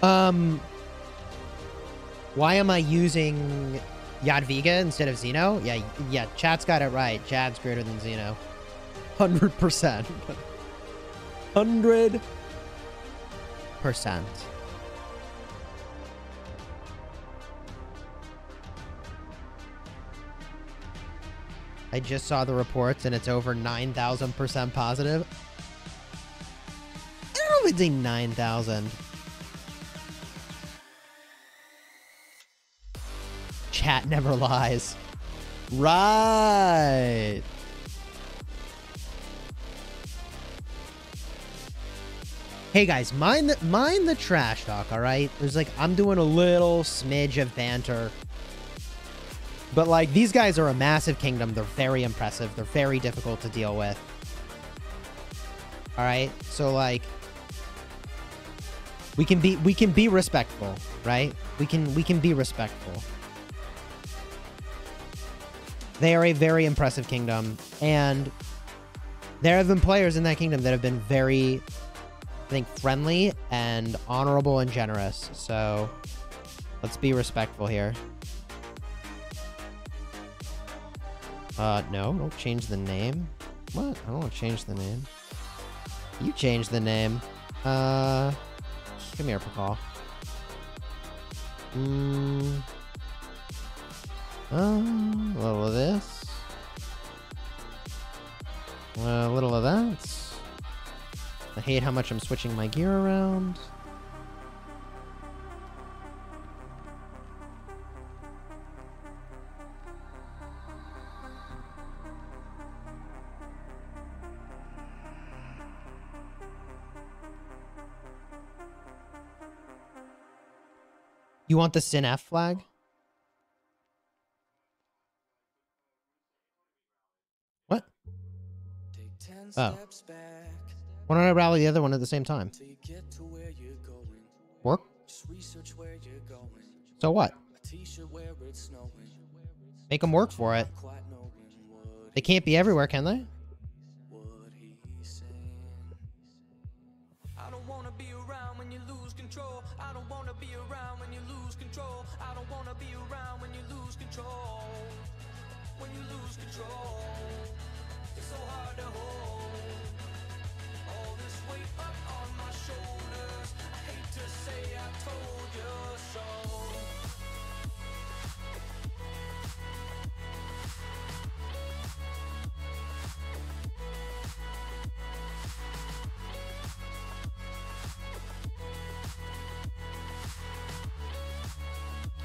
um, why am I using Yadviga instead of Zeno? Yeah, yeah, chat's got it right. Jad's greater than Zeno. one hundred percent. one hundred percent. I just saw the reports and it's over nine thousand percent positive. I don't know if it's a nine thousand. Cat never lies. Right. Hey guys, mind the, mind the trash talk, all right? There's like, I'm doing a little smidge of banter. But like, these guys are a massive kingdom. They're very impressive. They're very difficult to deal with. All right? So like, we can be, we can be respectful, right? We can, we can be respectful. They are a very impressive kingdom, and there have been players in that kingdom that have been very, I think, friendly and honorable and generous. So let's be respectful here. Uh, no, don't change the name. What? I don't want to change the name. You change the name. Uh, come here, Pakal. Hmm... Um, a little of this, a little of that. I hate how much I'm switching my gear around. You want the Sin F flag? Oh. Why don't I rally the other one at the same time? Work? So what? Make them work for it. They can't be everywhere, can they? so hard to hold. All this weight up on my shoulders, I hate to say I told you so.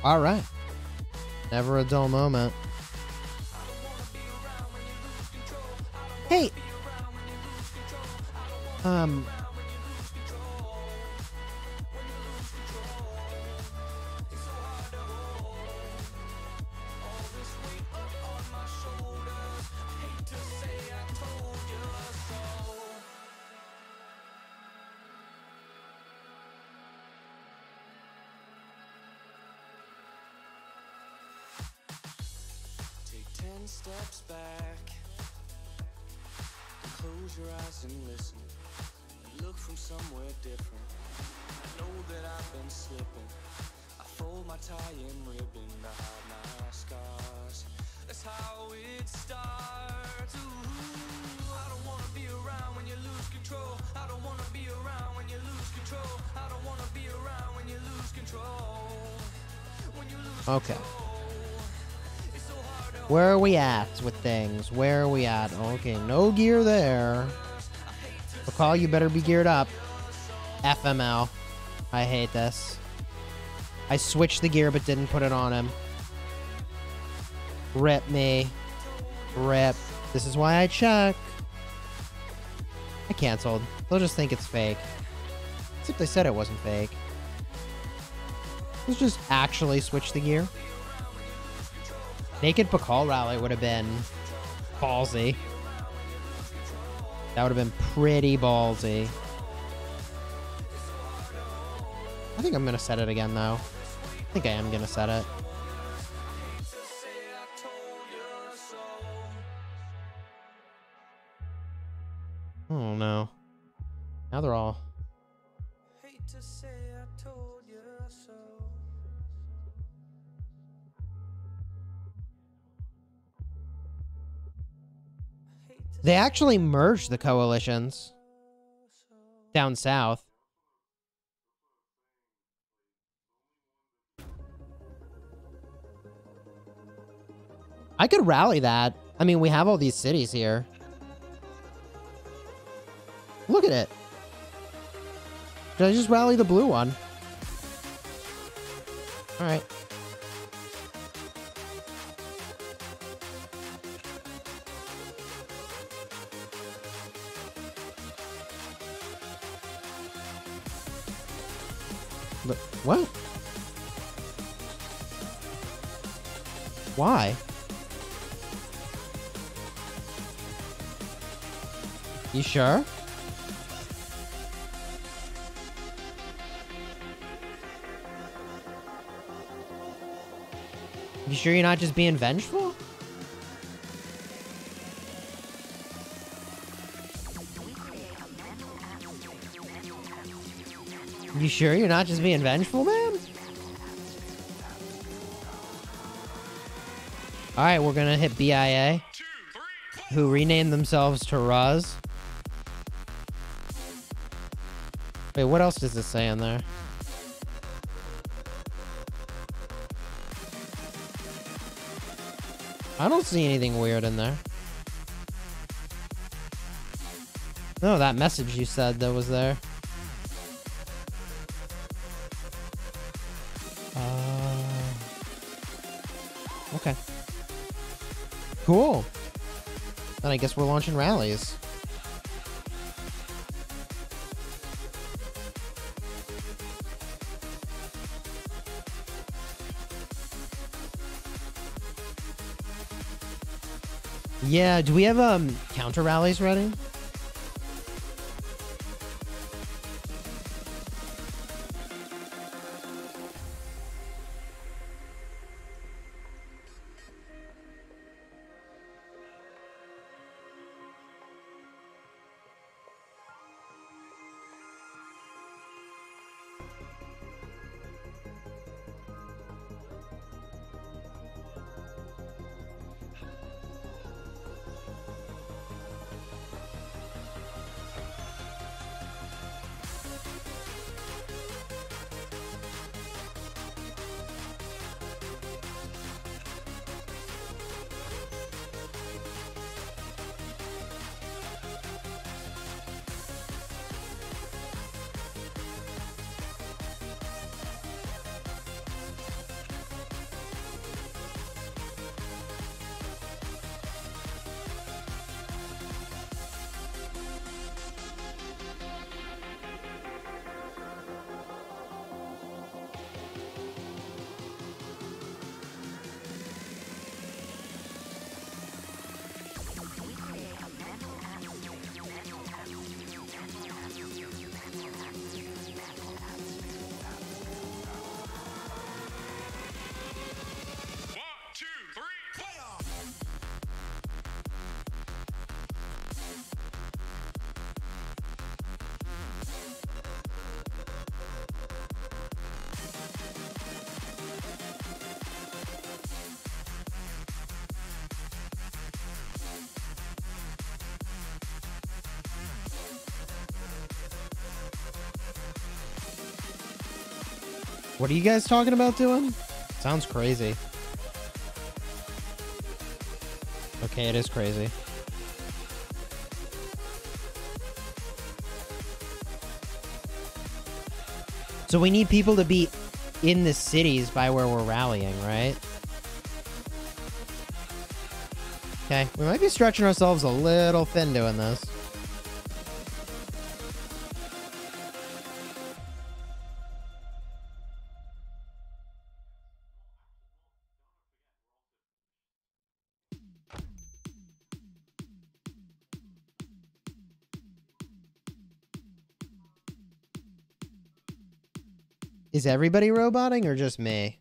All right. Never a dull moment. Hey. Um. Okay. Where are we at with things? Where are we at? Okay, no gear there. Bacall, you better be geared up. F M L. I hate this. I switched the gear but didn't put it on him. Rip me. Rip. This is why I check. I canceled. They'll just think it's fake. Except they said it wasn't fake. Let's just actually switch the gear. Naked Bacall rally would have been ballsy. That would have been pretty ballsy. I think I'm going to set it again, though. I think I am going to set it. Oh, no. Now they're all... They actually merged the coalitions down south. I could rally that. I mean, we have all these cities here. Look at it. Did I just rally the blue one? All right. What? Why? You sure? You sure you're not just being vengeful? You sure you're not just being vengeful, man? Alright, we're gonna hit B I A, who renamed themselves to Ruz. Wait, what else does this say in there? I don't see anything weird in there. No, that message you said that was there. Okay. Cool. Then I guess we're launching rallies. Yeah, do we have um counter rallies ready? What are you guys talking about doing? Sounds crazy. Okay, it is crazy. So we need people to be in the cities by where we're rallying, right? Okay, we might be stretching ourselves a little thin doing this. Is everybody roboting or just me?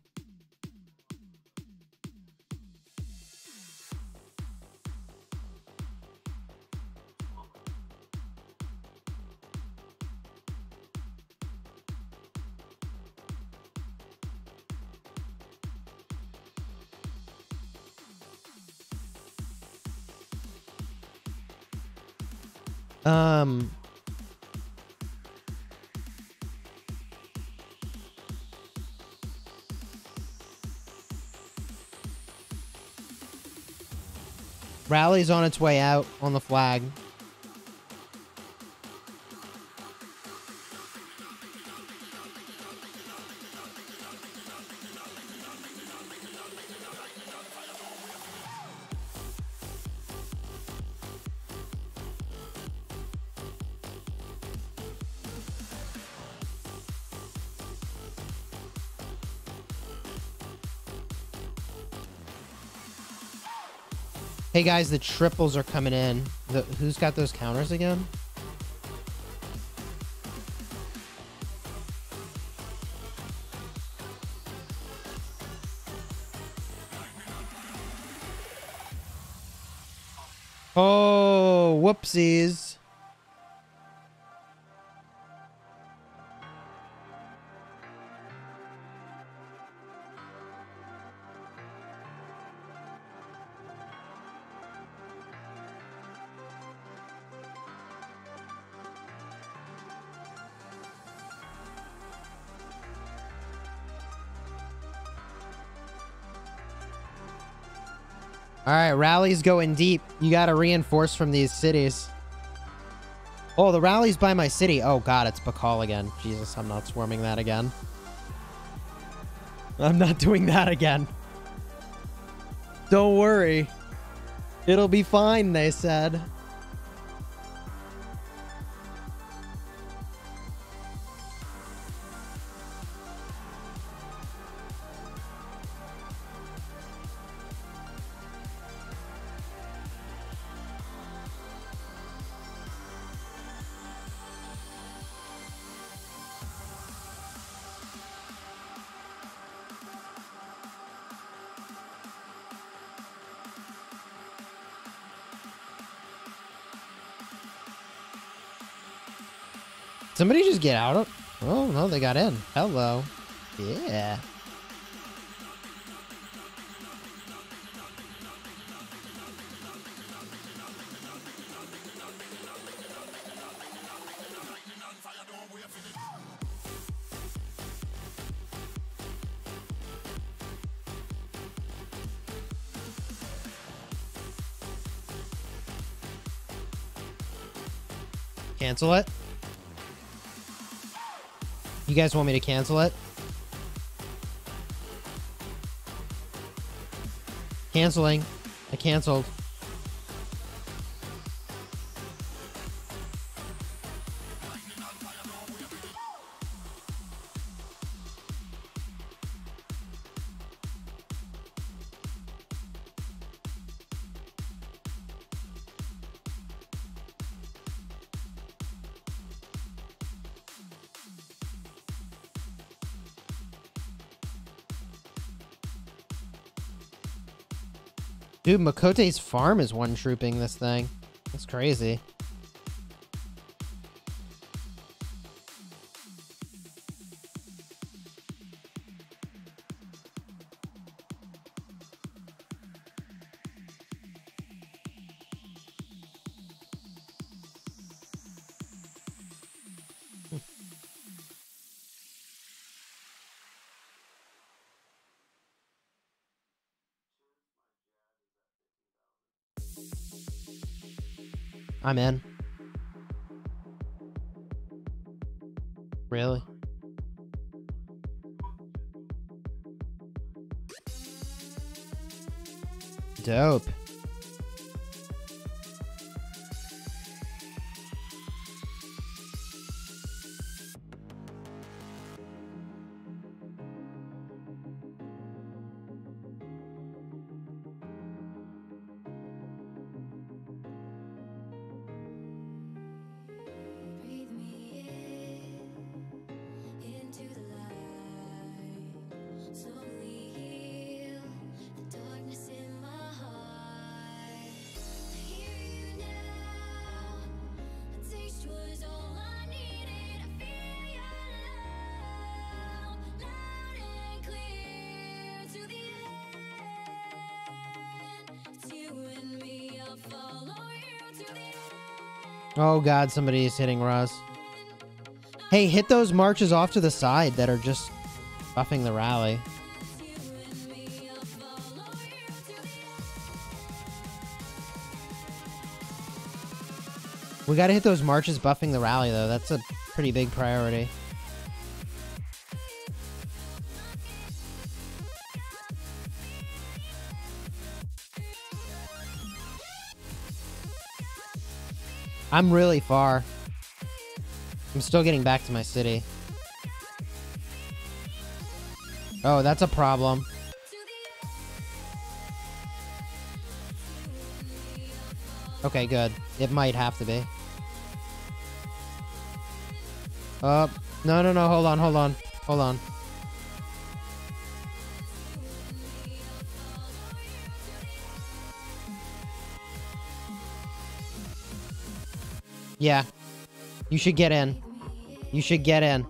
Um... Rally's on its way out on the flag. Hey guys, the triples are coming in. The, who's got those counters again? Oh, whoopsies. All right, rally's going deep. You got to reinforce from these cities. Oh, the rally's by my city. Oh, God, it's Bacall again. Jesus, I'm not swarming that again. I'm not doing that again. Don't worry. It'll be fine, they said. Somebody just get out of... Oh, no, they got in. Hello. Yeah. Cancel it. You guys want me to cancel it? Canceling. I canceled. Dude, Makote's farm is one-trooping this thing. That's crazy. I'm in. Really? Dope. Oh god, somebody is hitting Ruz. Hey, hit those marches off to the side that are just buffing the rally. We gotta hit those marches buffing the rally though, that's a pretty big priority. I'm really far. I'm still getting back to my city. Oh, that's a problem. Okay, good. It might have to be. Uh, no, no, no. Hold on, hold on, hold on. Yeah, you should get in. You should get in.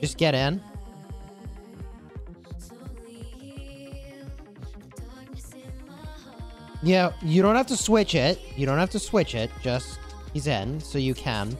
Just get in. Yeah, you don't have to switch it. You don't have to switch it. Just, he's in, so you can.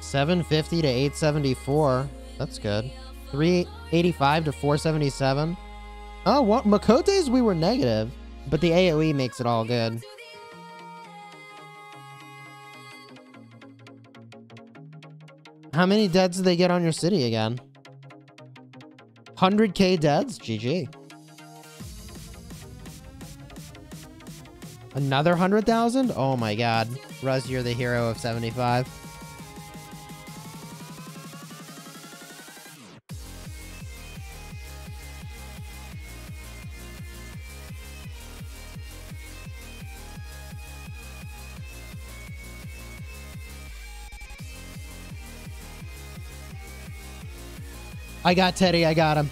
seven fifty to eight seventy-four. That's good. three eighty-five to four seventy-seven. Oh, what? Makote's we were negative, but the AoE makes it all good. How many deads did they get on your city again? one hundred K deads? G G. Another one hundred thousand? Oh my god. Ruz, you're the hero of seventy-five. I got Teddy, I got him.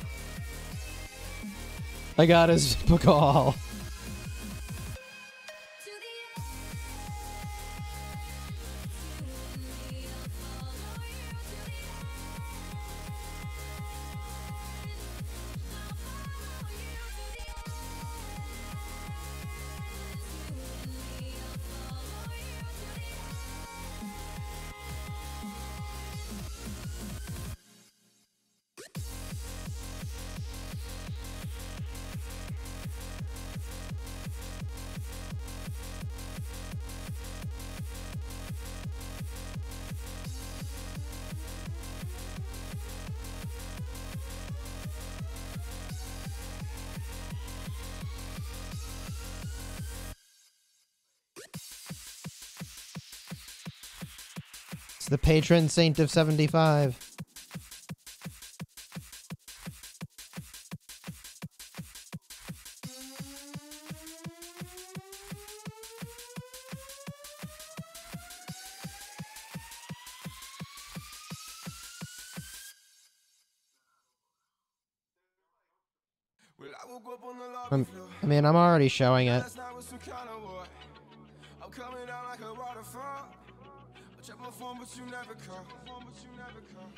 I got his Bacall. The patron saint of seventy-five. I'm, I mean, I'm already showing it. But you never come, but you never come.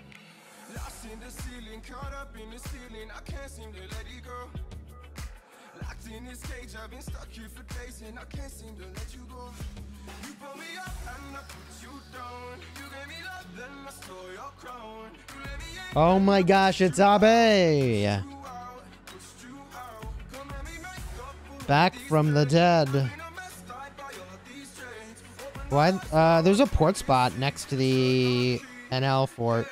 Lost in the ceiling, caught up in the ceiling. I can't seem to let it go. Locked in this cage, I've been stuck here for days and I can't seem to let you go. You pull me up and I put you down. You gave me love, then I stole your crown. You let me in. Oh my gosh, it's Abe! Back from the dead. Why? Uh, there's a port spot next to the N L fort.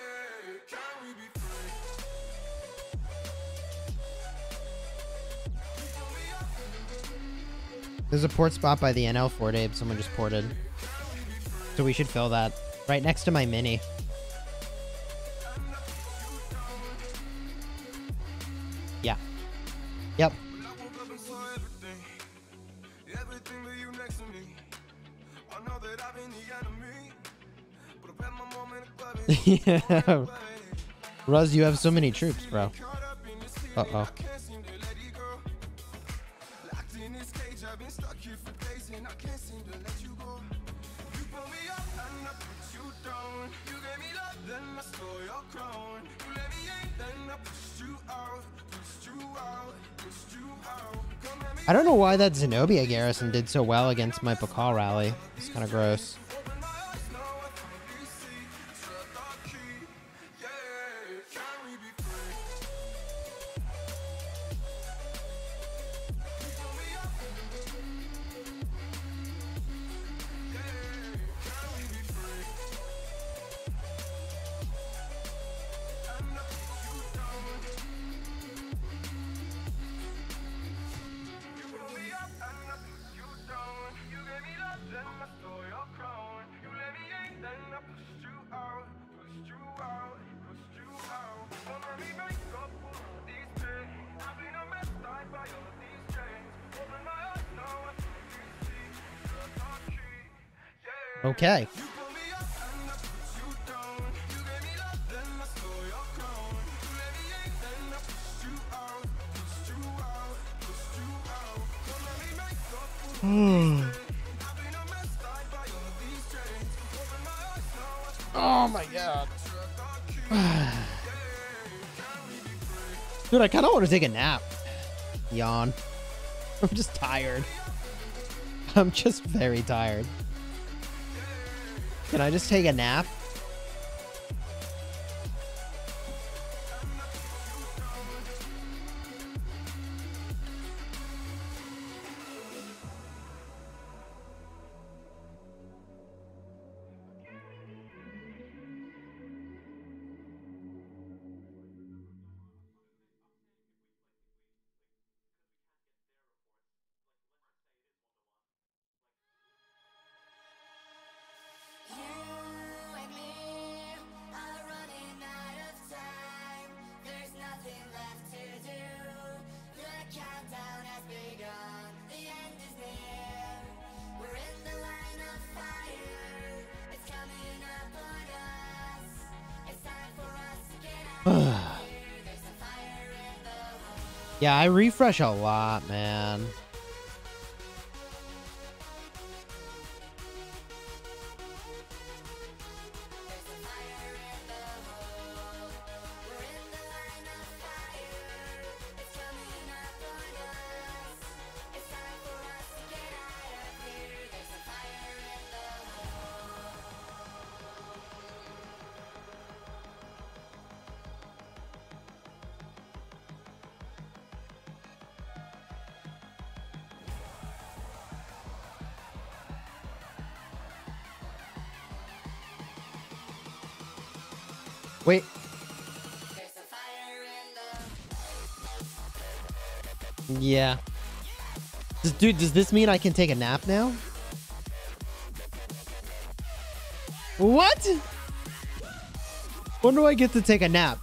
There's a port spot by the N L fort, Abe. Someone just ported. So we should fill that. Right next to my mini. Yeah. Yep. Yeah. Ruz, you have so many troops, bro. Uh-oh. I don't know why that Zenobia garrison did so well against my Bacall rally. It's kind of gross. Okay. Hmm. Oh my god. Dude, I kind of want to take a nap. Yawn. I'm just tired. I'm just very tired. Can I just take a nap? Yeah, I refresh a lot, man. Wait. Yeah. Dude, does this mean I can take a nap now? What? When do I get to take a nap?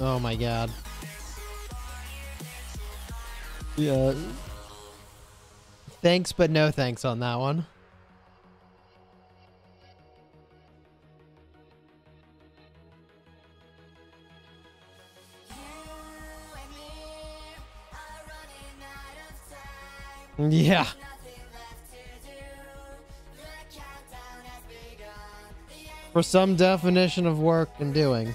Oh my god. Yeah. Thanks, but no thanks on that one. Yeah. For some definition of work and doing.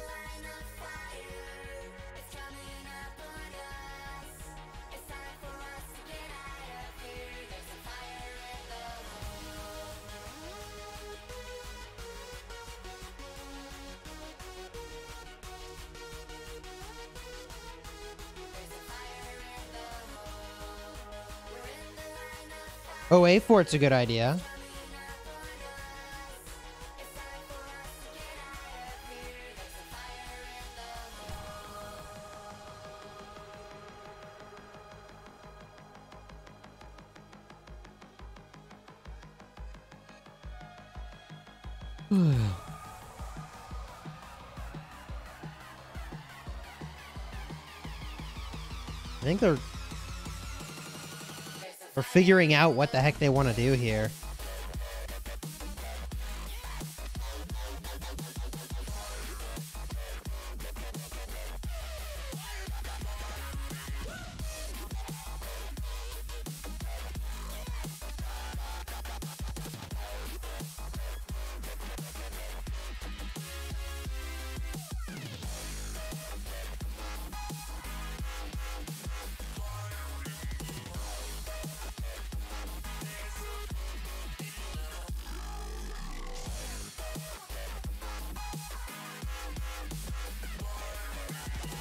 Oh, A four's a good idea. I think they're We're figuring out what the heck they want to do here.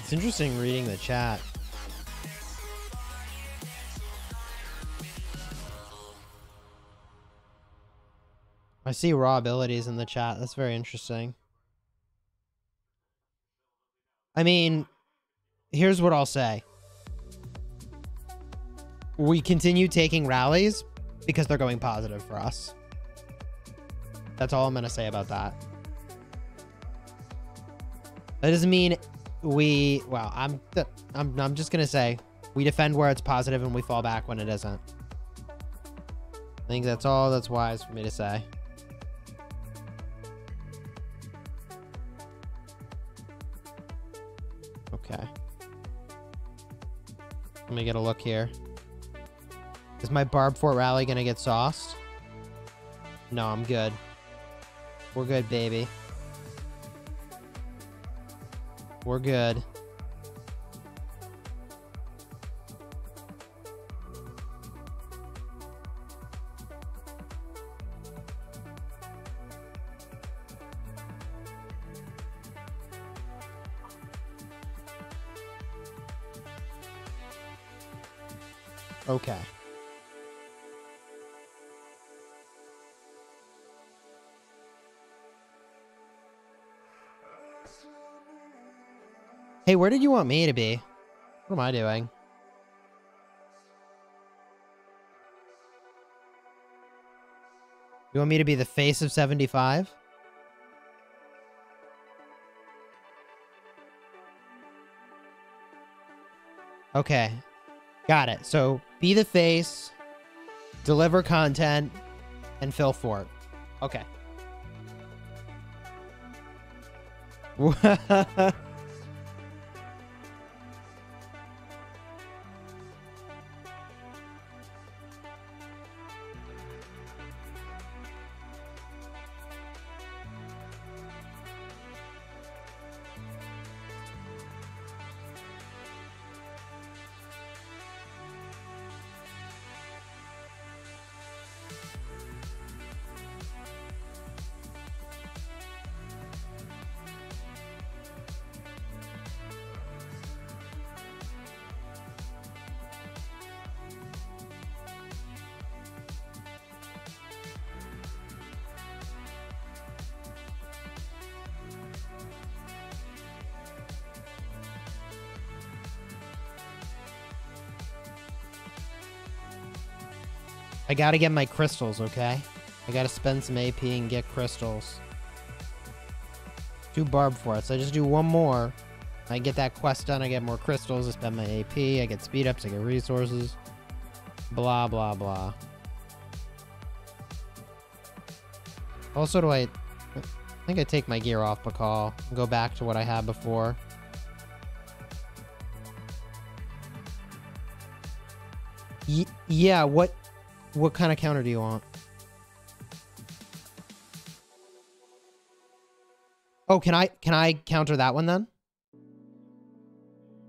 It's interesting reading the chat. I see raw abilities in the chat. That's very interesting. I mean, here's what I'll say. We continue taking rallies because they're going positive for us. That's all I'm going to say about that. That doesn't mean we well I'm, I'm I'm just gonna say we defend where it's positive and we fall back when it isn't. I think that's all that's wise for me to say. Okay, let me get a look here. Is my Barb Fort rally gonna get sauced? No, I'm good. We're good, baby. We're good. Okay. Hey, where did you want me to be? What am I doing? You want me to be the face of seventy-five? Okay. Got it. So, be the face, deliver content, and fill fort. Okay. I gotta get my crystals, okay? I gotta spend some A P and get crystals. Two barb forts. I just do one more. I get that quest done. I get more crystals. I spend my A P. I get speed ups. I get resources. Blah, blah, blah. Also, do I... I think I take my gear off Bacall and go back to what I had before. Y yeah, what what kind of counter do you want? Oh, can I can I counter that one then?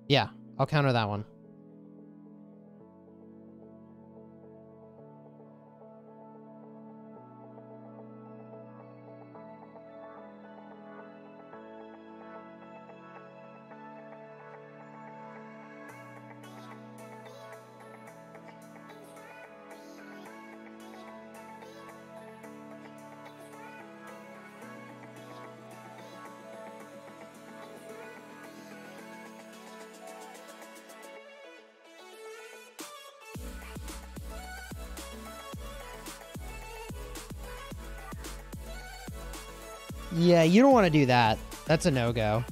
Yeah, I'll counter that one. Yeah, you don't want to do that. That's a no-go.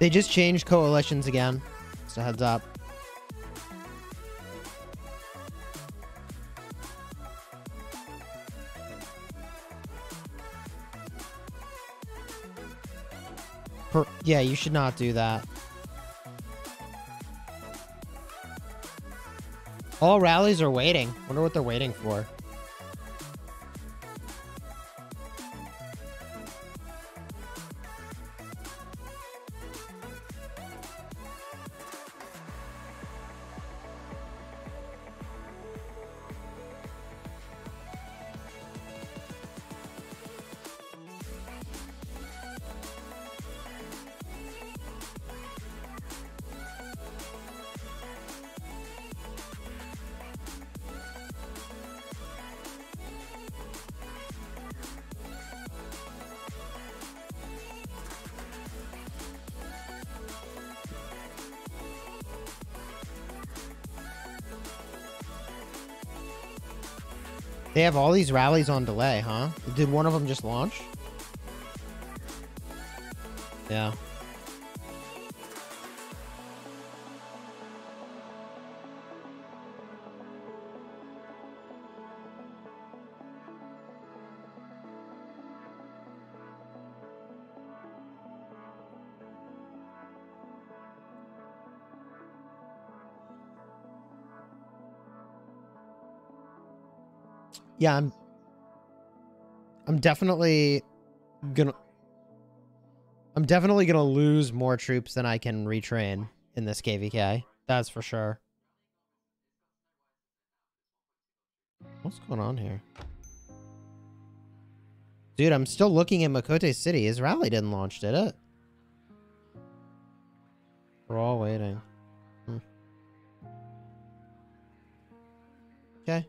They just changed coalitions again. Just a heads up. Per yeah, you should not do that. All rallies are waiting. Wonder what they're waiting for. They have all these rallies on delay, huh? Did one of them just launch? Yeah. Yeah, I'm, I'm definitely gonna, I'm definitely gonna lose more troops than I can retrain in this K V K. That's for sure. What's going on here? Dude, I'm still looking at Makote City. His rally didn't launch, did it? We're all waiting. Hmm. Okay.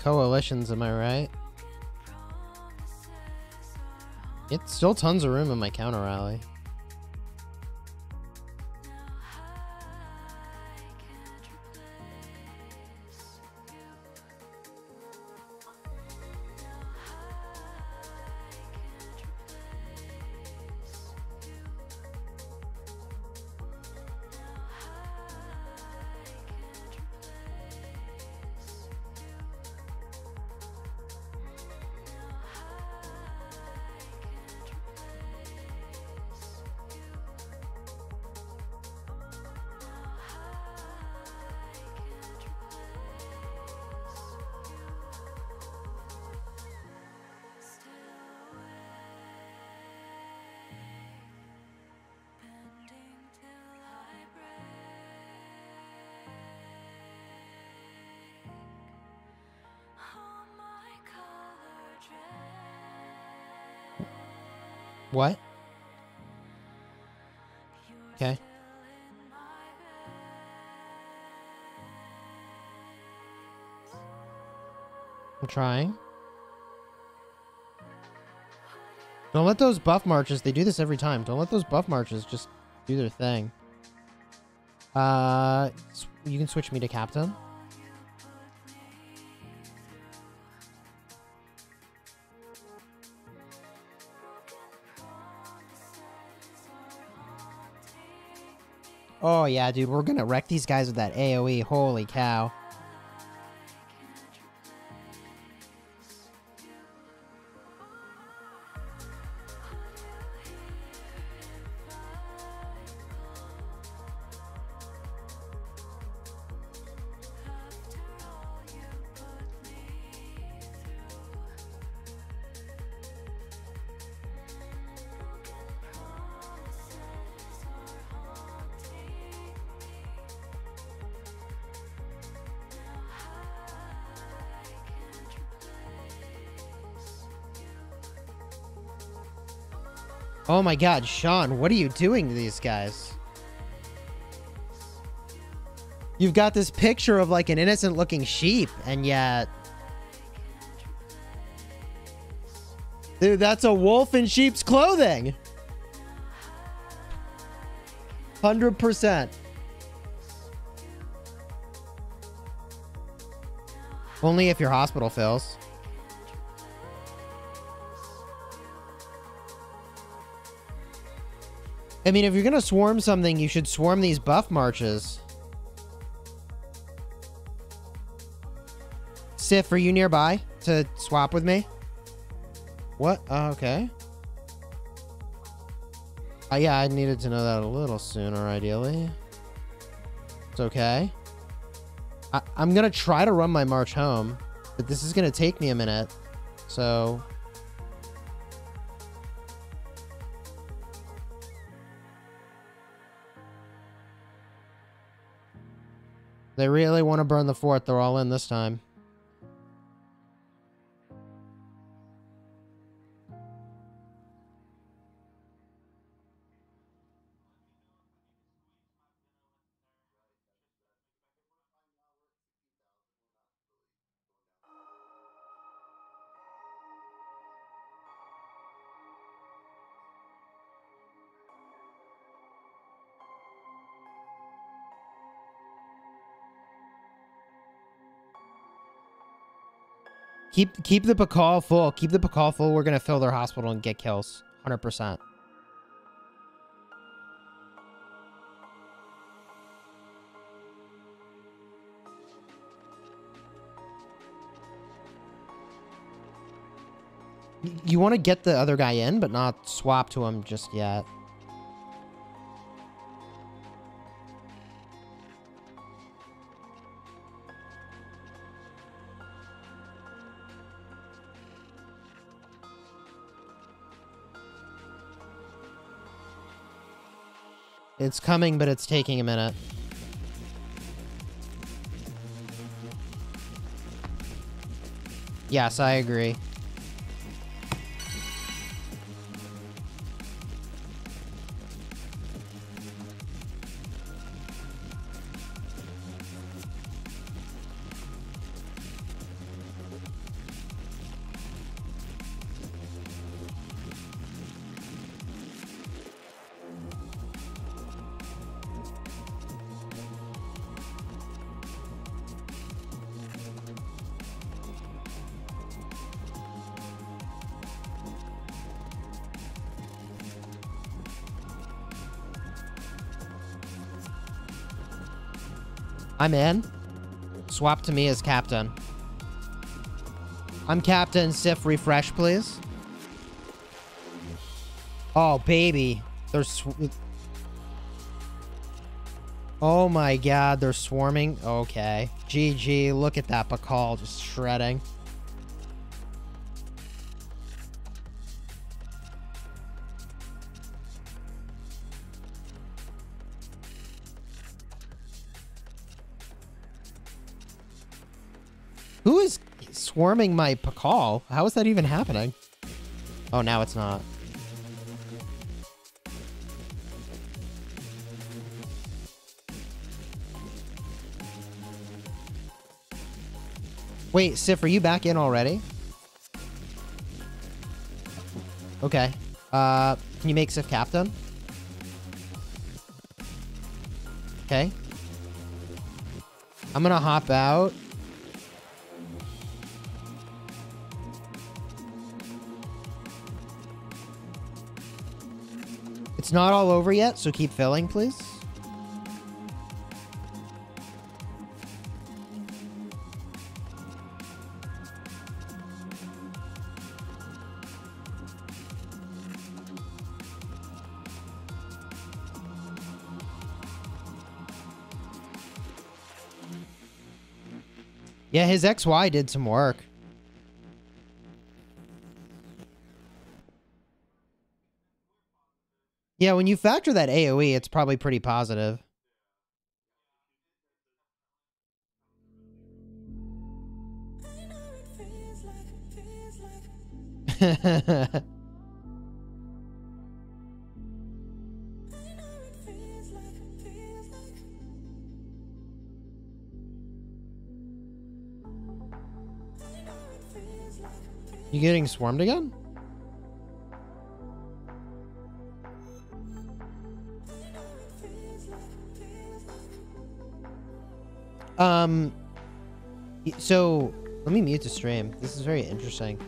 coalitions, am I right? It's still tons of room in my counter rally. What? Okay. I'm trying. Don't let those buff marches, they do this every time. Don't let those buff marches just do their thing. Uh, you can switch me to captain. Oh yeah, dude, we're gonna wreck these guys with that AoE, holy cow. Oh my god, Sean, what are you doing to these guys? You've got this picture of like an innocent looking sheep, and yet... Dude, that's a wolf in sheep's clothing! one hundred percent. Only if your hospital fails. I mean, if you're gonna swarm something, you should swarm these buff marches. Sif, are you nearby to swap with me? What? Uh, okay. Uh, yeah, I needed to know that a little sooner, ideally. It's okay. I I'm gonna try to run my march home, but this is gonna take me a minute, so... They really want to burn the fort. They're all in this time. Keep keep the Bacall full. Keep the Bacall full. We're gonna fill their hospital and get kills. one hundred percent. You want to get the other guy in, but not swap to him just yet. It's coming, but it's taking a minute. Yes, I agree. I'm in. Swap to me as captain. I'm captain. Sif, refresh, please. Oh, baby. They're sw- Oh my god, they're swarming. Okay. G G. Look at that Bacall just shredding. Who is swarming my Bacall? How is that even happening? Oh, now it's not. Wait, Sif, are you back in already? Okay. Uh, can you make Sif captain? Okay. I'm gonna hop out. It's not all over yet, so keep filling, please. Yeah, his X Y did some work. Yeah, when you factor that AoE, it's probably pretty positive. You getting swarmed again? Um, so let me mute the stream. This is very interesting.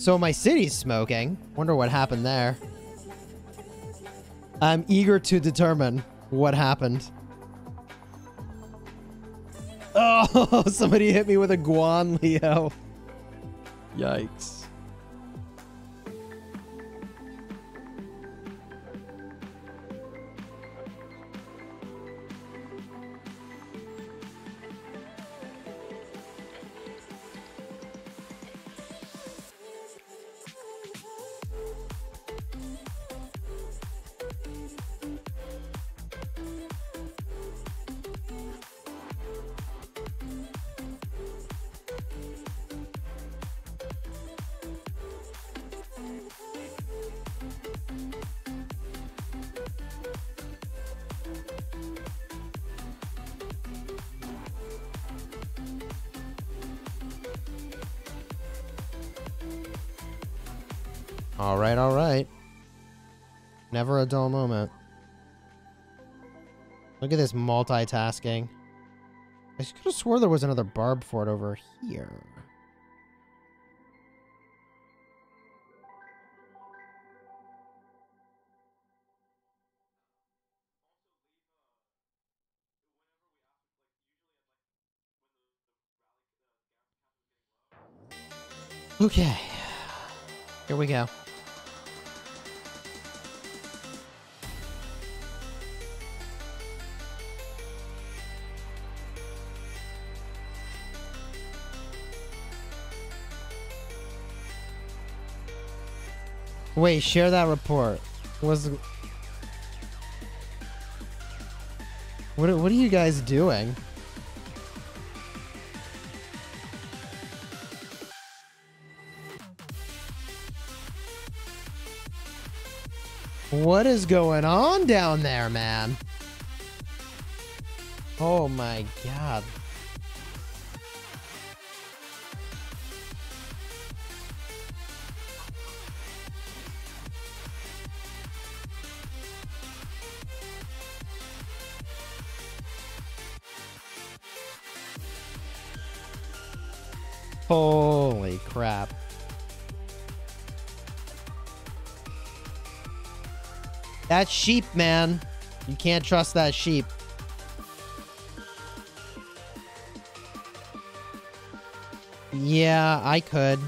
So my city's smoking. Wonder what happened there. I'm eager to determine what happened. Oh, somebody hit me with a Guan Yu. Yikes. Alright, alright. Never a dull moment. Look at this multitasking. I could have swore there was another barb fort over here. Okay. Here we go. Wait, share that report. Was what? What are you guys doing? What is going on down there, man? Oh my god. Holy crap. That sheep, man. You can't trust that sheep. Yeah, I could.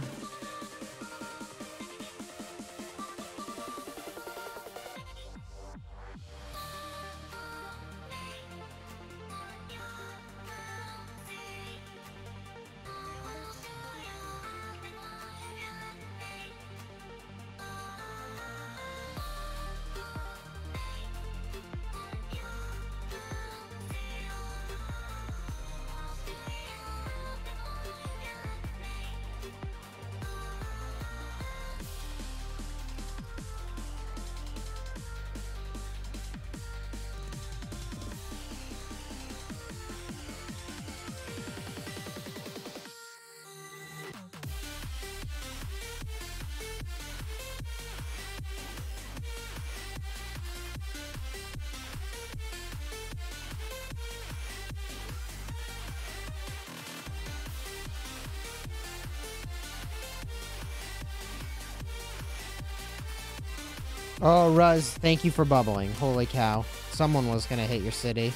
Oh, Ruz, thank you for bubbling. Holy cow. Someone was gonna hit your city.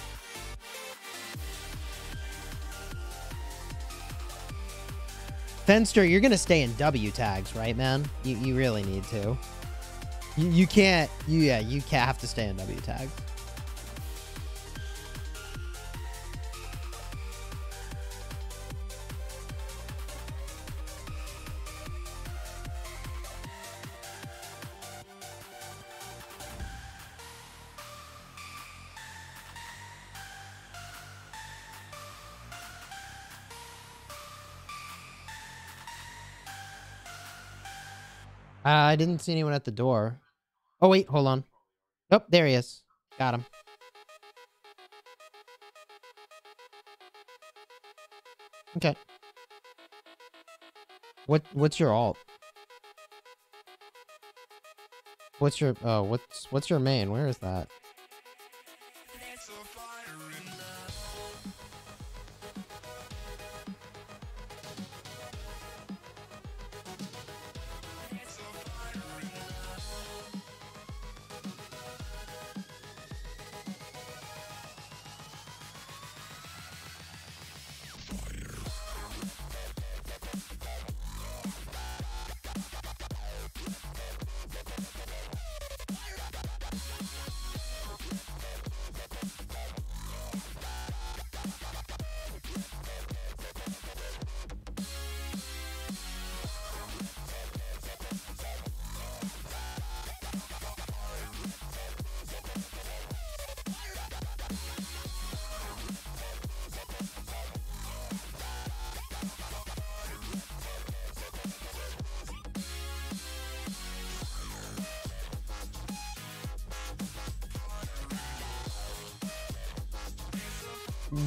Fenster, you're gonna stay in W tags, right, man? You, you really need to. You, you can't... You, yeah, you can't have to stay in W tags. Uh, I didn't see anyone at the door. Oh, wait, hold on. Oh, there he is. Got him. Okay. What? What's your alt? What's your... Oh, what's, what's your main? Where is that?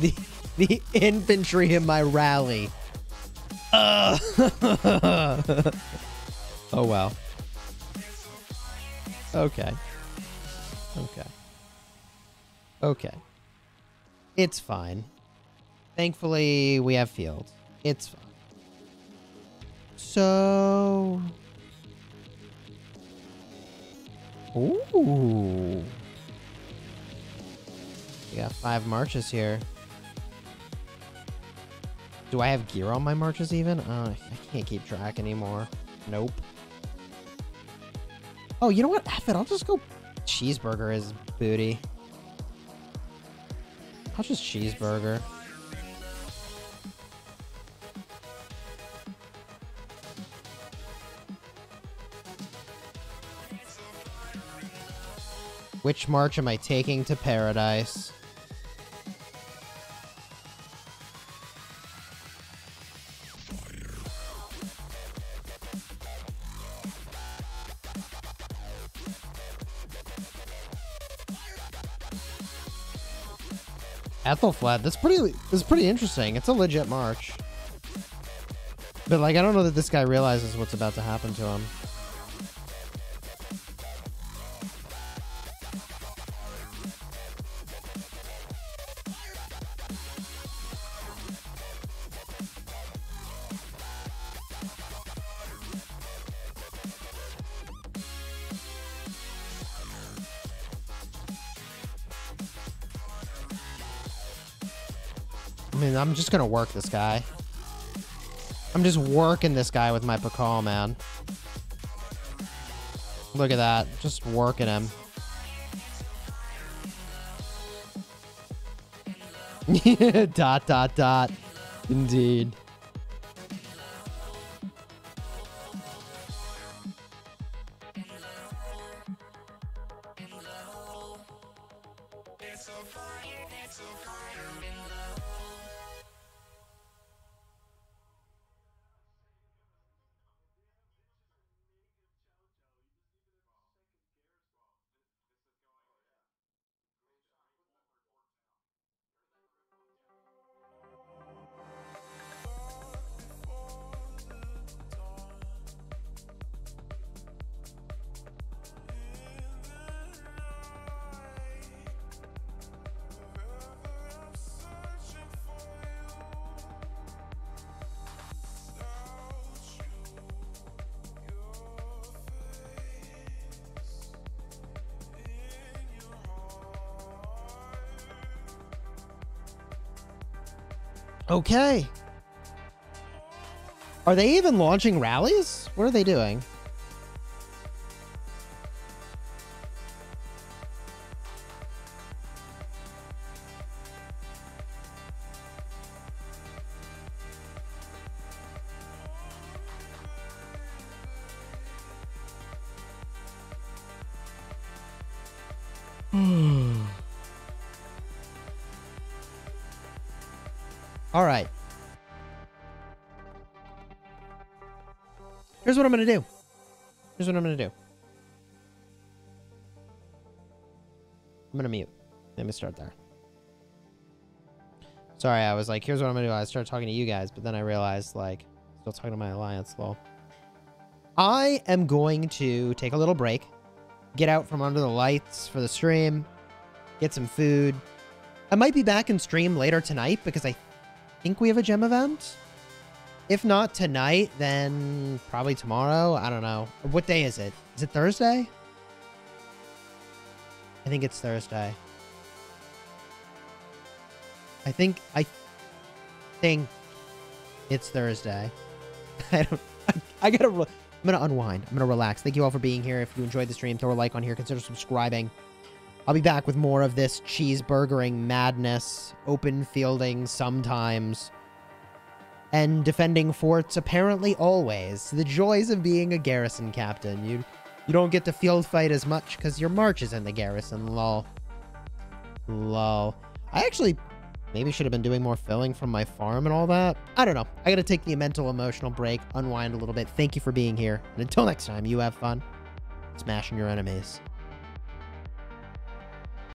The, the infantry in my rally. Uh. Oh, wow. Okay. Okay. Okay. It's fine. Thankfully, we have field. It's fine. So... Ooh. We got five marches here. Do I have gear on my marches even? Uh, I can't keep track anymore. Nope. Oh, you know what? F it. I'll just go cheeseburger his booty. I'll just cheeseburger. Which march am I taking to paradise? Ethelflaed. That's pretty. It's pretty interesting. It's a legit march. But like, I don't know that this guy realizes what's about to happen to him. I mean, I'm just gonna work this guy. I'm just working this guy with my Bacall, man. Look at that. Just working him. Dot, dot, dot. Indeed. Okay. Are they even launching rallies? What are they doing? Here's what I'm going to do. Here's what I'm going to do. I'm going to mute. Let me start there. Sorry, I was like, here's what I'm going to do. I started talking to you guys, but then I realized, like, still talking to my alliance, lol. I am going to take a little break, get out from under the lights for the stream, get some food. I might be back in stream later tonight because I think we have a gem event. If not tonight, then probably tomorrow. I don't know. What day is it? Is it Thursday? I think it's Thursday. I think... I think it's Thursday. I don't... I, I gotta... I'm gonna unwind. I'm gonna relax. Thank you all for being here. If you enjoyed the stream, throw a like on here. Consider subscribing. I'll be back with more of this cheeseburgering madness. Open fielding sometimes. And defending forts apparently always. The joys of being a garrison captain. You you don't get to field fight as much because your march is in the garrison. Lol. Lol. I actually maybe should have been doing more filling from my farm and all that. I don't know. I gotta take the mental emotional break, unwind a little bit. Thank you for being here. And until next time, you have fun smashing your enemies.